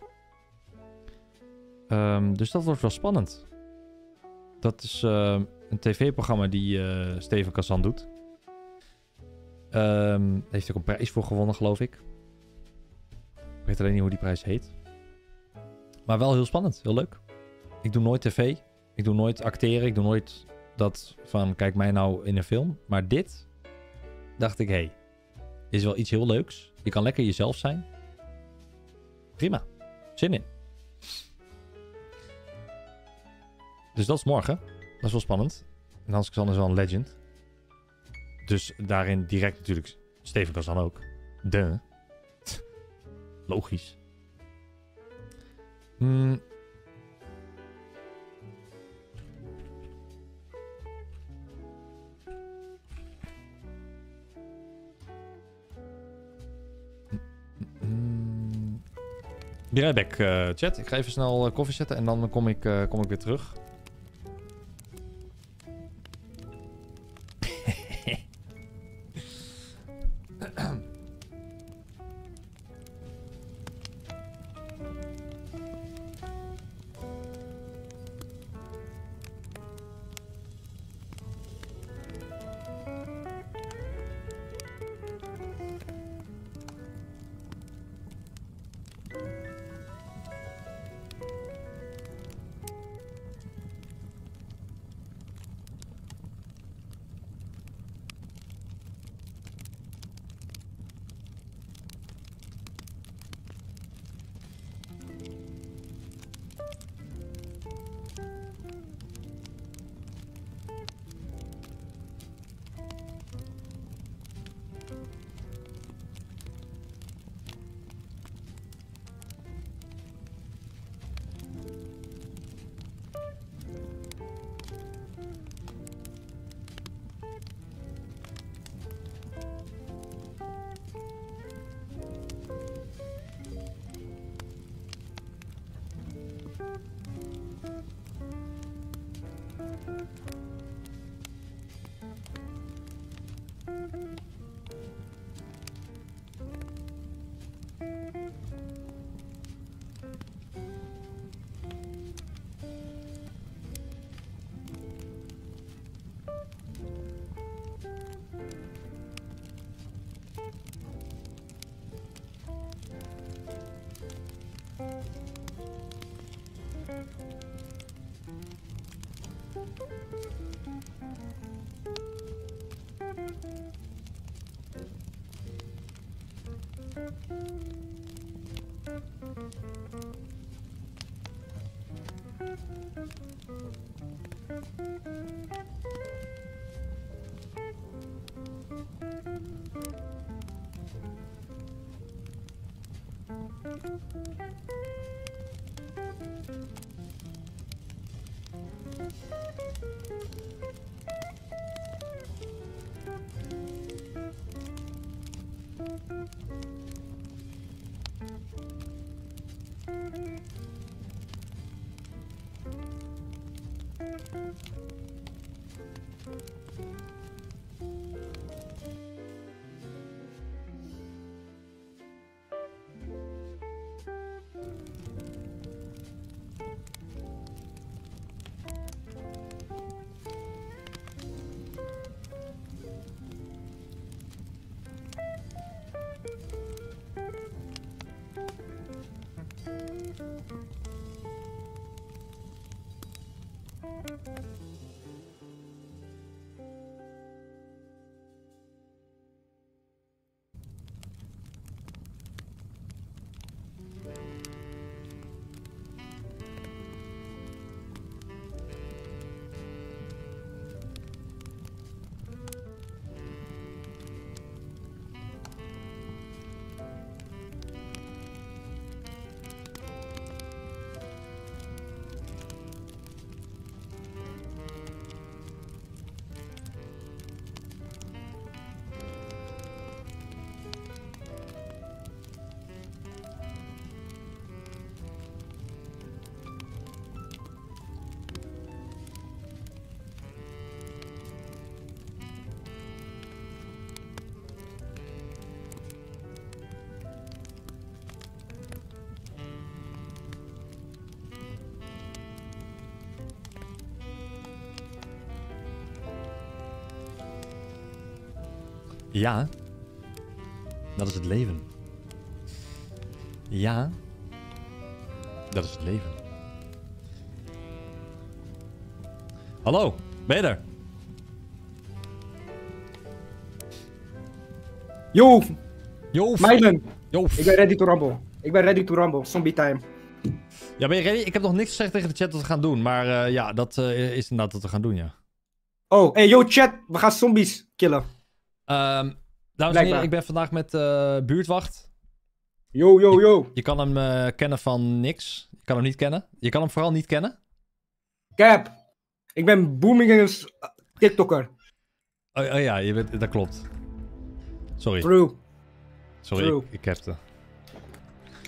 Dus dat wordt wel spannend. Dat is een tv-programma die Steven Kazàn doet. Heeft ook een prijs voor gewonnen, geloof ik. Ik weet alleen niet hoe die prijs heet. Maar wel heel spannend. Heel leuk. Ik doe nooit tv. Ik doe nooit acteren. Ik doe nooit dat van kijk mij nou in een film. Maar dit dacht ik, hey, is wel iets heel leuks. Je kan lekker jezelf zijn. Prima. Zin in. Dus dat is morgen. Dat is wel spannend. En Hans Kazàn is wel een legend. Dus daarin direct natuurlijk Steven Kazàn ook. Duh. Logisch. Hmm. Be right back, chat. Ik ga even snel koffie zetten en dan kom ik weer terug. Ja, dat is het leven. Ja, dat is het leven. Hallo, ben je er? Yo! Yo, Mijlen! Ik ben ready to rumble. Ik ben ready to rumble. Zombie time. Ja, ben je ready? Ik heb nog niks gezegd tegen de chat dat we gaan doen, maar ja, dat is inderdaad wat we gaan doen, ja. Oh, hey, yo chat, we gaan zombies killen. Dames en heren, ik ben vandaag met Buurtwacht. Yo, yo, yo. Je kan hem kennen van niks. Je kan hem niet kennen. Je kan hem vooral niet kennen. Cap. Ik ben boomingers TikToker. Oh ja, je bent, dat klopt. Sorry. True. Sorry, True. Ik capte.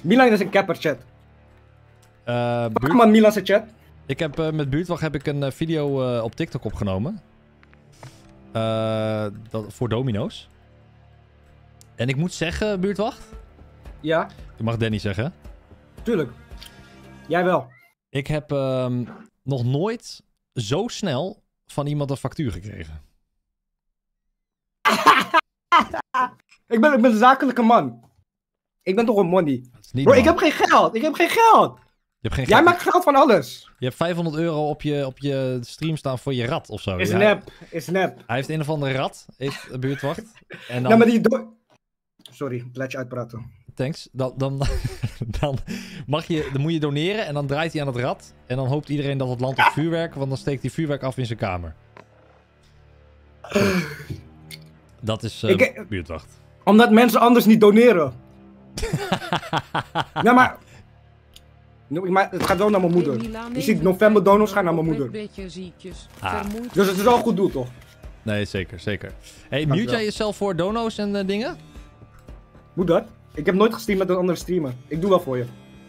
Milan is een capper, chat. Pak maar Milan zijn chat. Ik heb met Buurtwacht heb ik een video op TikTok opgenomen. Voor domino's. En ik moet zeggen, Buurtwacht? Ja? Je mag Danny zeggen. Tuurlijk. Jij wel. Ik heb nog nooit zo snel van iemand een factuur gekregen. Ik ben een zakelijke man. Ik ben toch een money. Bro, man. Ik heb geen geld. Ik heb geen geld. Je hebt geen geld. Jij maakt geld van alles. Je hebt €500 op je stream staan voor je rat of zo. Is nep, is nep. Hij heeft een of andere rat, heeft Buurtwacht. En dan... Ja, maar die... Sorry, laat je uitpraten. Thanks. Dan dan moet je doneren en dan draait hij aan het rad. En dan hoopt iedereen dat het land op vuurwerk, want dan steekt hij vuurwerk af in zijn kamer. Dat is Buurtwacht. Omdat mensen anders niet doneren. Ja, maar... Maar het gaat wel naar mijn moeder. Je ziet november donos gaan naar mijn moeder. Dus het is wel goed doel, toch? Nee, zeker, zeker. Hey, mute jij jezelf voor dono's en dingen? Moet dat? Ik heb nooit gestreamd met een andere streamer. Ik doe wel voor je.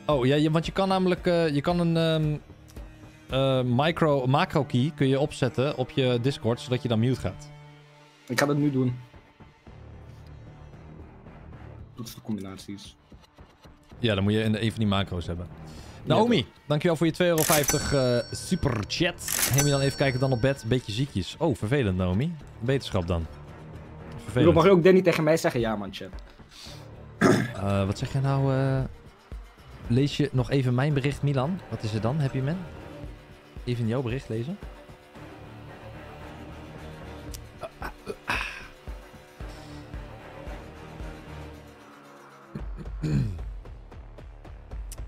Oh, ja, want je kan namelijk... je kan een macro key kun je opzetten op je Discord, zodat je dan mute gaat. Ik ga dat nu doen. dat soort combinaties. Ja, dan moet je een van die macro's hebben. Naomi, ja, dankjewel voor je €2,50 superchat. Neem je dan even kijken dan op bed. Beetje ziekjes. Oh, vervelend Naomi. Wetenschap dan. Vervelend. Bro, mag je ook Danny tegen mij zeggen? Ja man, chat. Wat zeg je nou? Lees je nog even mijn bericht, Milan? Wat is er dan, Happy Man? Even jouw bericht lezen.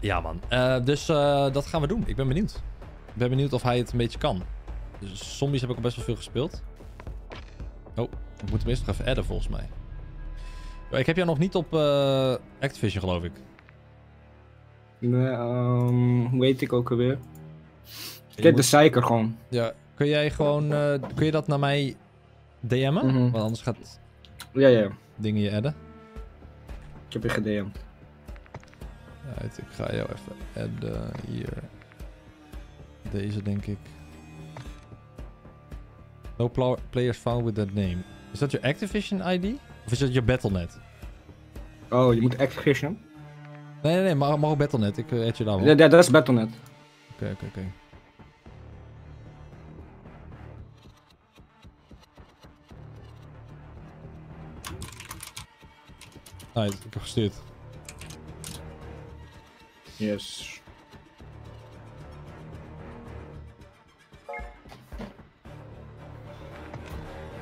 Ja man, dat gaan we doen. Ik ben benieuwd. Ik ben benieuwd of hij het een beetje kan. Dus zombies heb ik al best wel veel gespeeld. Oh, ik moet hem eerst nog even adden volgens mij. Ik heb jou nog niet op Activision geloof ik. Nee, hoe heet ik ook alweer? Ik heb de zeiker gewoon. Ja, kun jij gewoon, kun je dat naar mij DM'en? Mm-hmm. Want anders gaat dingen je adden. Ik heb je gedm'd. Right, ik ga jou even adden hier. Deze denk ik. No players found with that name. Is dat je Activision ID? Of is dat je Battle.net? Oh, je moet Activision? Nee, nee, nee, maar ook Battle.net. Ik add je daar wel. Ja, dat is Battle.net. Oké, oké, oké. Right, ik heb gestuurd. Yes.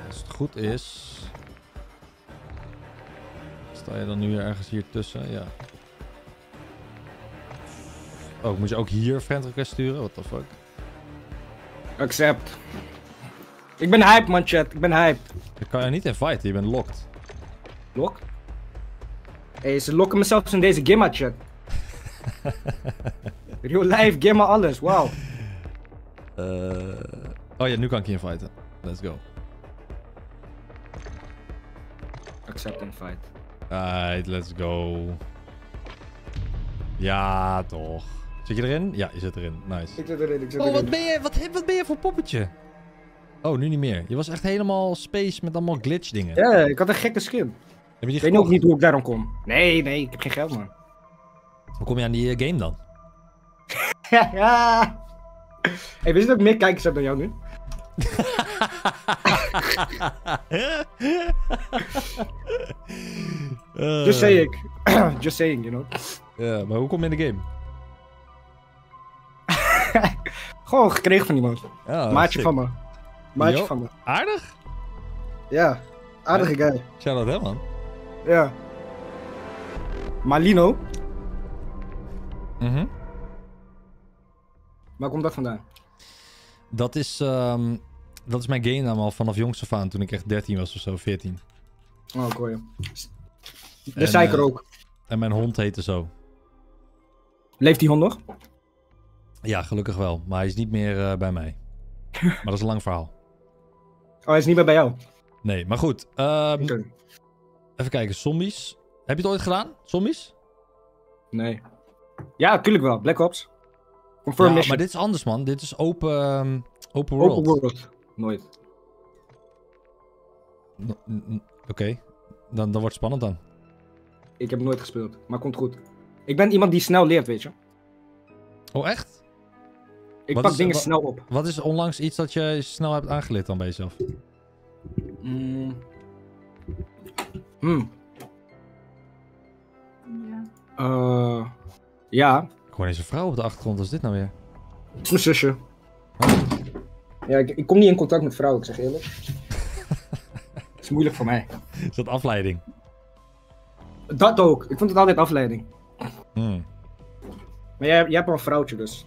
Als het goed is... Sta je dan nu ergens hier tussen? Ja. Oh, moet je ook hier friend request sturen? What the fuck? Accept. Ik ben hyped man chat, ik ben hyped. Ik kan je niet inviten, je bent locked. Locked? Hey, ze lokken me zelfs in deze gimma chat. Real life, gimma alles, wauw. Oh ja, nu kan ik je inviten. Let's go. Accept invite. Alright, let's go. Ja, toch. Zit je erin? Ja, je zit erin. Nice. Ik zit erin, ik zit erin. Oh, wat ben je voor poppetje? Oh, nu niet meer. Je was echt helemaal space met allemaal glitch dingen. Ja, ik had een gekke skin. Heb je die gekocht? Ik weet ook niet hoe ik daarom kom. Nee, nee, ik heb geen geld man. Hoe kom je aan die game dan? Ja. Hey, wist je dat ik meer kijkers heb dan jou nu? Just saying. Just saying, you know. Ja, maar hoe kom je in de game? Gewoon gekregen van iemand. Ja, maatje sick. Van me. Maatje van me. Aardig? Ja, aardige guy. Shout-out hè man. Ja. Malino. Mm-hmm. Waar komt dat vandaan? Dat is mijn game naam al vanaf jongs af aan toen ik echt 13 was of zo, 14. Oh, ik hoor je. De zeiker ook. En mijn hond heette zo. Leeft die hond nog? Ja, gelukkig wel. Maar hij is niet meer bij mij. Maar dat is een lang verhaal. Oh, hij is niet meer bij jou? Nee, maar goed. Okay. Even kijken, zombies. Heb je het ooit gedaan? Zombies? Nee. Ja, tuurlijk wel. Black Ops. Confirm mission. Maar dit is anders, man. Dit is open world. Open world. Nooit. Oké. Dan wordt het spannend dan. Ik heb nooit gespeeld, maar komt goed. Ik ben iemand die snel leert, weet je. Oh, echt? Ik pak dingen snel op. Wat is onlangs iets dat je snel hebt aangeleerd dan bij jezelf? Ja. Ik hoor eens een vrouw op de achtergrond, wat is dit nou weer? Het is mijn zusje. Oh. Ja, ik kom niet in contact met vrouwen, ik zeg eerlijk. Het is moeilijk voor mij. Is dat afleiding? Dat ook, ik vond het altijd afleiding. Hmm. Maar jij hebt al een vrouwtje dus.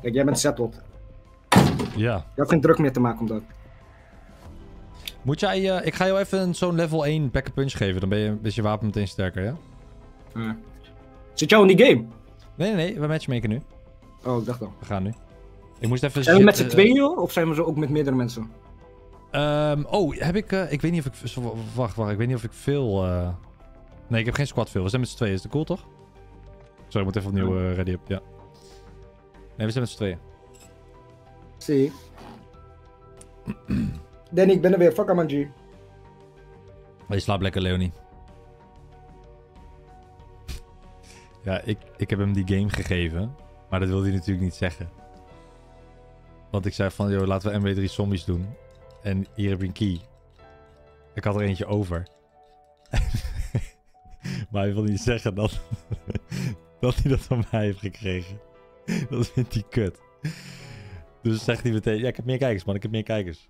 Kijk, jij bent settled. Ja. Je hebt geen druk meer te maken om dat. Moet jij, ik ga jou even zo'n level 1 back-up punch geven, dan is je wapen meteen sterker, ja? Zit jou in die game? Nee, nee, nee, we matchmaken nu. Oh, ik dacht al. We gaan nu. Ik moest even... Zijn we met z'n tweeën of zijn we zo ook met meerdere mensen? Heb ik... ik weet niet of ik... Wacht, ik weet niet of ik veel... Nee, ik heb geen squad veel. We zijn met z'n tweeën, is dat cool toch? Sorry, ik moet even opnieuw ready up, ja. Nee, we zijn met z'n tweeën. Zie. Danny, ik ben er weer. Fuck, man, G. Je slaapt lekker, Leonie. Ja, ik heb hem die game gegeven. Maar dat wilde hij natuurlijk niet zeggen. Want ik zei van, joh, laten we MW3 zombies doen. En hier heb je een key. Ik had er eentje over. Maar hij wil niet zeggen dat, dat hij dat van mij heeft gekregen. Dat vindt hij kut. Dus zegt hij meteen, ja, ik heb meer kijkers, man. Ik heb meer kijkers.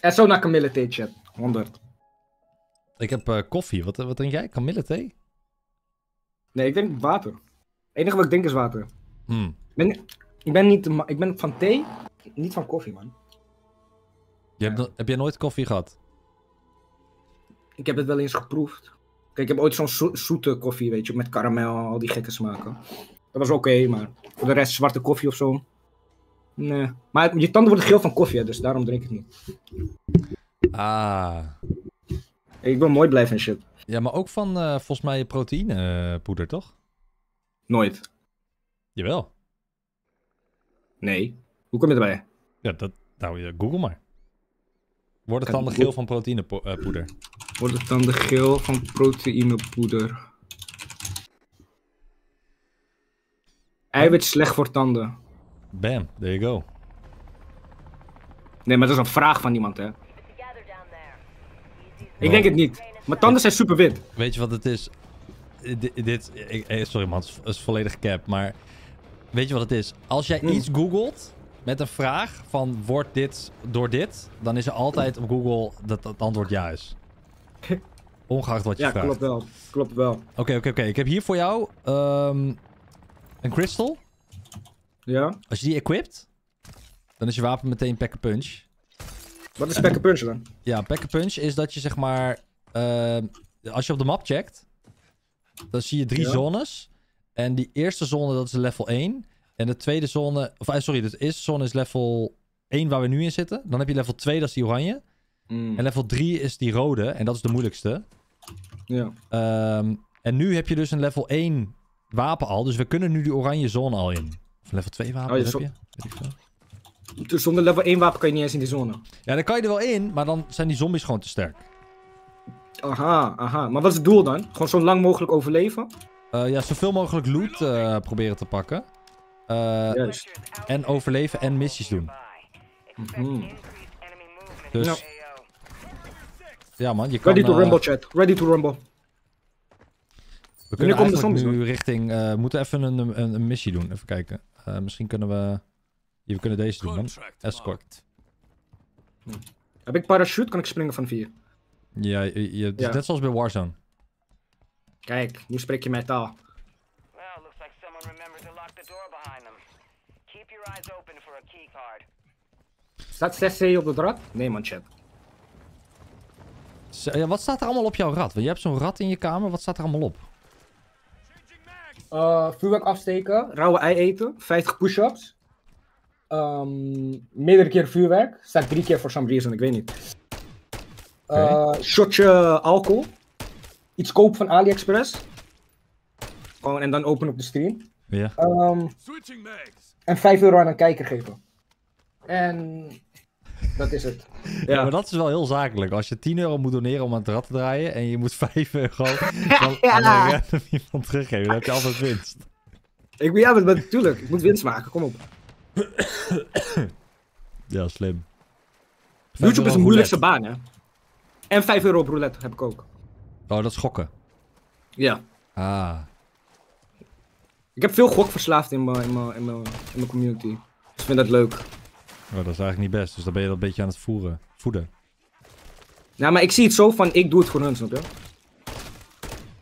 En zo naar Camille thee, chat. 100. Ik heb koffie. Wat drink jij? Camille thee? Nee, ik denk water. Het enige wat ik denk is water. Mm. Ik ben van thee, niet van koffie, man. Heb jij nooit koffie gehad? Ik heb het wel eens geproefd. Kijk, ik heb ooit zo'n zoete koffie, weet je, met karamel, al die gekke smaken. Dat was oké, maar voor de rest zwarte koffie of zo. Nee. Maar je tanden worden geel van koffie, hè, dus daarom drink ik niet. Ah. Ik wil mooi blijven en shit. Ja, maar ook van volgens mij proteïnepoeder, toch? Nooit. Jawel. Nee. Hoe kom je erbij? Ja, dat... Nou, Google maar. Wordt het tanden geel van proteïnepoeder? Wordt het tanden geel van proteïnepoeder? Eiwit slecht voor tanden. Bam, there you go. Nee, maar dat is een vraag van iemand, hè? Ik denk het niet. Mijn tanden zijn super wit. Weet je wat het is? Sorry man, het is volledig cap, maar... Weet je wat het is? Als jij iets googelt... Met een vraag van, wordt dit door dit? Dan is er altijd op Google dat het antwoord ja is. Ongeacht wat je vraagt. Ja, klopt wel. Klopt wel. Oké. Ik heb hier voor jou een crystal. Ja. Als je die equipt, dan is je wapen meteen pack-a-punch. Wat is pack-a-punch dan? Ja, pack-a-punch is dat je zeg maar... als je op de map checkt, dan zie je drie zones. En die eerste zone, dat is level 1... En de tweede zone... Of, sorry, de eerste zone is level 1 waar we nu in zitten. Dan heb je level 2, dat is die oranje. Mm. En level 3 is die rode. En dat is de moeilijkste. Ja. En nu heb je dus een level 1 wapen al. Dus we kunnen nu die oranje zone al in. Of level 2 wapen heb je. Dus zonder level 1 wapen kan je niet eens in die zone. Ja, dan kan je er wel in. Maar dan zijn die zombies gewoon te sterk. Aha. Maar wat is het doel dan? Gewoon zo lang mogelijk overleven? Ja, zoveel mogelijk loot proberen te pakken. Yes. En overleven en missies doen. Mm-hmm. Dus... No. Ja man, je kan... Ready to rumble chat, ready to rumble. We kunnen eigenlijk nu richting... We moeten even een missie doen, even kijken. Misschien kunnen we... Ja, we kunnen deze doen man. Escort. Heb ik parachute? Kan ik springen van 4? Ja, net zoals bij Warzone. Kijk, nu spreek je mijn taal. Staat 6C op het rad? Nee man, chat. Ja, wat staat er allemaal op jouw rad? Want je hebt zo'n rad in je kamer, wat staat er allemaal op? Vuurwerk afsteken, rauwe ei eten, 50 push-ups. Meerdere keer vuurwerk, staat 3 keer voor some reason, ik weet niet. Shotje alcohol. Iets kopen van AliExpress. Gewoon en dan open op de stream. Ja. En €5 aan een kijker geven. En dat is het. Ja, maar dat is wel heel zakelijk. Als je €10 moet doneren om aan het rad te draaien en je moet €5 aan een random iemand teruggeven, dan heb je altijd winst. Ja, maar natuurlijk. Ik moet winst maken. Kom op. Ja, slim. YouTube is een moeilijkste baan, hè. En €5 op roulette heb ik ook. Oh, dat is gokken. Ja. Ah. Ik heb veel gokverslaafd in mijn community. Dus ik vind dat leuk. Oh, dat is eigenlijk niet best, dus dan ben je dat een beetje aan het voeden. Nou, maar ik zie het zo van, ik doe het voor hun, snap je?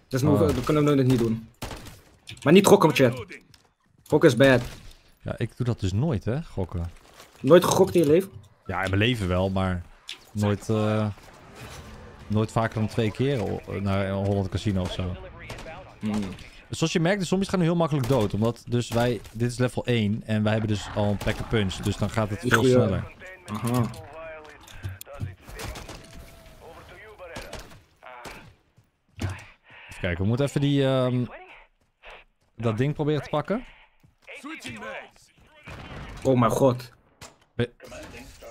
Dus dan kunnen we het niet doen. Maar niet gokken, chat. Gokken is bad. Ja, ik doe dat dus nooit, hè, gokken. Nooit gegokt in je leven? Ja, in mijn leven wel, maar nooit, nooit vaker dan 2 keer naar een Holland Casino of zo. Mm. Zoals je merkt, de zombies gaan nu heel makkelijk dood. Omdat dus wij... Dit is level 1 en wij hebben dus al een pack-a-punch. Dus dan gaat het veel sneller. Aha. Even kijken, we moeten even die... dat ding proberen te pakken. Oh mijn god. Ben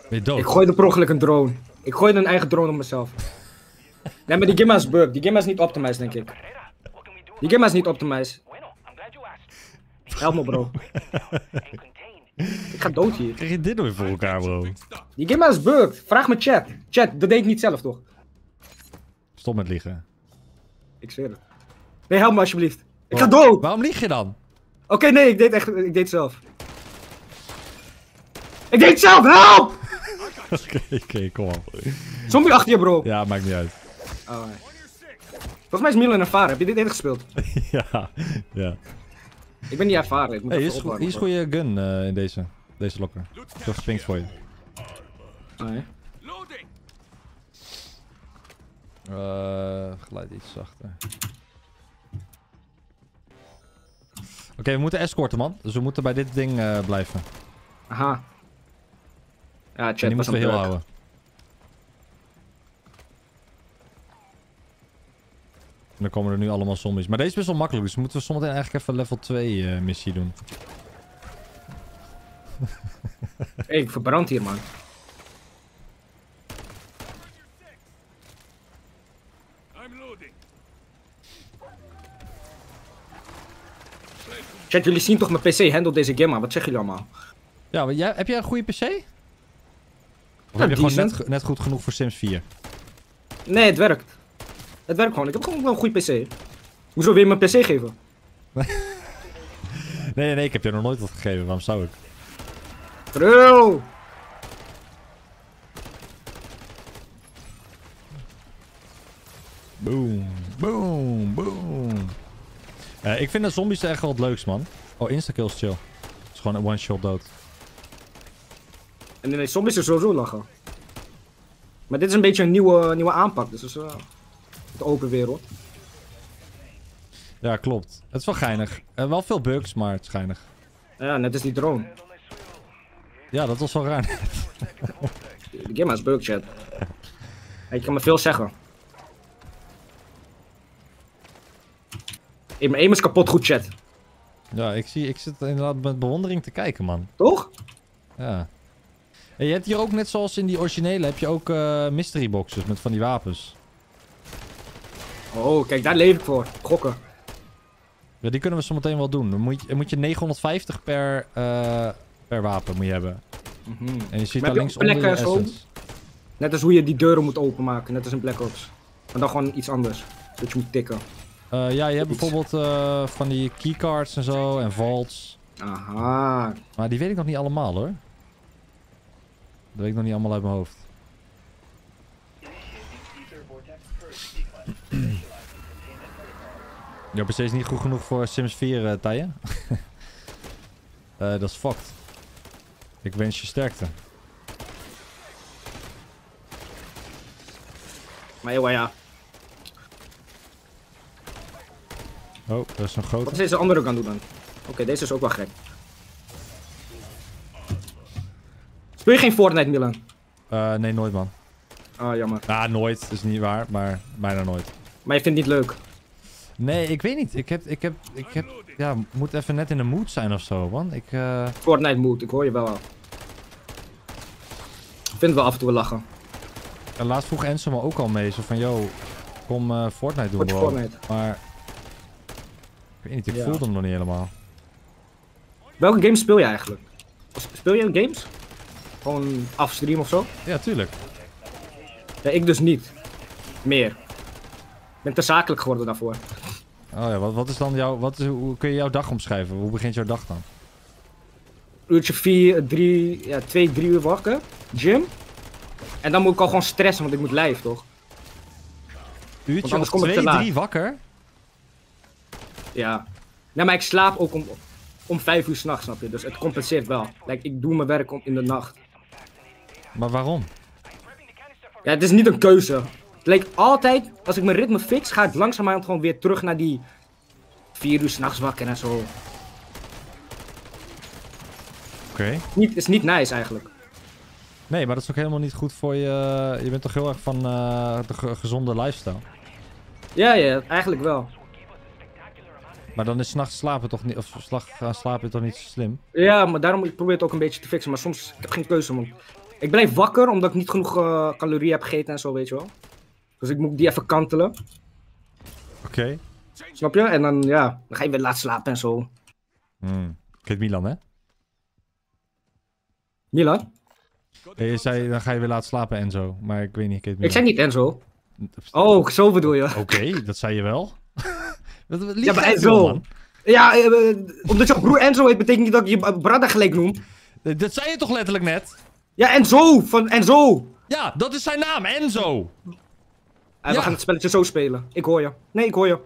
je dood? Ik gooi per ongeluk een drone. Ik gooi een eigen drone op mezelf. Nee, maar die Gimma is bug. Die Gimma is niet optimized, denk ik. Die game is niet optimized. Help me, bro. Ik ga dood hier. Krijg je dit nou weer voor elkaar, bro? Die game is bugged. Vraag me chat. Chat, dat deed ik niet zelf, toch? Stop met liegen. Ik zweer het. Nee, help me alsjeblieft. Ik ga dood! Waarom lieg je dan? Oké, nee, ik deed het zelf. Ik deed het zelf, help! Oké, kom op. Zombie achter je, bro. Ja, maakt niet uit. Oh, nee. Volgens mij is Milan ervaren. Heb je dit eerder gespeeld? ja. Ik ben niet ervaren. Ik moet even opwarmen. Hier is goede gun in deze locker. Zo gespinkt voor je. Oh, ja. Geluid iets zachter. Oké, we moeten escorten, man. Dus we moeten bij dit ding blijven. Aha. Ja, chat, die moeten we heel houden. En dan komen er nu allemaal zombies. Maar deze is best wel makkelijk, dus moeten we zometeen eigenlijk even level 2 missie doen. Hey, ik verbrand hier, man. Chat, jullie zien toch mijn PC handelt deze game aan? Wat zeggen jullie allemaal? Ja, maar jij, heb jij een goede PC? Of heb je gewoon net goed genoeg voor Sims 4? Nee, het werkt. Het werkt gewoon. Ik heb gewoon wel een goede PC. Hoezo wil je mijn PC geven? nee, ik heb je nog nooit wat gegeven. Waarom zou ik? Bro! Boom, boom, boom. Ik vind de zombies echt wel wat leuks, man. Oh, instakills chill. Het is gewoon een one-shot dood. En nee, zombies is sowieso lachen. Maar dit is een beetje een nieuwe aanpak, dus dat is de open wereld. Ja, klopt. Het is wel geinig. Wel veel bugs, maar het is geinig. Ja, net is die drone. Ja, dat was wel raar. De game is bug, chat. Ik kan me veel zeggen. Hey, mijn aim is kapot goed, chat. Ja, ik zit inderdaad met bewondering te kijken, man. Toch? Ja. Hey, je hebt hier ook, net zoals in die originele, heb je ook mystery boxes met van die wapens. Oh, kijk, daar leef ik voor. Gokken. Ja, die kunnen we zometeen wel doen. Dan moet je 950 per wapen moet je hebben. Mm-hmm. En je ziet daar links onder de essence. Net als hoe je die deuren moet openmaken, net als in Black Ops. Maar dan gewoon iets anders. Dat je moet tikken. Ja, je hebt bijvoorbeeld van die keycards en zo, en vaults. Aha. Maar die weet ik nog niet allemaal, hoor. Dat weet ik nog niet allemaal uit mijn hoofd. Jouw PC is niet goed genoeg voor Sims 4, Tijen. Dat is fucked. Ik wens je sterkte. Maar joh, ja. Oh, dat is een grote. Wat is deze andere kan doen dan? Oké, deze is ook wel gek. Speel je geen Fortnite, Milan? Nee, nooit, man. Ah, jammer. Ah, nooit. Dat is niet waar, maar bijna nooit. Maar je vindt het niet leuk? Nee, ik weet niet. Ja, moet even net in de mood zijn of zo, man. Fortnite mood, ik hoor je wel al. Ik vind het wel af en toe lachen. Ja, laatst vroeg Enzo me ook al mee. Zo van, yo, kom Fortnite doen, bro. Fortnite. Maar... Ik weet niet, ik voelde hem nog niet helemaal. Welke games speel je eigenlijk? Speel je games? Gewoon afstream of zo? Ja, tuurlijk. Ja, ik dus niet. Meer. Ik ben te zakelijk geworden daarvoor. Oh ja, wat is dan jouw... Hoe kun je jouw dag omschrijven? Hoe begint jouw dag dan? Uurtje 2-3 uur wakker. Gym. En dan moet ik al gewoon stressen, want ik moet live, toch? Uurtje of 2-3 wakker? Ja. Nee, maar ik slaap ook om 5 uur 's nachts, snap je? Dus het compenseert wel. Like, ik doe mijn werk in de nacht. Maar waarom? Ja, het is niet een keuze. Like, altijd, als ik mijn ritme fix, ga ik langzamerhand gewoon weer terug naar die 4 uur 's nachts wakker en zo. Oké. Het is niet nice eigenlijk. Nee, maar dat is ook helemaal niet goed voor je... Je bent toch heel erg van de gezonde lifestyle? Ja, eigenlijk wel. Maar dan is 's nachts slapen toch niet... Of gaan slapen toch niet zo slim? Ja, maar daarom probeer ik het ook een beetje te fixen. Maar soms heb ik geen keuze, man. Ik blijf wakker omdat ik niet genoeg calorieën heb gegeten en zo, weet je wel. Dus ik moet die even kantelen. Oké. Snap je? En dan, ja, dan ga je weer laat slapen en zo. Kijk Milan, hè? Milan? Je zei, dan ga je weer laat slapen en zo. Maar ik weet niet, ik zei niet Enzo. Oh, zo bedoel je. Oké, dat zei je wel. Ja, maar Enzo. Man. Ja, omdat je broer Enzo heet, betekent niet dat ik je Brada gelijk noem. Dat zei je toch letterlijk net? Ja, Enzo, van Enzo. Ja, dat is zijn naam, Enzo. En we gaan het spelletje zo spelen. Ik hoor je. Nee, ik hoor je.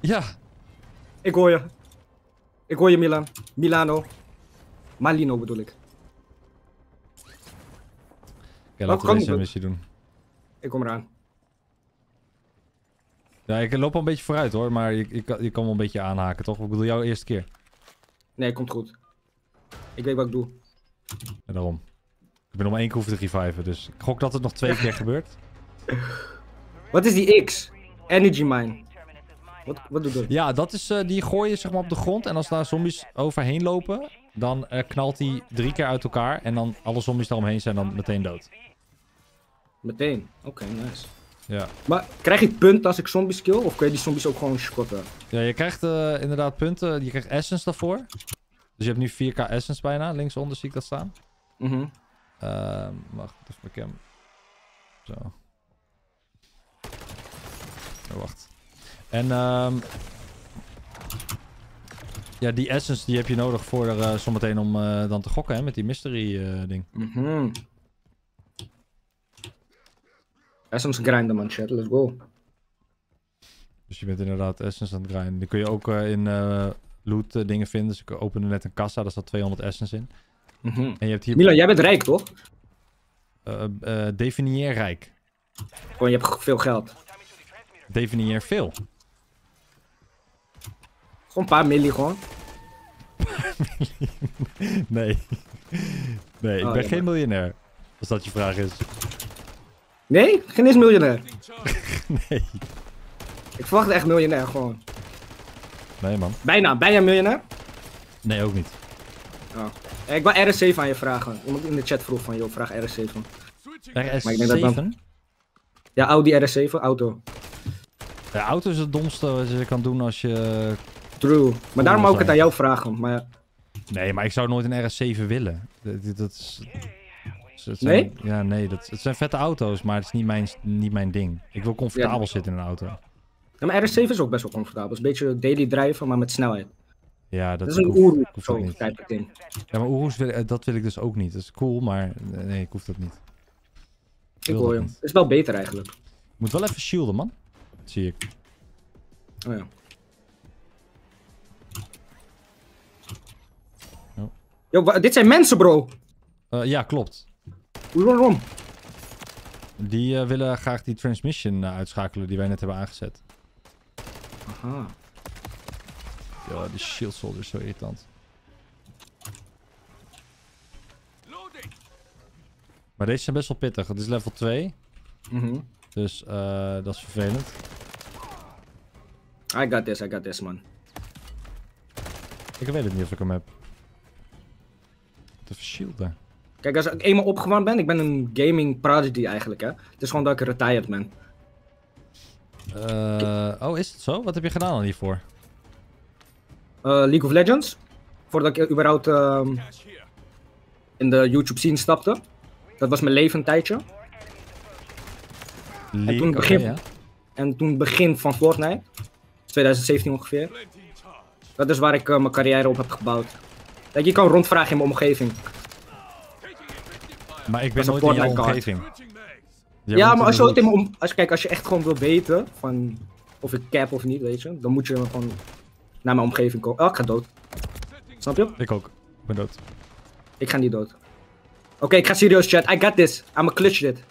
Ja. Ik hoor je. Ik hoor je, Milan. Milano. Malino bedoel ik. Oké, laten we deze missie doen. Ik kom eraan. Ja, ik loop al een beetje vooruit hoor, maar je kan wel een beetje aanhaken toch? Ik bedoel, jouw eerste keer. Nee, komt goed. Ik weet wat ik doe. En daarom. Ik ben om 1 keer hoeven te reviven, dus ik gok dat het nog 2 keer gebeurt. Wat is die X? Energy mine. Wat doet dat? Ja, dat is, die gooi je zeg maar op de grond en als daar zombies overheen lopen, dan knalt die 3 keer uit elkaar en dan alle zombies daaromheen zijn dan meteen dood. Meteen? Oké, nice. Ja. Maar krijg je punten als ik zombies kill of kun je die zombies ook gewoon schotten? Ja, je krijgt inderdaad punten, je krijgt essence daarvoor. Dus je hebt nu 4k essence bijna, linksonder zie ik dat staan. Wacht, even mijn cam. Zo. Oh, wacht. En ja, die essence die heb je nodig voor zometeen om dan te gokken hè, met die mystery ding. Essence grinden man, chat, let's go. Dus je bent inderdaad essence aan het grinden. Die kun je ook in loot dingen vinden. Dus ik opende net een kassa, daar staat 200 essence in. En je hebt hier... Milan, jij bent rijk toch? Definieer rijk. Gewoon, je hebt veel geld. Definieer veel. Gewoon een paar milli gewoon. Nee. Nee, ik ben geen miljonair. Als dat je vraag is. Nee? Geen eens miljonair. Nee. Ik verwacht echt miljonair gewoon. Nee man. Bijna miljonair? Nee, ook niet. Oh. Ik wil RS7 aan je vragen. Iemand in de chat vroeg van, joh, vraag RS7. RS7? Dan... Ja, Audi RS7, auto. De auto is het domste wat je kan doen als je... True. Maar daarom wou ik het aan jou vragen, maar... Nee, maar ik zou nooit een RS7 willen. Dat is... Nee? Ja, nee. Het zijn vette auto's, maar het is niet mijn ding. Ik wil comfortabel zitten in een auto. Ja, maar RS7 is ook best wel comfortabel. Het is een beetje daily drijven, maar met snelheid. Ja, dat is een Oeroes. Zo kijk ik in. Ja, maar Oeroes, dat wil ik dus ook niet. Dat is cool, maar nee, ik hoef dat niet. Ik hoor je. Het is wel beter eigenlijk. Je moet wel even shielden, man. Dat zie ik. Oh ja. Oh. Yo, dit zijn mensen, bro! Ja, klopt. Waarom? Die willen graag die transmission uitschakelen die wij net hebben aangezet. Aha. Ja, die shield soldier is zo irritant. Maar deze zijn best wel pittig. Het is level 2. Dus dat is vervelend. I got this man. Ik weet het niet of ik hem heb. Te shielden. Kijk, als ik eenmaal opgewarmd ben, ik ben een gaming prodigy eigenlijk hè. Het is gewoon dat ik retired ben. Oh, is het zo? Wat heb je gedaan dan hiervoor? League of Legends. Voordat ik überhaupt in de YouTube scene stapte. Dat was mijn leven een tijdje. En toen, begin van Fortnite, 2017 ongeveer. Dat is waar ik mijn carrière op heb gebouwd. Kijk, je kan rondvragen in mijn omgeving. Maar ik ben nooit in jouw omgeving. Ja, maar als je, als je echt gewoon wil weten van of ik cap of niet, weet je, dan moet je gewoon naar mijn omgeving komen. Oh, ik ga dood. Snap je? Ik ook. Ik ben dood. Ik ga niet dood. Oké, ik ga serieus chat. I got this. I'm a clutch dit.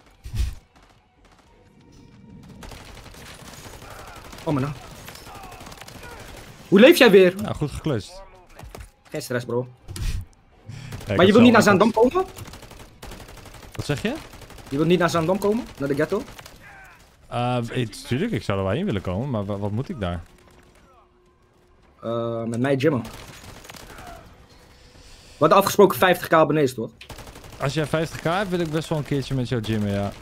Oh, man. Hoe leef jij weer? Ja, goed geklust. Geen stress, bro. Ja, maar je wilt niet naar Zandam komen? Wat zeg je? Je wilt niet naar Zandam komen? Naar de ghetto? Tuurlijk, ik zou er wel heen willen komen, maar wat moet ik daar? Met mij gymmen. We hadden afgesproken 50k abonnees, toch? Als jij 50k hebt, wil ik best wel een keertje met jou gymmen, ja.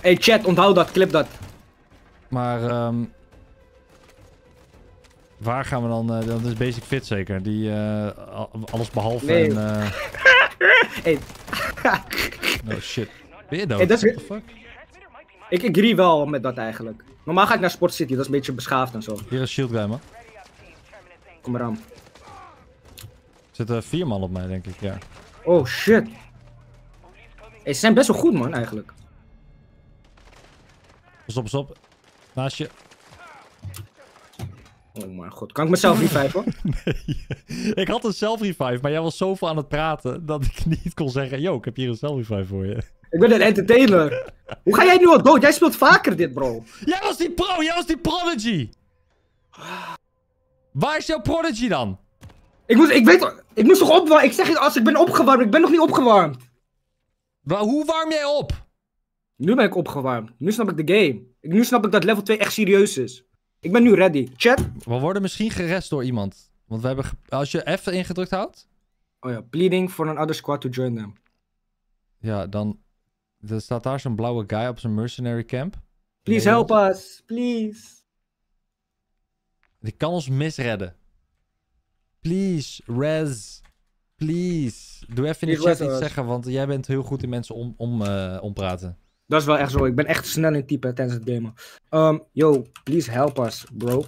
Hey chat, onthoud dat, clip dat. Maar, Waar gaan we dan? Dat is Basic Fit zeker. Die alles behalve nee. En... hey. No shit. Ben je dood? Hey, what the fuck? Ik agree wel met dat eigenlijk. Normaal ga ik naar Sport City, dat is een beetje beschaafd en zo. Hier is Shield Guy, man. Kom maar aan. Er zitten 4 man op mij, denk ik, ja. Oh shit. Hey, ze zijn best wel goed, man, eigenlijk. Pas op. Naast je. Oh mijn god, kan ik mezelf reviven? Nee, ik had een self-revive, maar jij was zoveel aan het praten dat ik niet kon zeggen, yo, ik heb hier een self-revive voor je. Ik ben een entertainer. Hoe ga jij nu al dood? Jij speelt vaker dit, bro. Jij was die pro, jij was die prodigy. Waar is jouw prodigy dan? Ik moest toch opwarmen? Ik zeg het als ik ben opgewarmd, ik ben nog niet opgewarmd. Maar hoe warm jij op? Nu ben ik opgewarmd. Nu snap ik de game. Nu snap ik dat level 2 echt serieus is. Ik ben nu ready. Chat. We worden misschien gerest door iemand. Want we hebben... Als je F ingedrukt houdt... Oh ja, pleading for another squad to join them. Ja, dan... Er staat daar zo'n blauwe guy op zijn mercenary camp. Please help us. Please. Die kan ons misredden. Please, Rez. Please. Doe even in de chat iets zeggen, want jij bent heel goed in mensen ompraten. Dat is wel echt zo. Ik ben echt snel in typen tijdens het gamen. Yo, please help us, bro.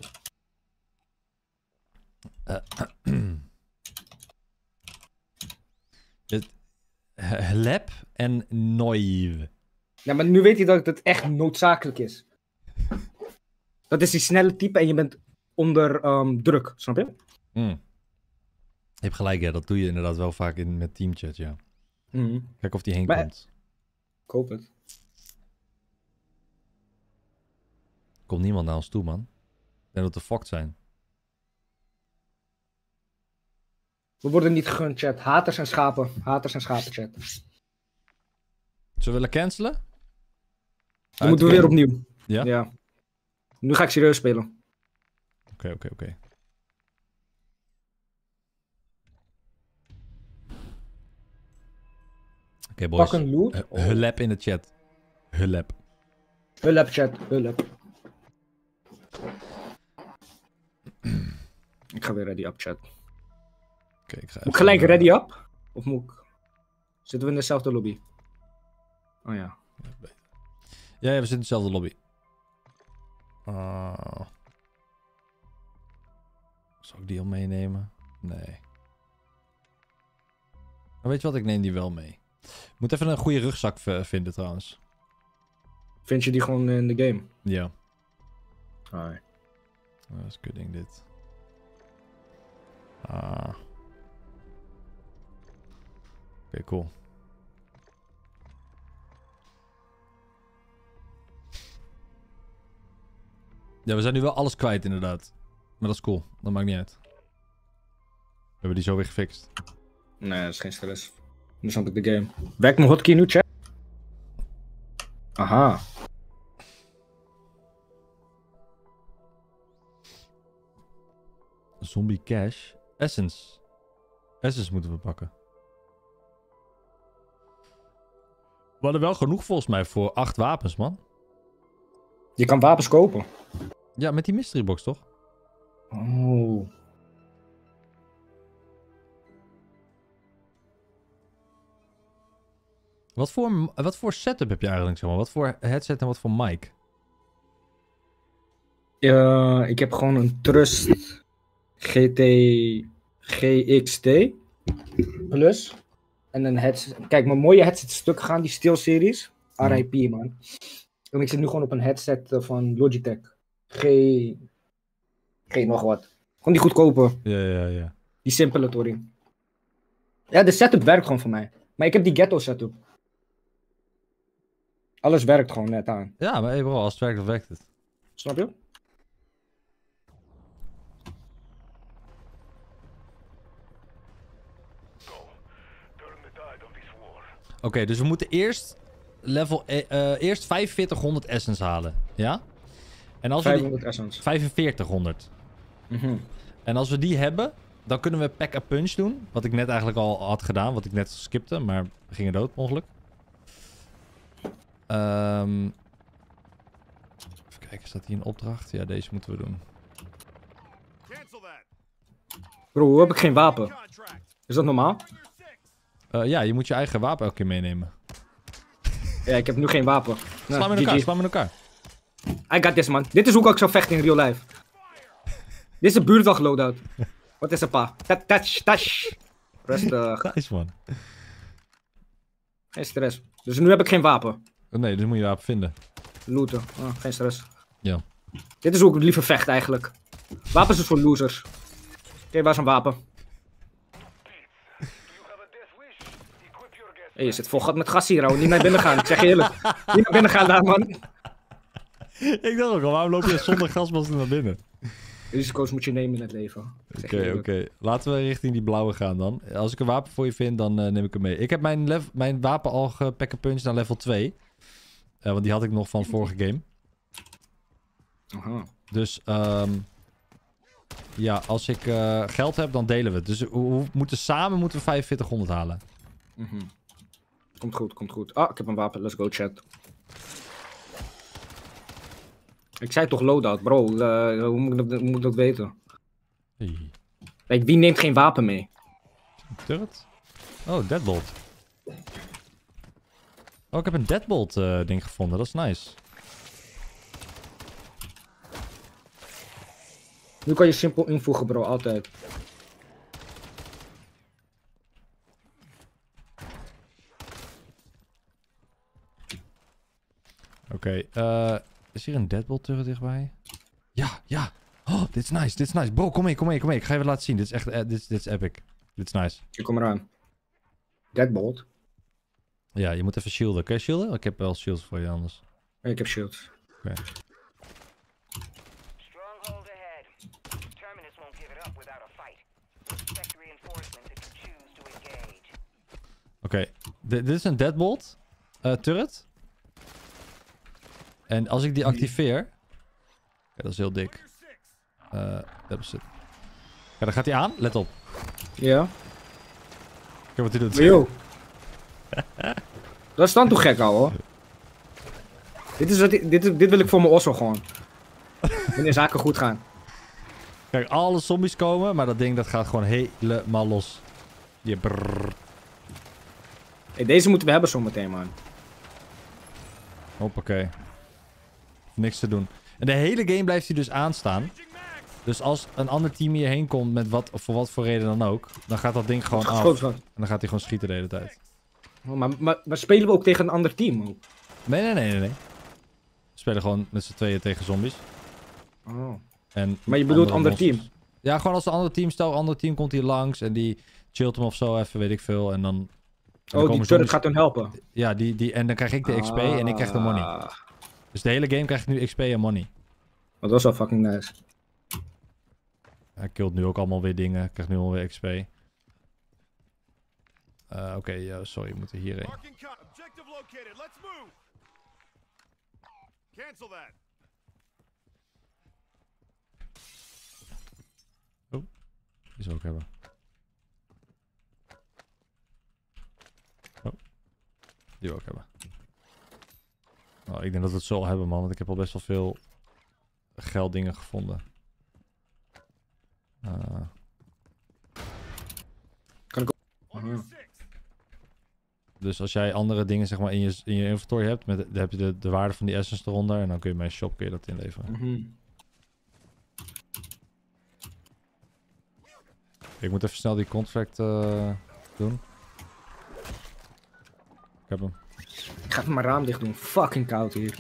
Lep en noive. Ja, maar nu weet hij dat het echt noodzakelijk is. Dat is die snelle type en je bent onder druk, snap je? Mm. Je hebt gelijk, ja. Dat doe je inderdaad wel vaak met teamchat, ja. Mm. Kijk of die heen komt. Ik hoop het. Komt niemand naar ons toe, man. Ik denk dat we fucked zijn. We worden niet gegund, chat. Haters en schapen. Haters en schapen, chat. Ze willen cancelen? Dan moeten we weer opnieuw. Ja? Ja. Nu ga ik serieus spelen. Oké, oké, oké. Oké, boys. Pak een loot. Hulp in de chat. Hulp. Hulp, chat. Hulp. Ik ga weer ready up, chat. Okay, ik ga moet ik gelijk ready up? Of moet ik... Zitten we in dezelfde lobby? Oh ja. Ja, we zitten in dezelfde lobby. Zou ik die al meenemen? Nee. Maar weet je wat? Ik neem die wel mee. Ik moet even een goede rugzak vinden trouwens. Vind je die gewoon in de game? Ja. Hi. Dat is kudding dit. Ah. Oké, cool. Ja, we zijn nu wel alles kwijt inderdaad. Maar dat is cool. Dat maakt niet uit. We hebben die zo weer gefixt. Nee, dat is geen stress. Nu snap ik de game. Werkt mijn hotkey nu, chat? Aha. Zombie cash. Essence. Essence moeten we pakken. We hadden wel genoeg volgens mij voor 8 wapens, man. Je kan wapens kopen. Ja, met die mystery box, toch? Oh. Wat voor setup heb je eigenlijk, zeg maar? Wat voor headset en wat voor mic? Ik heb gewoon een Trust GXT Plus. En een headset. Kijk, mijn mooie headset stuk gaan, die SteelSeries. RIP, man. En ik zit nu gewoon op een headset van Logitech. Geen nog wat. Gewoon die goedkope. Ja, ja, ja. Die simpele, Tori. Ja, de setup werkt gewoon voor mij. Maar ik heb die ghetto setup. Alles werkt gewoon net aan. Ja, maar hey bro, als het werkt, dan werkt het. Snap je? Oké, dus we moeten eerst eerst 4500 essence halen, ja? En als 500 essence. 4500. Mm-hmm. En als we die hebben, dan kunnen we pack a punch doen. Wat ik net eigenlijk al had gedaan, wat ik net skipte, maar we gingen dood, ongeluk. Even kijken, staat hier een opdracht? Ja, deze moeten we doen. Bro, hoe heb ik geen wapen? Is dat normaal? Ja, je moet je eigen wapen elke keer meenemen. Ja, ik heb nu geen wapen. Nou, sla me in elkaar, sla me in elkaar. I got this, man. Dit is hoe ik zou vechten in real life. Dit is een buurtwacht loadout. Wat is er, pa? Touch. Rustig. Nice, man. Geen stress. Dus nu heb ik geen wapen. Nee, dus moet je wapen vinden. Looten. Oh, geen stress. Ja. Dit is hoe ik liever vecht, eigenlijk. Wapens is voor losers. Oké, waar is een wapen? Hey, je zit vol gat met gas hier, ouwe. Niet naar binnen gaan, ik zeg je eerlijk. Niet naar binnen gaan daar, man. Ik dacht ook al, waarom loop je zonder gasmasker naar binnen? Risico's moet je nemen in het leven. Oké. Laten we richting die blauwe gaan dan. Als ik een wapen voor je vind, dan neem ik hem mee. Ik heb mijn wapen al gepackapuncht naar level 2. Want die had ik nog van vorige game. Aha. Dus, ja, als ik geld heb, dan delen we het. Dus samen moeten we 4500 halen. Mm-hmm. Komt goed, komt goed. Ah, ik heb een wapen. Let's go, chat. Ik zei toch loadout, bro. Hoe moet ik dat weten? Hey. Like, wie neemt geen wapen mee? Turret? Oh, deadbolt. Oh, ik heb een deadbolt ding gevonden. Dat is nice. Nu kan je simpel invoegen, bro. Altijd. Oké. Is hier een deadbolt terug dichtbij? Ja. Oh, dit is nice, dit is nice. Bro, kom mee. Ik ga even laten zien. Dit is echt, dit is epic. Dit is nice. Ik kom eraan. Deadbolt? Ja, je moet even shielden. Kun je shielden? Ik heb wel shields voor je anders. Ik heb shields. Oké. Oké, dit is een deadbolt turret. En als ik die activeer... Ja, dat is heel dik. Dat is het. Ja, dan gaat hij aan. Let op. Ja. Kijk wat hij doet. Yo. Dat is dan toch gek, ouwe. Dit wil ik voor mijn osso gewoon. Wanneer zaken goed gaan. Kijk, alle zombies komen, maar dat ding dat gaat gewoon helemaal los. Je brrrr. Hey, deze moeten we hebben zometeen, man. Hoppakee. Niks te doen. En de hele game blijft hij dus aanstaan. Dus als een ander team hierheen komt met wat of voor wat voor reden dan ook, dan gaat dat ding gewoon af. En dan gaat hij gewoon schieten de hele tijd. Oh, maar spelen we ook tegen een ander team? Ook? Nee. We spelen gewoon met z'n tweeën tegen zombies. Oh. En maar je bedoelt ander team? Ja, gewoon als een ander team. Stel, een ander team komt hier langs en die chillt hem of zo even, weet ik veel. En dan... En dan die turret gaat hem helpen? Ja, en dan krijg ik de XP en ik krijg de money. Dus de hele game krijgt nu XP en money. Dat was wel fucking nice. Hij killt nu ook allemaal weer dingen. Krijgt nu alweer XP. Oké, sorry. We moeten hierheen. Oh. Die zou ik hebben. Oh. Die wil ik hebben. Oh, ik denk dat we het zo al hebben, man, want ik heb al best wel veel gelddingen gevonden. Kan ik ook... Dus als jij andere dingen zeg maar, in je inventory hebt, dan heb je de waarde van die essence eronder en dan kun je bij een shop kun je dat inleveren. Ik moet even snel die contract doen. Ik heb hem. Ik ga even mijn raam dicht doen. Fucking koud hier.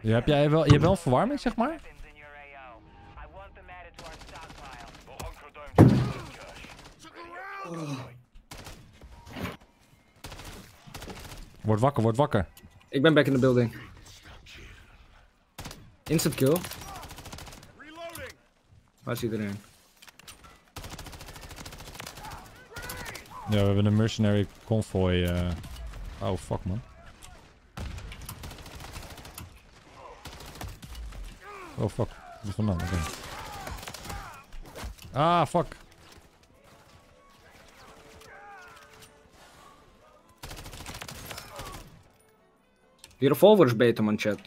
Ja, je hebt wel verwarming, zeg maar? Oh. Word wakker. Ik ben back in the building. Instant kill. Waar is iedereen? Ja, we hebben een mercenary convoy. Oh, fuck, man. Oh, fuck. Wat is vandaan? Okay. Ah, fuck. Die revolver is beter, man, chat.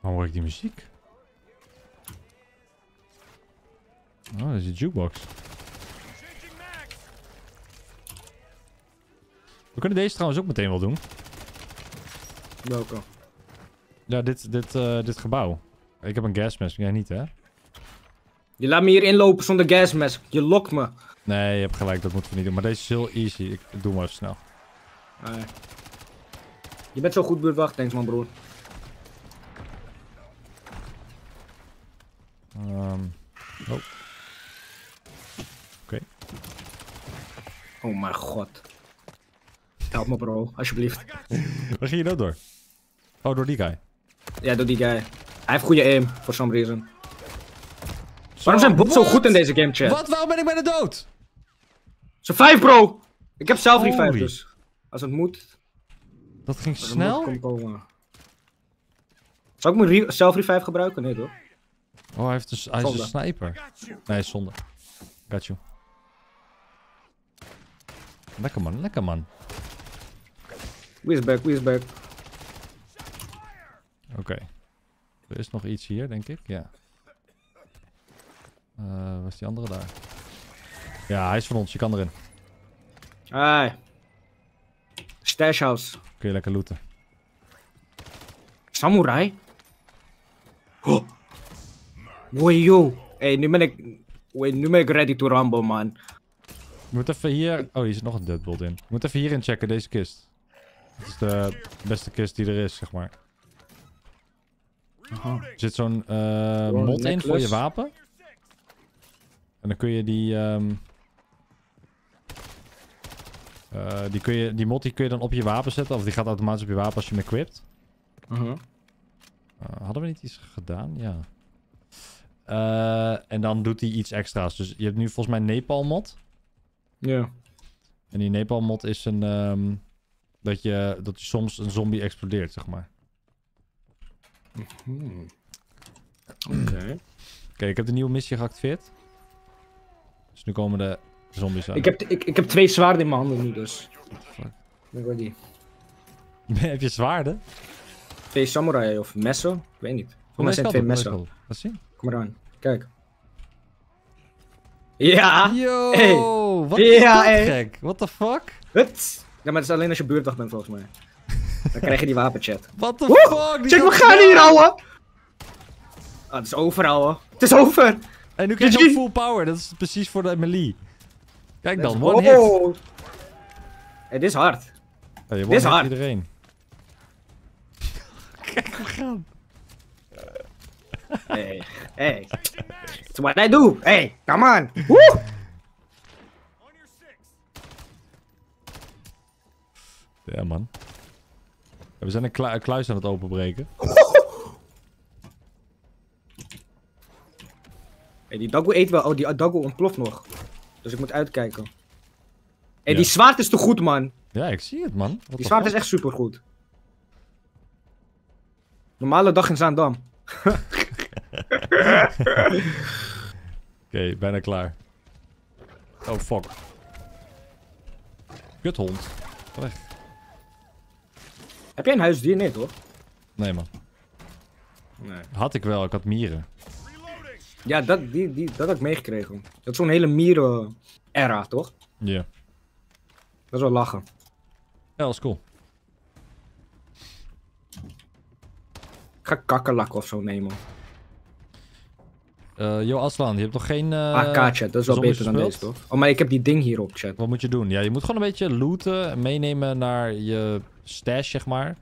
Waarom hoor ik die muziek? Oh, dat is een jukebox. We kunnen deze trouwens ook meteen wel doen. Welke? Ja, dit gebouw. Ik heb een gasmask, jij niet hè? Je laat me hier inlopen zonder gasmask, je lokt me. Nee, je hebt gelijk, dat moeten we niet doen. Maar deze is heel easy, ik doe maar even snel. Nee. Je bent zo goed buurtwacht, thanks man broer. Oh. Oké. Oh mijn god. Help me bro, alsjeblieft. Waar ging je dat door? Oh, door die guy. Ja, door die guy. Hij heeft goede aim, for some reason. Waarom zijn bots zo goed in deze game chat? Wat? Waarom ben ik bijna dood? Survive bro! Ik heb zelf revive dus. Als het moet. Dat ging snel? Zou ik mijn self-revive gebruiken? Nee hoor. Oh, hij heeft dus, hij is een sniper. Nee, zonde. Got you. Lekker man, lekker man. Wees back, wees back. Oké. Er is nog iets hier, denk ik. Ja. Waar is die andere daar? Ja, hij is van ons. Je kan erin. Hey. Stash house. Kun je lekker looten. Samurai? Oh. Wee yo. Hey, nu ben ik ready to rumble, man. Je moet even hier... Oh, hier zit nog een deadbolt in. Je moet even hierin checken, deze kist. Dat is de beste kist die er is, zeg maar. Aha. Er zit zo'n mod in voor je wapen. En dan kun je die... die mod die kun je dan op je wapen zetten. Of die gaat automatisch op je wapen als je hem equipt. Hadden we niet iets gedaan? Ja. En dan doet hij iets extra's. Dus je hebt nu volgens mij Nepal mod. Ja. En die Nepal mod is een... dat je soms een zombie explodeert, zeg maar. Oké, ik heb de nieuwe missie geactiveerd. Dus nu komen de zombies aan. Ik heb twee zwaarden in mijn handen nu dus. Fuck. Ready. Heb je zwaarden? Twee samurai of messen? Ik weet niet. Voor mij zijn twee messen. Wat zie je? Kom maar aan. Kijk. Ja! Yo! Hey. Wat is dat gek? What the fuck? Wat? Ja, maar het is alleen als je buurtwacht bent volgens mij. Dan krijg je die wapenchat. What the fuck? Check, we gaan hier ouwe! Ah, het is over ouwe. Het is over! En nu krijg je ook full power, dat is precies voor de melee. Kijk dan, one hit. Hey, dit is hard. Hey, dit is hard. Iedereen. Kijk, we gaan. Hey, hey. That's what I do. Hey, come on. Woe! Ja man. We zijn een kluis aan het openbreken. Hey, die doggo eet wel. Oh, die doggo ontploft nog. Dus ik moet uitkijken. Hey, die zwaard is te goed, man. Ja, ik zie het, man. Wat die zwaard is echt super goed. Normale dag in Zaandam. Oké, bijna klaar. Oh, fuck. Kuthond. Ga weg. Heb jij een huisdier? Nee, hoor. Nee, man. Nee. Had ik wel, ik had mieren. Ja, dat had ik meegekregen. Dat is zo'n hele mieren-era, toch? Ja. Yeah. Dat is wel lachen. Ja, dat is cool. Ik ga kakkerlakken of zo nemen. Yo, Aslan, je hebt nog geen... AK-chat, dat is wel beter dan deze, toch? Oh, maar ik heb die ding hier op, chat. Wat moet je doen? Ja, je moet gewoon een beetje looten en meenemen naar je stash, zeg maar.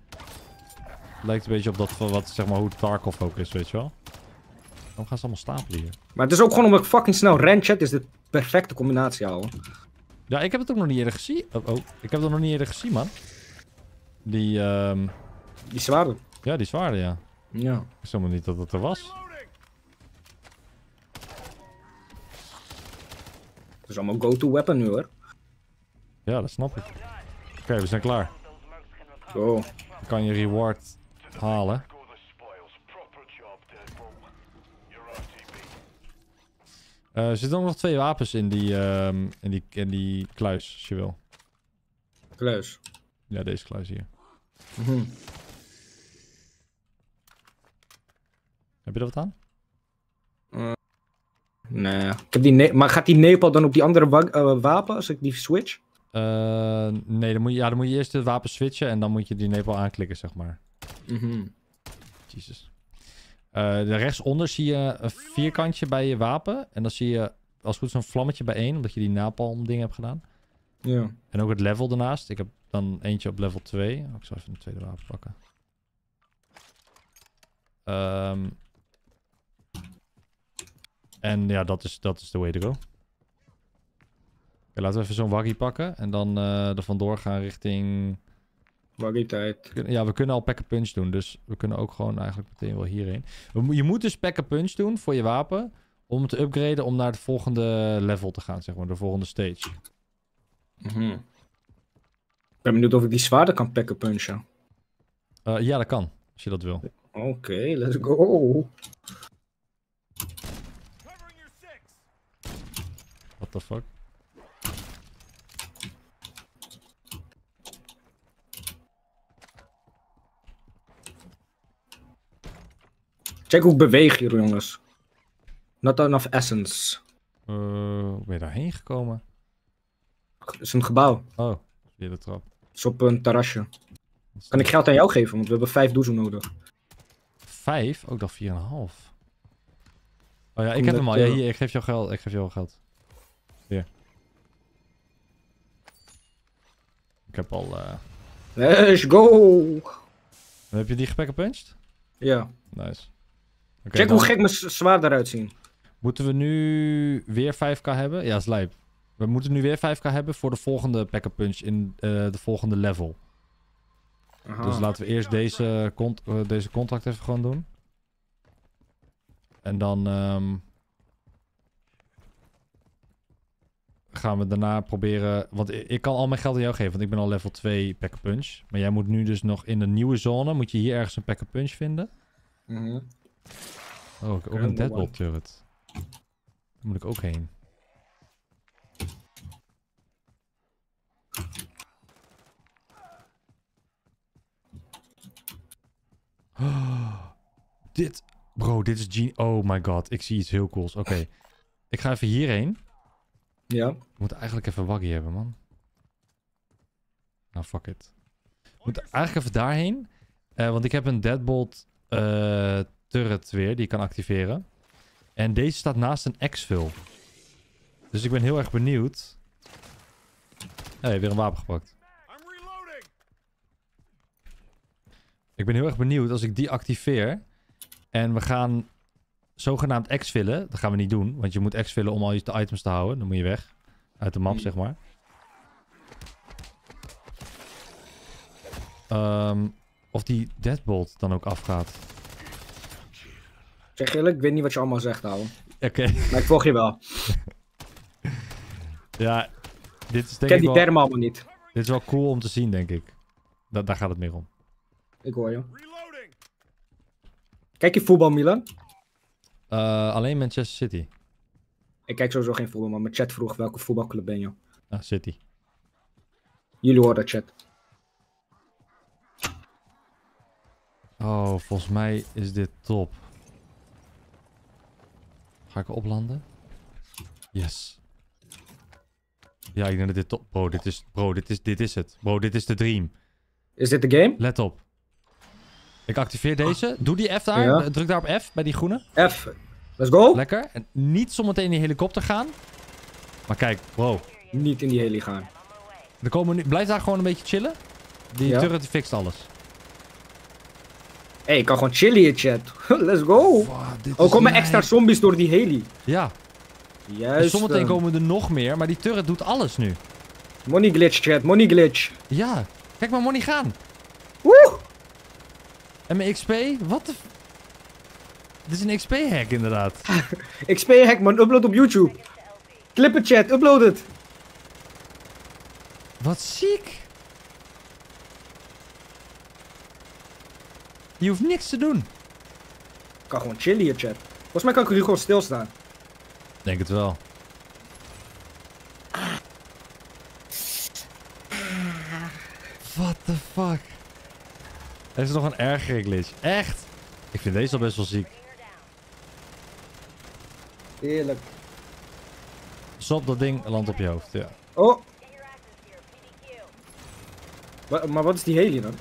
Lijkt een beetje op dat, wat, zeg maar, hoe Tarkov ook is, weet je wel. Dan gaan ze allemaal stapelen hier. Maar het is ook gewoon omdat ik fucking snel ren, chat, is de perfecte combinatie, ouwe. Ja, ik heb het ook nog niet eerder gezien. Oh, ik heb het nog niet eerder gezien, man. Die, die zwaarden. Ja, die zwaarden, ja. Ja. Ik wist helemaal niet dat het er was. Het is allemaal go-to weapon nu, hoor. Ja, dat snap ik. Oké, we zijn klaar. Go. Dan kan je reward halen. Er zitten ook nog twee wapens in die kluis, als je wil. Kluis? Ja, deze kluis hier. Heb je er wat aan? Nee. Ik heb die maar gaat die Nepal dan op die andere wapen als ik die switch? Nee, dan moet je eerst het wapen switchen en dan moet je die Nepal aanklikken, zeg maar. Jezus. Rechtsonder zie je een vierkantje bij je wapen. En dan zie je als het goed zo'n vlammetje bij 1, omdat je die napalm ding hebt gedaan. Ja. En ook het level daarnaast. Ik heb dan eentje op level 2. Oh, ik zal even een tweede wapen pakken. En ja, dat is the way to go. Okay, laten we even zo'n waggie pakken. En dan er vandoor gaan richting... Waggie tijd. Ja, we kunnen al pack-a-punch doen. Dus we kunnen ook gewoon eigenlijk meteen wel hierheen. Je moet dus pack-a-punch doen voor je wapen. Om het te upgraden om naar het volgende level te gaan, zeg maar. De volgende stage. Ik ben benieuwd of ik die zwaarder kan pack-a-punchen. Ja, dat kan. Als je dat wil. Oké, let's go. What the fuck? Check hoe ik beweeg hier, jongens. Not enough essence. Hoe ben je daarheen gekomen? Het is een gebouw. Oh, weer de trap. Het is op een terrasje. Kan ik geld aan jou geven? Want we hebben 5 doezoen nodig. 5? Ook dat 4,5. Oh ja, ik heb hem al. Ja, hier, ik geef jou geld. Ik geef jou geld. Hier. Ik heb al... Let's go! En heb je die gepack-a-punched? Ja. Nice. Okay, check dan... hoe gek mijn zwaard eruit zien. Moeten we nu weer 5k hebben? Ja, is lijp. We moeten nu weer 5k hebben voor de volgende pack-a-punch in de volgende level. Aha. Dus laten we eerst deze, deze contract even gewoon doen. En dan... gaan we daarna proberen... Want ik kan al mijn geld aan jou geven, want ik ben al level 2 pack-a-punch. Maar jij moet nu dus nog in de nieuwe zone... Moet je hier ergens een pack-a-punch vinden. Oh, ik heb ook een deadbolt turret. Daar moet ik ook heen. Oh, dit... Bro, dit is genius. Oh my god, ik zie iets heel cools. Oké. Ik ga even hierheen. Ja. We moeten eigenlijk even waggie hebben, man. Nou, fuck it. We moeten eigenlijk even daarheen. Want ik heb een deadbolt turret weer, die ik kan activeren. En deze staat naast een exfil. Dus ik ben heel erg benieuwd. Hey, weer een wapen gepakt. Ik ben heel erg benieuwd als ik die activeer. En we gaan... zogenaamd exfillen. Dat gaan we niet doen. Want je moet exfillen om al je items te houden. Dan moet je weg. Uit de map, zeg maar. Of die deadbolt dan ook afgaat. Zeg eerlijk, ik weet niet wat je allemaal zegt, ouwe. Oké. Maar ik volg je wel. Ja, dit is denk ik ken die wel... termen allemaal niet. Dit is wel cool om te zien, denk ik. Daar gaat het meer om. Ik hoor je. Kijk je voetbal, Milan? Alleen Manchester City. Ik kijk sowieso geen voetbal, maar mijn chat vroeg welke voetbalclub ben je. Ah, City. Jullie horen dat, chat. Oh, volgens mij is dit top. Ga ik oplanden? Yes. Ja, ik denk dat dit top... Bro, dit is het. Bro, dit is de dream. Is dit de game? Let op. Ik activeer deze. Doe die F daar. Ja. Druk daar op F, bij die groene. F. Let's go. Lekker. En niet zometeen in die helikopter gaan. Maar kijk, wow. Niet in die heli gaan. Er komen nu... Blijf daar gewoon een beetje chillen. Die turret fixt alles. Hé, ik kan gewoon chillen hier, chat. Let's go. Wow, oh, komen extra zombies door die heli. Ja. Juist. Dus zometeen komen er nog meer, maar die turret doet alles nu. Money glitch, chat. Money glitch. Ja. Kijk maar, money gaan. Woe. En mijn XP? Wat de... Dit is een XP-hack inderdaad. XP-hack man, upload op YouTube. Clip het chat, upload het. Wat ziek. Je hoeft niks te doen. Ik kan gewoon chillen hier chat. Volgens mij kan ik nu gewoon stilstaan. Denk het wel. What the fuck. Er is nog een ergere glitch. Echt? Ik vind deze al best wel ziek. Heerlijk. Stop dat ding, land op je hoofd. Ja. Oh! Maar wat is die heli dan?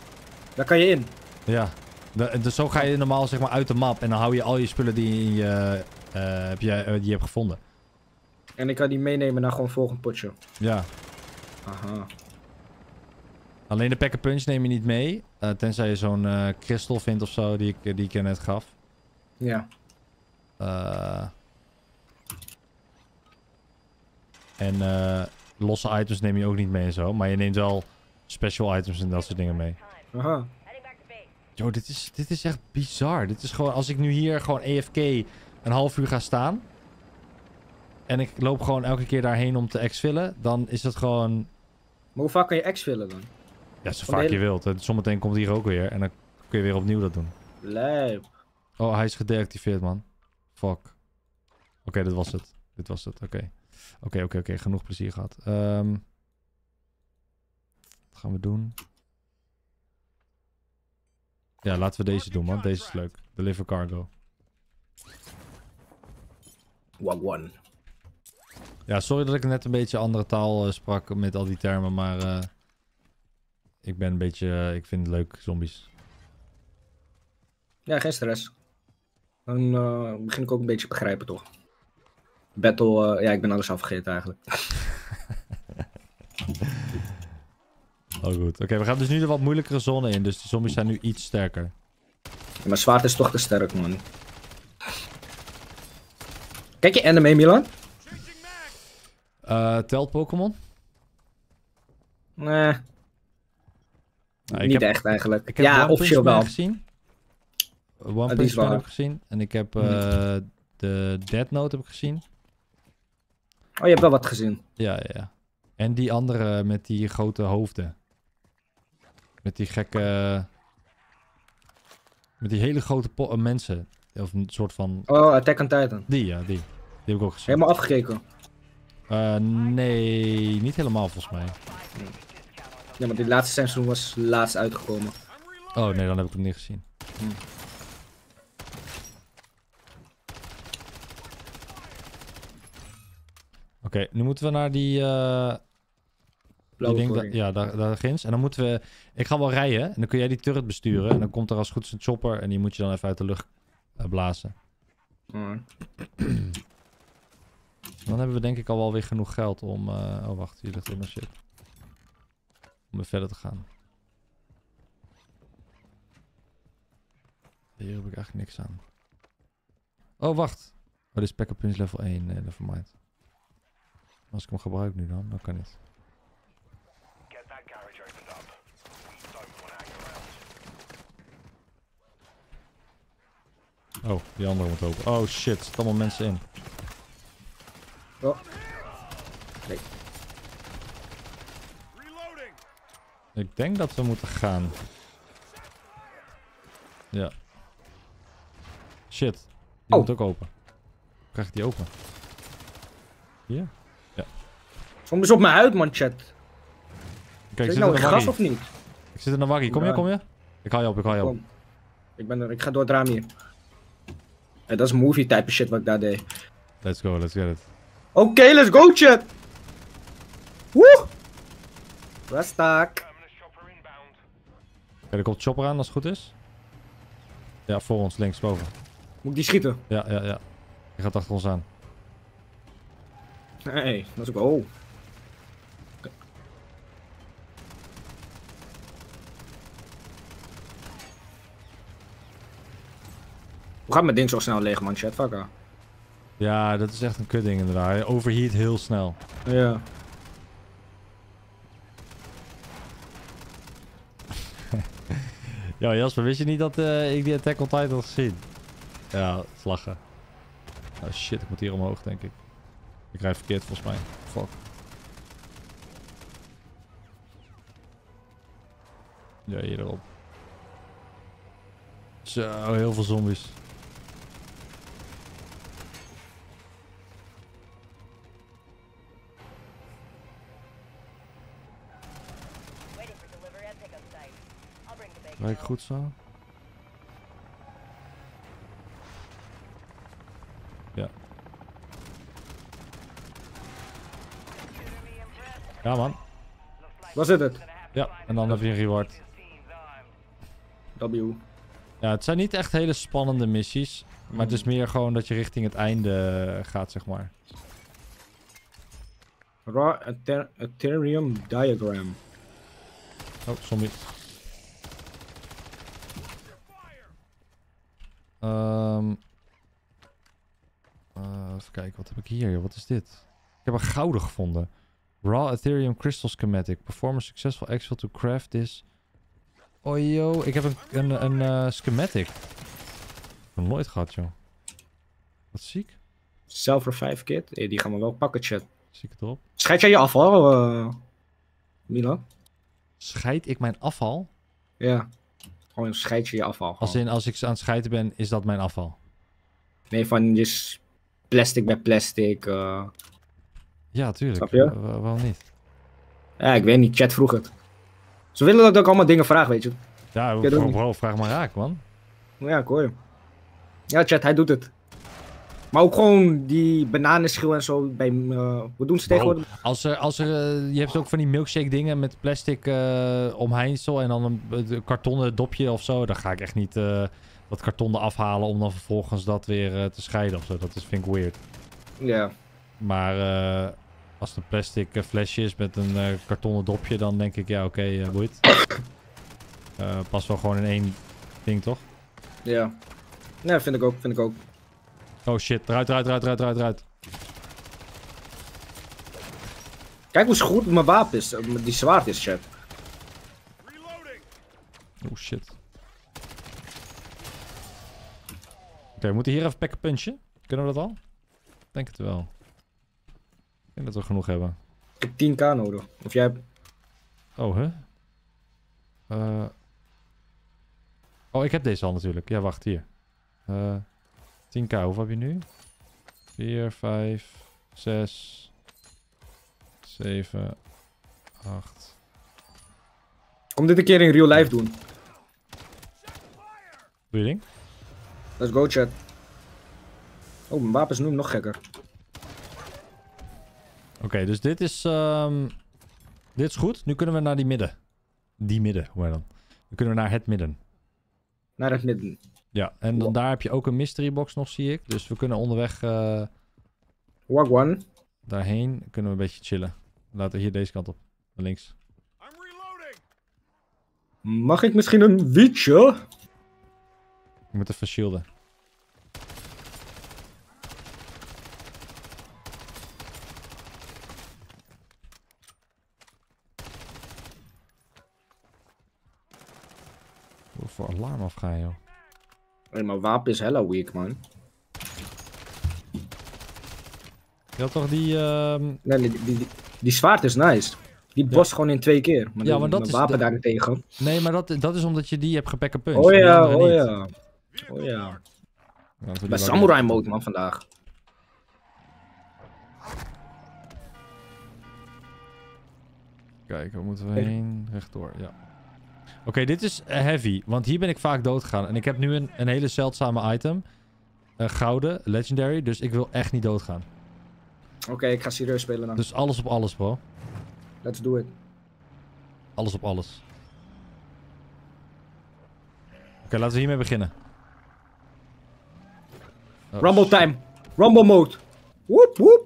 Daar kan je in. Ja. Dus zo ga je normaal zeg maar uit de map en dan hou je al je spullen die je, die je hebt gevonden. En ik kan die meenemen naar gewoon volgend potje. Ja. Aha. Alleen de pack a punch neem je niet mee. Tenzij je zo'n kristal vindt of zo die ik je net gaf. Ja. En losse items neem je ook niet mee en zo. Maar je neemt wel special items en dat soort dingen mee. Aha. Yo, dit is echt bizar. Dit is gewoon, als ik nu hier gewoon AFK een half uur ga staan. En ik loop gewoon elke keer daarheen om te exfillen. Dan is dat gewoon... Maar hoe vaak kan je exfillen dan? Ja, zo vaak je wilt. Zometeen komt hier ook weer. En dan kun je weer opnieuw dat doen. Lijp. Oh, hij is gedeactiveerd, man. Fuck. Oké, dit was het. Dit was het. Oké. Oké. Genoeg plezier gehad. Wat gaan we doen? Ja, laten we deze doen, man. Deze is leuk. Deliver cargo. One. Ja, sorry dat ik net een beetje andere taal sprak met al die termen, maar ik ben een beetje... ik vind het leuk, zombies. Ja, geen stress. Dan begin ik ook een beetje te begrijpen, toch? Battle... ja, ik ben alles al vergeten eigenlijk. Oh, goed. Oké, we gaan dus nu de wat moeilijkere zone in, dus de zombies zijn nu iets sterker. Ja, maar zwaard is toch te sterk, man. Kijk je anime, Milan? Telt Pokémon? Nee. Nou, niet echt eigenlijk. Ik heb ja, officieel wel. Gezien. One Piece heb ik gezien. En ik heb de Death Note heb ik gezien. Oh, je hebt wel wat gezien. Ja. En die andere met die grote hoofden. Met die gekke... Met die hele grote mensen. Of een soort van... Oh, Attack on Titan. Die. Die heb ik ook gezien. Helemaal afgekeken. Nee, niet helemaal volgens mij. Ja, maar dit laatste seizoen was laatst uitgekomen. Oh nee, dan heb ik hem niet gezien. Oké, nu moeten we naar die... daar ginds. En dan moeten we... Ik ga wel rijden en dan kun jij die turret besturen. En dan komt er als goed een chopper en die moet je dan even uit de lucht blazen. Dan hebben we denk ik al wel weer genoeg geld om... oh wacht, hier ligt helemaal shit. Om weer verder te gaan. Hier heb ik eigenlijk niks aan. Oh wacht. Oh, dit is pack-up punch level 1. Nee, nevermind. Als ik hem gebruik nu dan kan niet. Oh, die andere moet open. Oh shit, er zitten allemaal mensen in. Oh. Nee. Ik denk dat we moeten gaan. Ja. Shit. Die moet ook open. Hoe krijg ik die open? Hier? Ja. Kom eens op mij uit, man, chat. Kijk, zit ik nou in gras of niet? Ik zit in een waggie. Kom je? Ik haal je op, ik haal je op. Ik ga door het raam hier. Hey, dat is movie type shit wat ik daar deed. Let's go, let's get it. Oké, let's go, chat! Woe! Rastak! Oké, er komt chopper aan als het goed is. Ja, voor ons, links, boven. Moet ik die schieten? Ja. Hij gaat achter ons aan. Nee, dat is ook... Oh. Okay. Hoe gaat mijn ding zo snel leeg, man, chat? Fucker. Ja, dat is echt een kutding inderdaad. Hij overheat heel snel. Ja. Ja, Jasper, wist je niet dat ik die Attack on Titan had gezien? Ja, het is lachen. Oh shit, ik moet hier omhoog, denk ik. Ik rijd verkeerd volgens mij. Fuck. Ja, hier erop. Zo, heel veel zombies. Lijkt goed zo. Ja. Ja, man. Waar zit het? Ja, en dan heb je een reward. W. Ja, het zijn niet echt hele spannende missies. Maar het is meer gewoon dat je richting het einde gaat, zeg maar. Raw Ethereum diagram. Oh, zombie. Even kijken, wat heb ik hier? Wat is dit? Ik heb een gouden gevonden. Raw Ethereum Crystal Schematic. Perform a successful exfil to craft this. Oh joh, ik heb een schematic. Ik heb hem nooit gehad, joh. Wat ziek. Self-revive kit. Hey, die gaan we wel pakken, chat. Ziek het op. Scheid jij je afval, Milan? Scheid ik mijn afval? Ja. Gewoon scheid je je afval. Gewoon. Als in, als ik aan het scheiden ben, is dat mijn afval? Nee, van dus plastic bij plastic. Ja, tuurlijk. Snap je? Waarom niet? Ja, ik weet niet. Chat vroeg het. Ze willen dat ik allemaal dingen vraag, weet je. Ja, bro, vraag maar raak, man. Ja, ik hoor je. Ja, chat, hij doet het. Maar ook gewoon die bananenschil en zo. Bij, wat doen ze tegenwoordig? Je hebt ook van die milkshake dingen met plastic omheinsel en dan een kartonnen dopje of zo. Dan ga ik echt niet dat karton eraf halen om dan vervolgens dat weer te scheiden of zo. Dat is, vind ik weird. Ja. Yeah. Maar als het een plastic flesje is met een kartonnen dopje, dan denk ik, ja, oké, boeit. Past wel gewoon in één ding, toch? Ja. Yeah. Nee, vind ik ook, Oh shit, eruit. Kijk hoe goed mijn wapen is, die zwaard is, chat. Oh shit. Oké, we moeten hier even pakken punchen. Kunnen we dat al? Ik denk het wel. Ik denk dat we genoeg hebben. Ik heb 10k nodig. Of jij hebt... Oh, hè? Oh, ik heb deze al natuurlijk. Ja, wacht, hier. 10k, hoeveel heb je nu? 4, 5, 6, 7, 8. Kom dit een keer in real life doen. Doe je ding? Let's go, chat. Oh, mijn wapens nu nog gekker. Oké, dus dit is goed. Nu kunnen we naar die midden. Hoe dan? Nu kunnen we naar het midden. Naar het midden. Ja, en dan daar heb je ook een mystery box nog, zie ik. Dus we kunnen onderweg... Daarheen kunnen we een beetje chillen. Laten we hier deze kant op. Naar links. Mag ik misschien een wietje? Ik moet even shielden. Wat voor alarm afgaan, joh. Hey, mijn wapen is hella weak, man. Je had toch die... Nee, die zwaard is nice. Die bost gewoon in 2 keer. Maar ja, maar dat is... Mijn wapen daarentegen. Nee, maar dat is omdat je die hebt gepakken punch. Oh ja, oh ja. Bij samurai mode, man, vandaag. Kijk, waar moeten we heen? Rechtdoor, ja. Oké, dit is heavy, want hier ben ik vaak dood gegaan. En ik heb nu een hele zeldzame item. Gouden, legendary, dus ik wil echt niet doodgaan. Oké, ik ga serieus spelen dan. Dus alles op alles, bro. Let's do it. Alles op alles. Oké, laten we hiermee beginnen. Oh, Rumble time. Rumble mode. Woep, woep.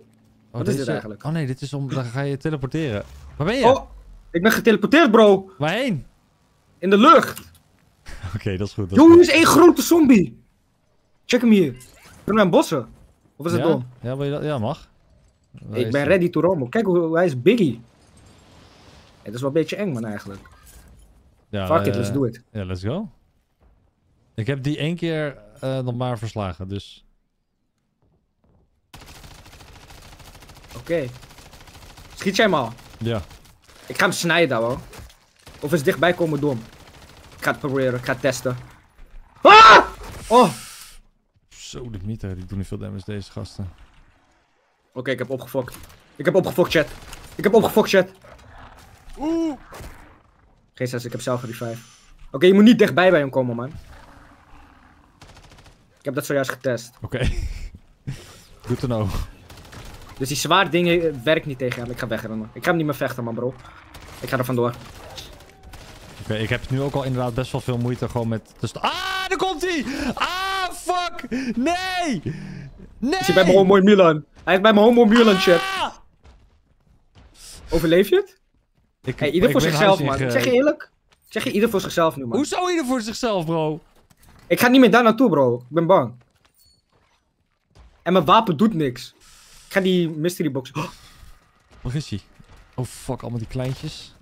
Wat is dit eigenlijk? Oh nee, dit is om... Dan ga je teleporteren. Waar ben je? Oh, ik ben geteleporteerd, bro. Waarheen? In de lucht! Oké, dat is goed. Jongen, is één grote zombie! Check hem hier. Kunnen we hem bossen? Of is dat dom? Ja, wil je dat? Ja, mag. Ik ben ready to rumble. Kijk hoe hij is biggie. Het is wel een beetje eng, man, eigenlijk. Ja, fuck it, let's do it. Ja, let's go. Ik heb die 1 keer nog maar verslagen, dus... Oké. Schiet jij hem al? Ja. Ik ga hem snijden, hoor. Of is dichtbij komen dom? Ik ga het proberen, ik ga het testen. Ah! Oh! Zo, de mieter, die doen niet veel damage, deze gasten. Oké, ik heb opgefokt. Ik heb opgefokt, chat. Oeh! Geen zes, ik heb zelf revive. Oké, je moet niet dichtbij bij hem komen, man. Ik heb dat zojuist getest. Oké. Goed te know. Dus die zwaar dingen werkt niet tegen hem. Ik ga wegrennen. Ik ga hem niet meer vechten, man, bro. Ik ga er vandoor. Oké, ik heb nu ook al inderdaad best wel veel moeite gewoon met... Ah, daar komt hij! Ah, fuck! Nee! Nee! Is hij bij mijn homo in Milan? Hij is bij mijn homo in Milan, chat. Overleef je het? Hey, ieder voor zichzelf, man. Ik zeg je eerlijk. Ik zeg je ieder voor zichzelf nu, man. Hoezo ieder voor zichzelf, bro? Ik ga niet meer daar naartoe, bro. Ik ben bang. En mijn wapen doet niks. Ik ga die mystery box... Oh. Waar is hij? Oh fuck, allemaal die kleintjes.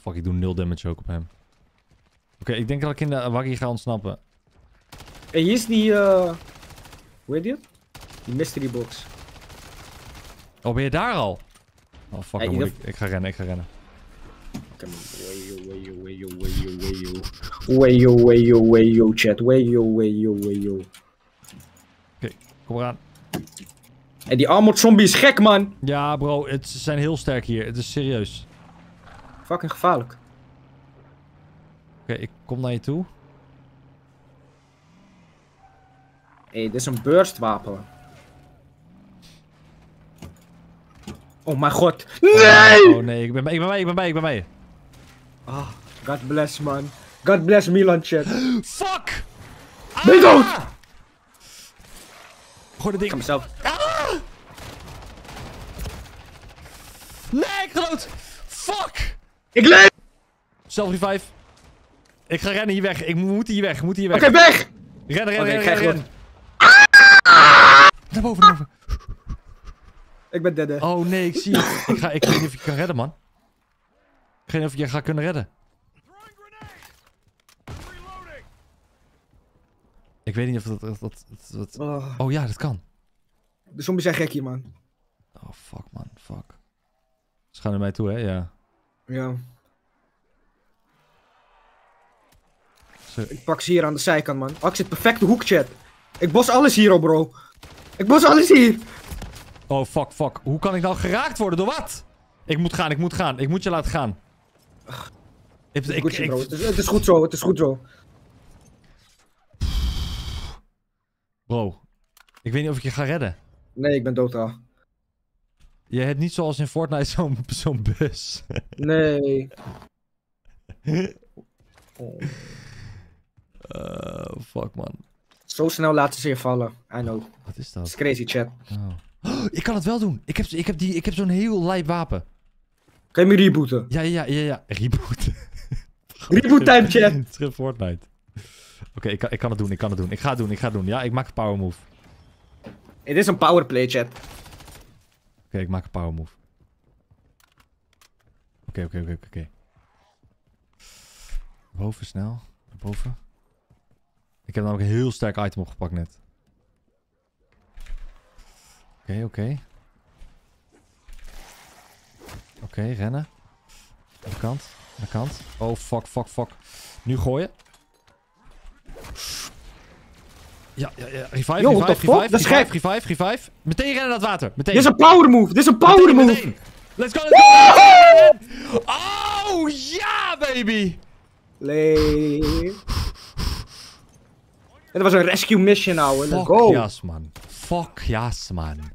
Fuck, ik doe 0 damage ook op hem. Oké, ik denk dat ik in de waggie ga ontsnappen. Hey, hier is die... Hoe heet die? Die mystery box. Oh, ben je daar al? Oh fuck, hey, ik ga rennen, ik ga rennen. Come on, wayo, chat. Wayo. Oké, kom eraan. En die armored zombie is gek, man. Ja, bro, ze zijn heel sterk hier. Het is serieus. Fucking gevaarlijk. Oké, ik kom naar je toe. Hé, dit is een burstwapen. Oh mijn god. Nee! Oh nee, ik ben bij. Ah, god bless, man. God bless Milan, chat. Fuck! Ben je dood? Gooi de ding. Ik ga mezelf. Nee, ik ga dood. Fuck! Ik leef! Self-revive. Ik ga rennen hier weg. Ik moet hier weg. Oké, weg! Rennen. Naar boven. Ik ben dead. Oh nee, ik zie het. Ik weet niet of je kan redden, man. Ik weet niet of je gaat kunnen redden. Ik weet niet of dat... Oh ja, dat kan. De zombies zijn gek hier, man. Oh fuck, man. Fuck. Ze gaan naar mij toe, hè? Ja. Ja. Sorry. Ik pak ze hier aan de zijkant, man. Oh, ik zit perfecte hoekchat. Ik bos alles hier, oh, bro. Ik bos alles hier. Oh, fuck. Hoe kan ik nou geraakt worden? Door wat? Ik moet gaan. Ik moet je laten gaan. Het is goed zo, Bro, ik weet niet of ik je ga redden. Nee, ik ben dood al. Je hebt niet zoals in Fortnite zo'n bus. Nee. Fuck, man. Zo snel laten ze je vallen. I know. Wat is dat? Dat is crazy, chat. Oh. Oh, ik kan het wel doen. Ik heb zo'n heel lijp wapen. Kan je me rebooten? Ja. Rebooten. Reboot time, chat. Terug Fortnite. Oké, ik kan het doen. Ik ga het doen. Ja, ik maak een power move. Het is een power play, chat. Oké, ik maak een power move. Oké. Boven snel. Boven. Ik heb namelijk een heel sterk item opgepakt net. Oké, rennen. Aan de kant. Oh, fuck. Nu gooien. Ja. Revive. Meteen rennen naar het water. Meteen. Dit is een power move. Meteen. Let's go. Oh, ja, baby. Het was een rescue mission, ouwe. Let's go. Fuck yes, man.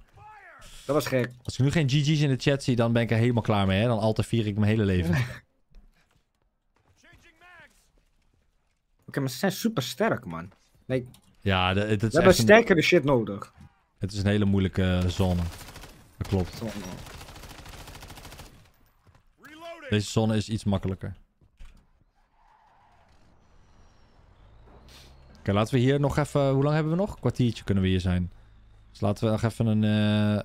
Dat was gek. Als ik nu geen GG's in de chat zie, dan ben ik er helemaal klaar mee, hè. Dan altijd vier ik mijn hele leven. Oké, maar ze zijn super sterk, man. Nee. Ja, we hebben sterkere shit nodig. Het is een hele moeilijke zone. Dat klopt. Deze zone is iets makkelijker. Oké, laten we hier nog even... Hoe lang hebben we nog? Een kwartiertje kunnen we hier zijn. Dus laten we nog even een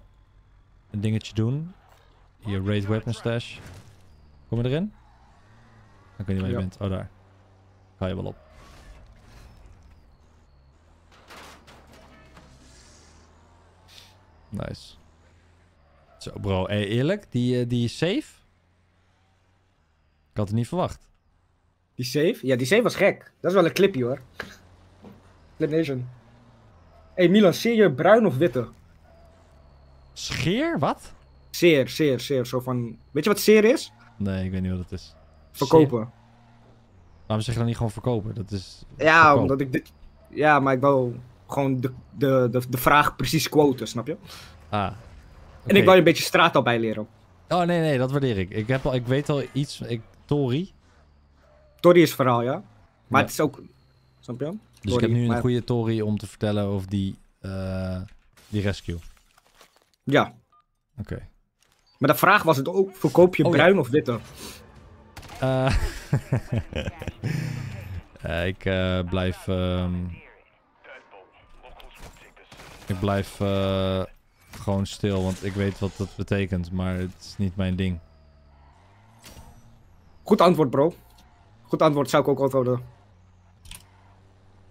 dingetje doen. Hier, raid weapon stash. Kom je erin? Ik weet niet waar je bent. Oh, daar. Ga je wel op. Nice. Zo, bro. Hey, eerlijk, die save? Ik had het niet verwacht. Die save? Ja, die save was gek. Dat is wel een clipje, hoor. Clip Nation. Hey, Milan, seer je bruin of witte? Scheer? Wat? Seer. Zo van... Weet je wat seer is? Nee, ik weet niet wat het is. Verkopen. Waarom zeg je dan niet gewoon verkopen? Dat is... Ja, omdat ik dit... Ja, maar ik wou gewoon de vraag precies quoten, snap je? Ah. Okay. En ik wou je een beetje straattaal bijleren. Oh, nee, nee, dat waardeer ik. Ik weet al iets... Tori? Tori is verhaal, ja. Maar het is ook... Snap je? Tori, dus ik heb nu een goede Tori om te vertellen over die... die rescue. Ja. Oké. Okay. Maar de vraag was het ook, verkoop je bruin of witte? Ik blijf gewoon stil, want ik weet wat dat betekent, maar het is niet mijn ding. Goed antwoord, bro. Goed antwoord, zou ik ook antwoorden.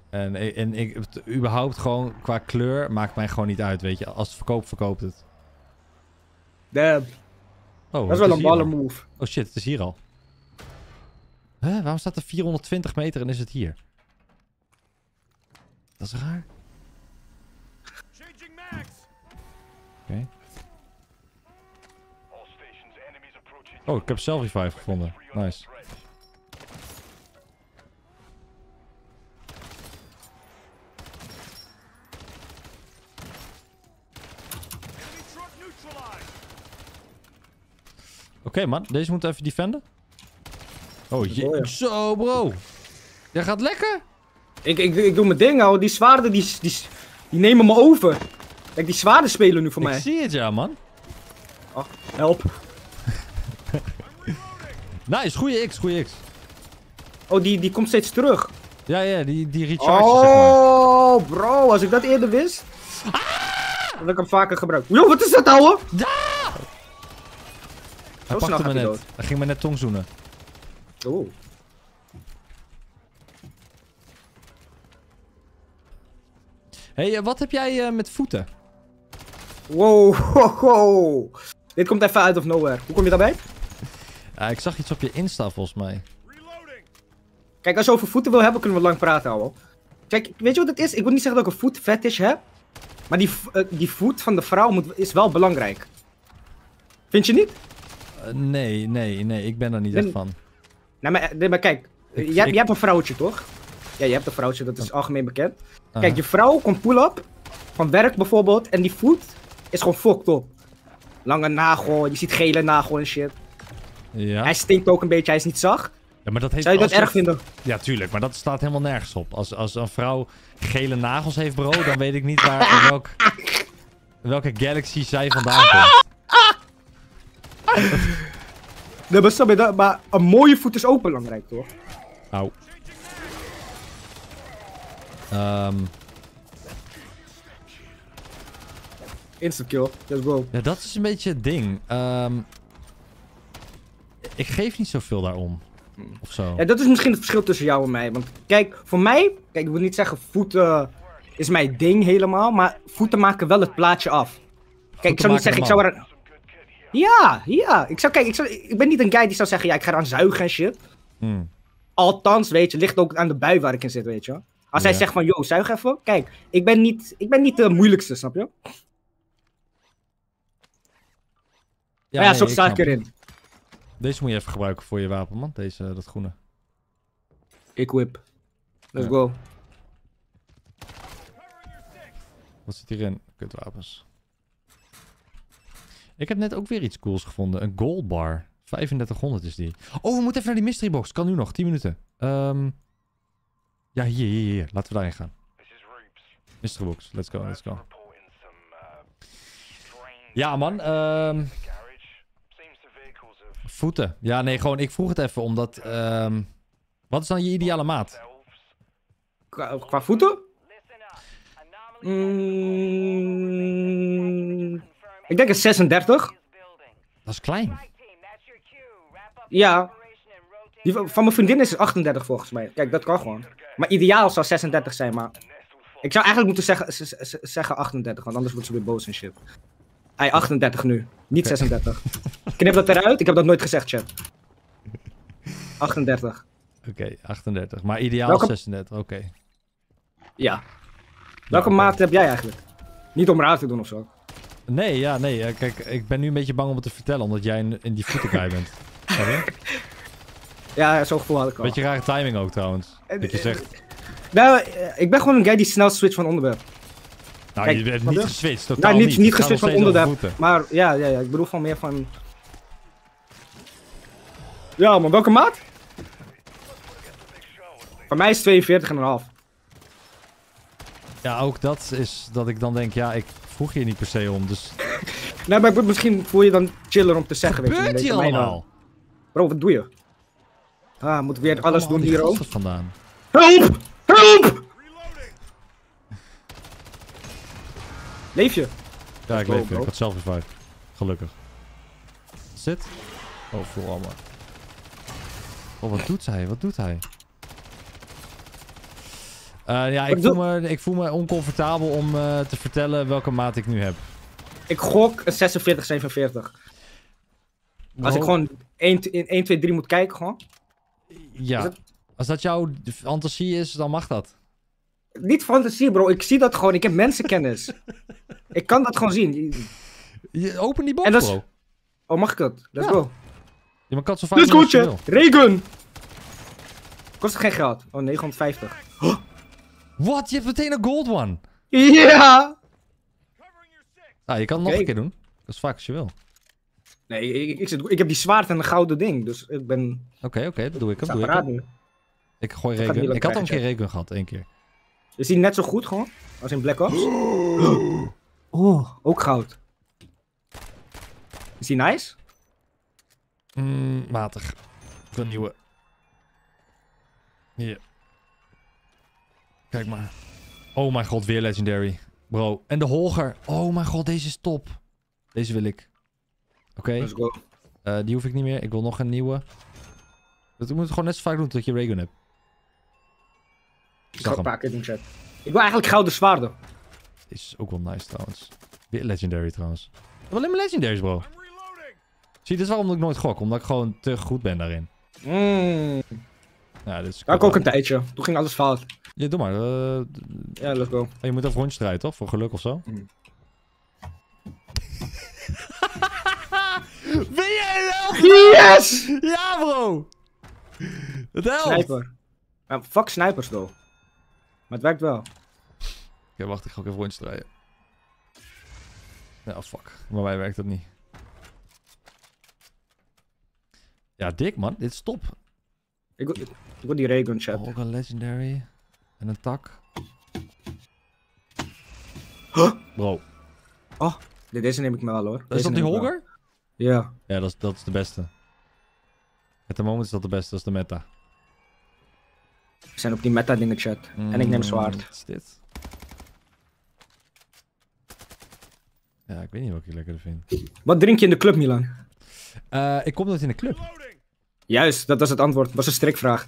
En ik, überhaupt gewoon qua kleur maakt mij gewoon niet uit, weet je. Als het verkoopt, verkoopt het. Damn. Oh, dat is wel een baller move. Oh shit, het is hier al. Huh? Waarom staat er 420 meter en is het hier? Dat is raar. Oké. Oh, ik heb self-revive gevonden. Nice. Oké, man, deze moet even defenden. Oh jee. Zo, bro. Jij gaat lekker. Ik doe mijn ding, ouwe. Die zwaarden die nemen me over. Kijk, die zwaarden spelen nu voor mij. Ik zie het, ja, man. Oh, help. Nice, goede X, goede X. Oh, die komt steeds terug. Ja, ja, die recharge. Oh, zeg maar. Oh, bro, als ik dat eerder wist. Ah! Dat ik hem vaker gebruik. Yo, wat is dat, ouwe? Ja! Hij pakte me net. Hij ging me net tongzoenen. Oh. Hey, wat heb jij met voeten? Wow, ho. Dit komt even out of nowhere. Hoe kom je daarbij? Ik zag iets op je Insta volgens mij. Kijk, als je over voeten wil hebben, kunnen we lang praten, ouwe. Kijk, weet je wat het is? Ik wil niet zeggen dat ik een voetfetish heb. Maar die voet van de vrouw is wel belangrijk. Vind je niet? Nee. Ik ben er niet echt van. Nee, maar kijk. Jij hebt een vrouwtje, toch? Ja, je hebt een vrouwtje. Dat is algemeen bekend. Kijk, je vrouw komt pull-up. Van werk bijvoorbeeld. En die voet is gewoon fucked op. Lange nagel. Je ziet gele nagel en shit. Ja. Hij stinkt ook een beetje. Hij is niet zacht. Ja, maar dat heeft, zou je dat erg vinden? Ja, tuurlijk. Maar dat staat helemaal nergens op. Als een vrouw gele nagels heeft, bro, dan weet ik niet waar welke galaxy zij vandaan komt. Nee, maar een mooie voet is ook belangrijk, toch? Auw. Instant kill, let's go. Ja, dat is een beetje het ding. Ik geef niet zoveel daarom. Of zo. Ja, dat is misschien het verschil tussen jou en mij. Want kijk, voor mij... Kijk, ik wil niet zeggen voeten is mijn ding helemaal. Maar voeten maken wel het plaatje af. Kijk, ik zou niet zeggen, ik zou er... Ja. Ik ben niet een guy die zou zeggen, ja, ik ga eraan zuigen en shit. Althans, weet je, ligt ook aan de bui waar ik in zit, weet je. Als hij zegt van, yo, zuig even. Kijk, ik ben niet de moeilijkste, snap je? Ja, nee, zo sta ik erin. Deze moet je even gebruiken voor je wapen, man. Deze, dat groene. Ik whip. Let's go. Wat zit hierin? Kutwapens. Ik heb net ook weer iets cools gevonden. Een gold bar. 3500 is die. Oh, we moeten even naar die mystery box. Kan nu nog. 10 minuten. Ja, hier. Laten we daarin gaan. Mystery box. Let's go. Ja, man. Voeten. Ja, nee, gewoon. Ik vroeg het even omdat... wat is dan je ideale maat? Qua voeten? Ik denk een 36. Dat is klein. Ja. Die van mijn vriendin is het 38 volgens mij. Kijk, dat kan gewoon. Maar ideaal zou 36 zijn, maar... Ik zou eigenlijk moeten zeggen 38, want anders wordt ze weer boos en shit. Hij 38 nu. Niet 36. Knip dat eruit. Ik heb dat nooit gezegd, chat. 38. Oké, 38. Maar ideaal 36, oké. Ja. Welke maat heb jij eigenlijk? Niet om raar te doen ofzo. Nee, ja, nee. Kijk, ik ben nu een beetje bang om het te vertellen, omdat jij in die voetenkaai bent. Ja, zo'n gevoel had ik al. Beetje rare timing ook, trouwens. Dat je zegt, Nou, ik ben gewoon een guy die snel switcht van onderwerp. Nou, kijk, je bent niet geswitcht, totaal niet. Niet geswitcht van onderwerp, maar ja, ik bedoel van meer van... Ja, maar welke maat? Voor mij is 42,5. Ja, ook dat is dat ik dan denk, ja, ik vroeg je niet per se om, dus... Nee, maar misschien voel je dan chiller om te zeggen, weet je. Gebeurt hier allemaal? Bro, wat doe je? Ah, moet weer alles doen hier ook. Vandaan. Help! Help! Leef je? Ja, ik leef. Ik had zelf survived. Gelukkig. Zit. Oh, vol allemaal. Oh, wat doet hij? Wat doet hij? Ja, ik voel me oncomfortabel om te vertellen welke maat ik nu heb. Ik gok 46, 47. Wow. Als ik gewoon 1, 2, 3 moet kijken, gewoon. Ja. Als dat jouw fantasie is, dan mag dat. Niet fantasie, bro. Ik zie dat gewoon. Ik heb mensenkennis. Ik kan dat gewoon zien. Je open die box, bro. Oh, mag ik dat? Let's go. Ja, maar kat zo vaak. Dit goedje. Regen. Kost geen geld. Oh, 950. Oh. Wat? Je hebt meteen een gold one. Ja. Yeah. Ah, je kan het nog een keer doen. Dat is vaak als je wil. Nee, ik heb die zwaard en een gouden ding, dus ik ben... Oké, dat doe ik hem. Ik gooi regen. Ik had al een keer regen gehad, één keer. Is die net zo goed gewoon? Als in Black Ops? Oh, ook goud. Is die nice? Matig. Een nieuwe. Hier. Yeah. Kijk maar. Oh mijn god, weer legendary. Bro, en de Holger. Oh mijn god, deze is top. Deze wil ik. Oké. Die hoef ik niet meer. Ik wil nog een nieuwe. Dat moet het gewoon net zo vaak doen tot je Raygun hebt. Ik ga een paar keer doen, chat. Ik wil eigenlijk gouden zwaarden. Deze is ook wel nice trouwens. Weer legendary trouwens. Ik wil alleen maar legendaries, bro. Zie, dit is waarom ik nooit gok. Omdat ik gewoon te goed ben daarin. Ja, dit is cool. Ik ook een tijdje. Toen ging alles fout. Ja, doe maar. Ja, let's go. Oh, je moet even rondje eruit, toch? Voor geluk of zo? Ben jij een elf? Yes! Ja, bro! Het helpt! Sniper. Ja, fuck snipers, though. Maar het werkt wel. Oké, wacht. Ik ga ook even rondje draaien. Ja, fuck. Maar wij werkt dat niet. Ja, dik, man. Dit is top. Ik wil die raygun, chat. Ook een legendary. En een tak. Huh? Bro. Oh, deze neem ik me wel, hoor. Is dat die Holger? Ja. Ja, dat is de beste. At the moment is dat de beste, dat is de meta. We zijn op die meta dingen, chat. En ik neem zwaard. Wat is dit? Ja, ik weet niet wat ik lekkerder vind. Wat drink je in de club, Milan? Ik kom nooit in de club. Juist, dat was het antwoord. Dat was een strikvraag.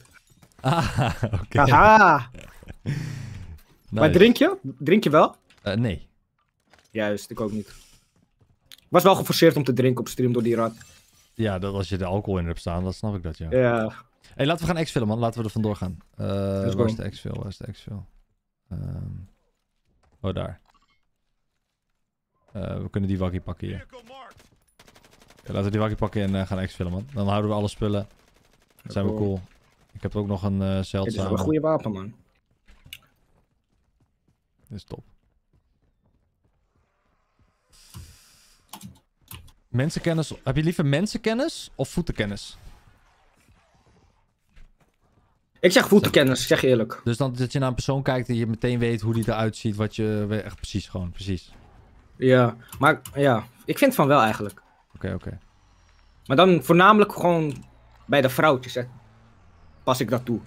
Ah, oké. Haha! Nice. Maar drink je? Drink je wel? Nee. Juist, ik ook niet. Was wel geforceerd om te drinken op stream door die rat. Ja, dat als je de alcohol in hebt staan, dat snap ik dat, ja. Ja. Hey, laten we gaan exfillen, man. Laten we er vandoor gaan. Waar is de exfil? Waar is de exfil? Oh, daar. We kunnen die wakkie pakken hier. Okay, laten we die wakkie pakken en gaan exfillen, man. Dan houden we alle spullen. Dan zijn we cool. Ik heb ook nog een zeldzaam. Dit is wel een goede wapen, man. Dit is top. Mensenkennis. Heb je liever mensenkennis of voetenkennis? Ik zeg voetenkennis, zeg je eerlijk. Dus dan dat je naar een persoon kijkt en je meteen weet hoe die eruit ziet, wat je... Echt precies, gewoon, precies. Ja, maar ja, ik vind van wel eigenlijk. Oké. Maar dan voornamelijk gewoon bij de vrouwtjes, hè. Pas ik dat toe.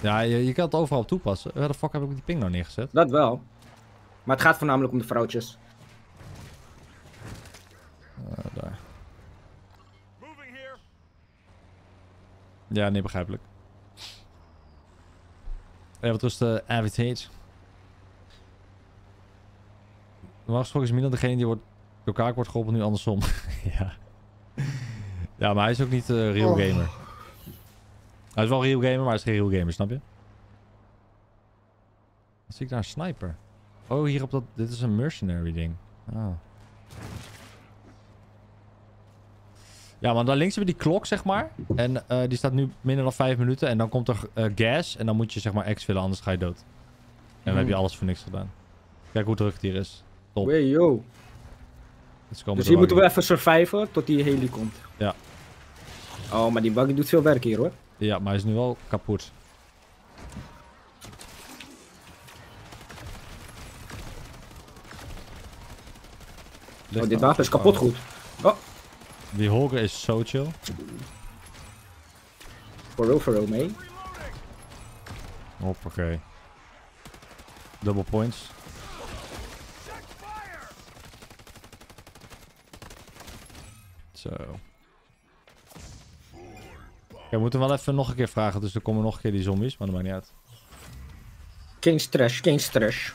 Ja, je kan het overal toepassen. Waar de fuck heb ik die ping nou neergezet? Dat wel. Maar het gaat voornamelijk om de vrouwtjes. Daar. Ja, nee, begrijpelijk. Ja, wat was de average? Normaal gesproken is Milan degene die door elkaar wordt geholpen, nu andersom. Ja. Ja, maar hij is ook niet real gamer. Hij is wel real gamer, maar hij is geen real gamer, snap je? Wat zie ik daar? Een sniper. Oh, hier op dat... Dit is een mercenary ding. Ah. Ja, want dan links hebben we die klok, zeg maar. En die staat nu minder dan 5 minuten. En dan komt er gas. En dan moet je, zeg maar, X willen, anders ga je dood. En dan heb je alles voor niks gedaan. Kijk hoe druk het hier is. Top. Hey, yo. Dus hier moeten we even surviven tot die heli komt. Ja. Oh, maar die buggy doet veel werk hier, hoor. Ja, maar hij is nu wel kapot. Oh, dit wapen is kapot goed. Oh. Die Holger is zo chill. For real, mee. Hoppakee. Double points. Zo. Oké, we moeten wel even nog een keer vragen, dus er komen nog een keer die zombies, maar dat maakt niet uit. Geen stress, geen stress.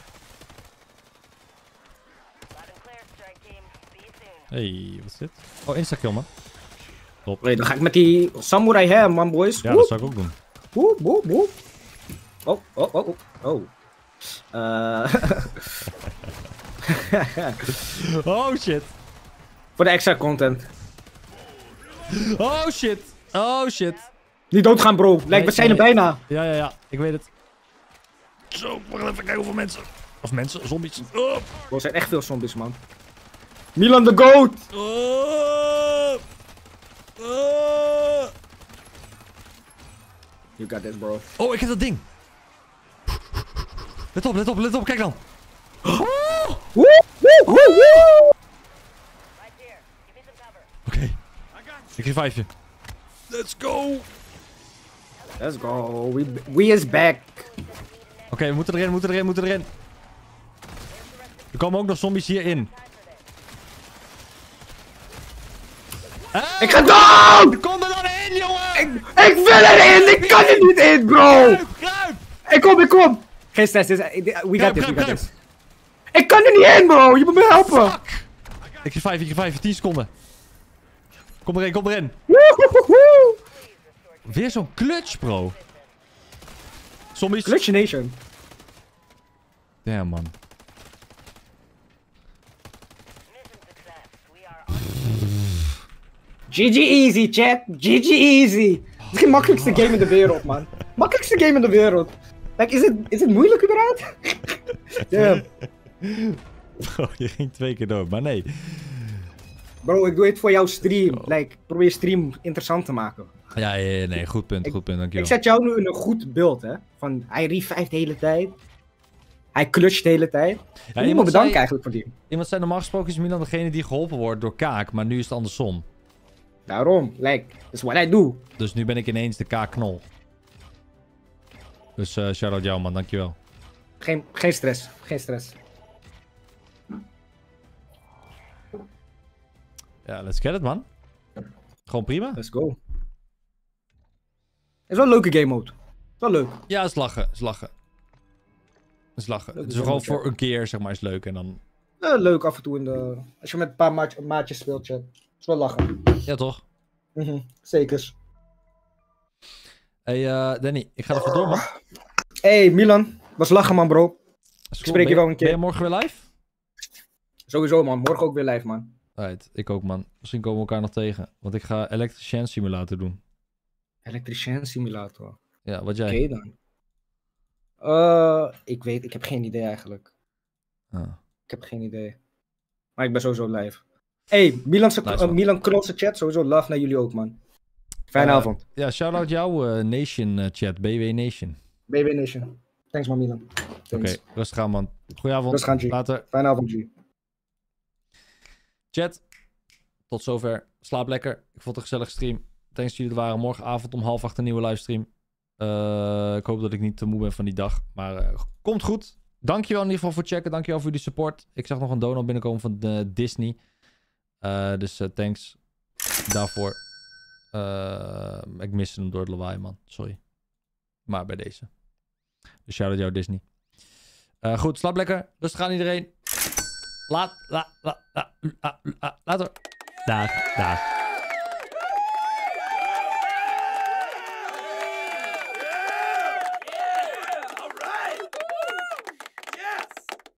Hey, wat is dit? Oh, insta-kill, man. Top. Nee, dan ga ik met die samurai hem, man, boys. Ja, dat zou ik ook doen. Woep, woep, woep. Oh, oh, oh, oh. Oh, shit. Voor de extra content. Oh, shit. Oh, shit. Niet doodgaan, bro. Lijkt, nee, we zijn er bijna. Ja, ja, ja. Ik weet het. Zo, we gaan even kijken hoeveel mensen. Of mensen, zombies. Oh. Er zijn echt veel zombies, man. Milan de Goat! You got this, bro. Oh, ik heb dat ding! Let op, let op, let op, kijk dan! Oh. Oké. Ik revive je. Let's go! Let's go, we is back! Oké, we moeten erin, moeten erin, moeten erin! Er komen ook nog zombies hierin. Ik ga dood! Kom er dan in, jongen! Ik wil erin! Ik kan er niet in, bro! Kruip! Ik kom, ik kom! Geen stress, we got this. Ik kan er niet in, bro! Je moet me helpen! Fuck! Ik geef 5, ik geef 5, 10 seconden. Kom erin, kom erin! Woehoehoe! Weer zo'n clutch, bro! Zombies. Clutch Nation. Damn, man. GG easy, chat. GG easy. Het is de makkelijkste game in de wereld, man. Makkelijkste game in de wereld. Like, is het moeilijk überhaupt? Damn. Bro, je ging 2 keer dood, maar nee. Bro, ik doe het voor jouw stream. Like, probeer je stream interessant te maken. Ja, ja, ja, nee, goed punt, dankjewel. Ik zet jou nu in een goed beeld, hè. Van, hij revived de hele tijd. Hij clutcht de hele tijd. Ja, niemand bedankt eigenlijk voor die. Iemand zei, normaal gesproken is Milan degene die geholpen wordt door Kaak, maar nu is het andersom. Daarom, like, that's what I do. Dus nu ben ik ineens de K-knol. Dus shout-out jou, man, dankjewel. Geen stress, geen stress. Ja, let's get it, man. Gewoon prima. Let's go. Het is wel een leuke game mode. Wel leuk. Ja, het is lachen, het is lachen. Het is lachen. Het is gewoon voor een keer, zeg maar, is leuk en dan... leuk af en toe in de... Als je met een paar maatjes speelt, je... Het is wel lachen. Ja, toch? Zekers. Hey, Danny, ik ga er door, man. Hey, Milan. Was lachen, man, bro. Ik spreek je wel een keer. Ben je morgen weer live? Sowieso, man. Morgen ook weer live, man. Right, ik ook, man. Misschien komen we elkaar nog tegen. Want ik ga Electrician Simulator doen. Electrician Simulator? Ja, wat jij? Oké, dan. Ik heb geen idee, eigenlijk. Ah. Ik heb geen idee. Maar ik ben sowieso live. Hey, Milan Knolse chat, sowieso love naar jullie ook, man. Fijne avond. Ja, shout-out jouw Nation chat, BW Nation. BW Nation. Thanks, man, Milan. Oké, rustig aan, man. Goedenavond. Rustig aan, G. Later. Fijne avond, G. Chat, tot zover. Slaap lekker. Ik vond het een gezellig stream. Thanks dat jullie er waren. Morgenavond om 19:30 een nieuwe livestream. Ik hoop dat ik niet te moe ben van die dag. Maar komt goed. Dankjewel in ieder geval voor het checken. Dankjewel voor jullie support. Ik zag nog een donor binnenkomen van Disney. Dus thanks daarvoor. Ik mis hem door het lawaai, man. Sorry. Maar bij deze. Dus shout-out jou, Disney. Goed, slaap lekker. Rustig aan iedereen. Later. Daag.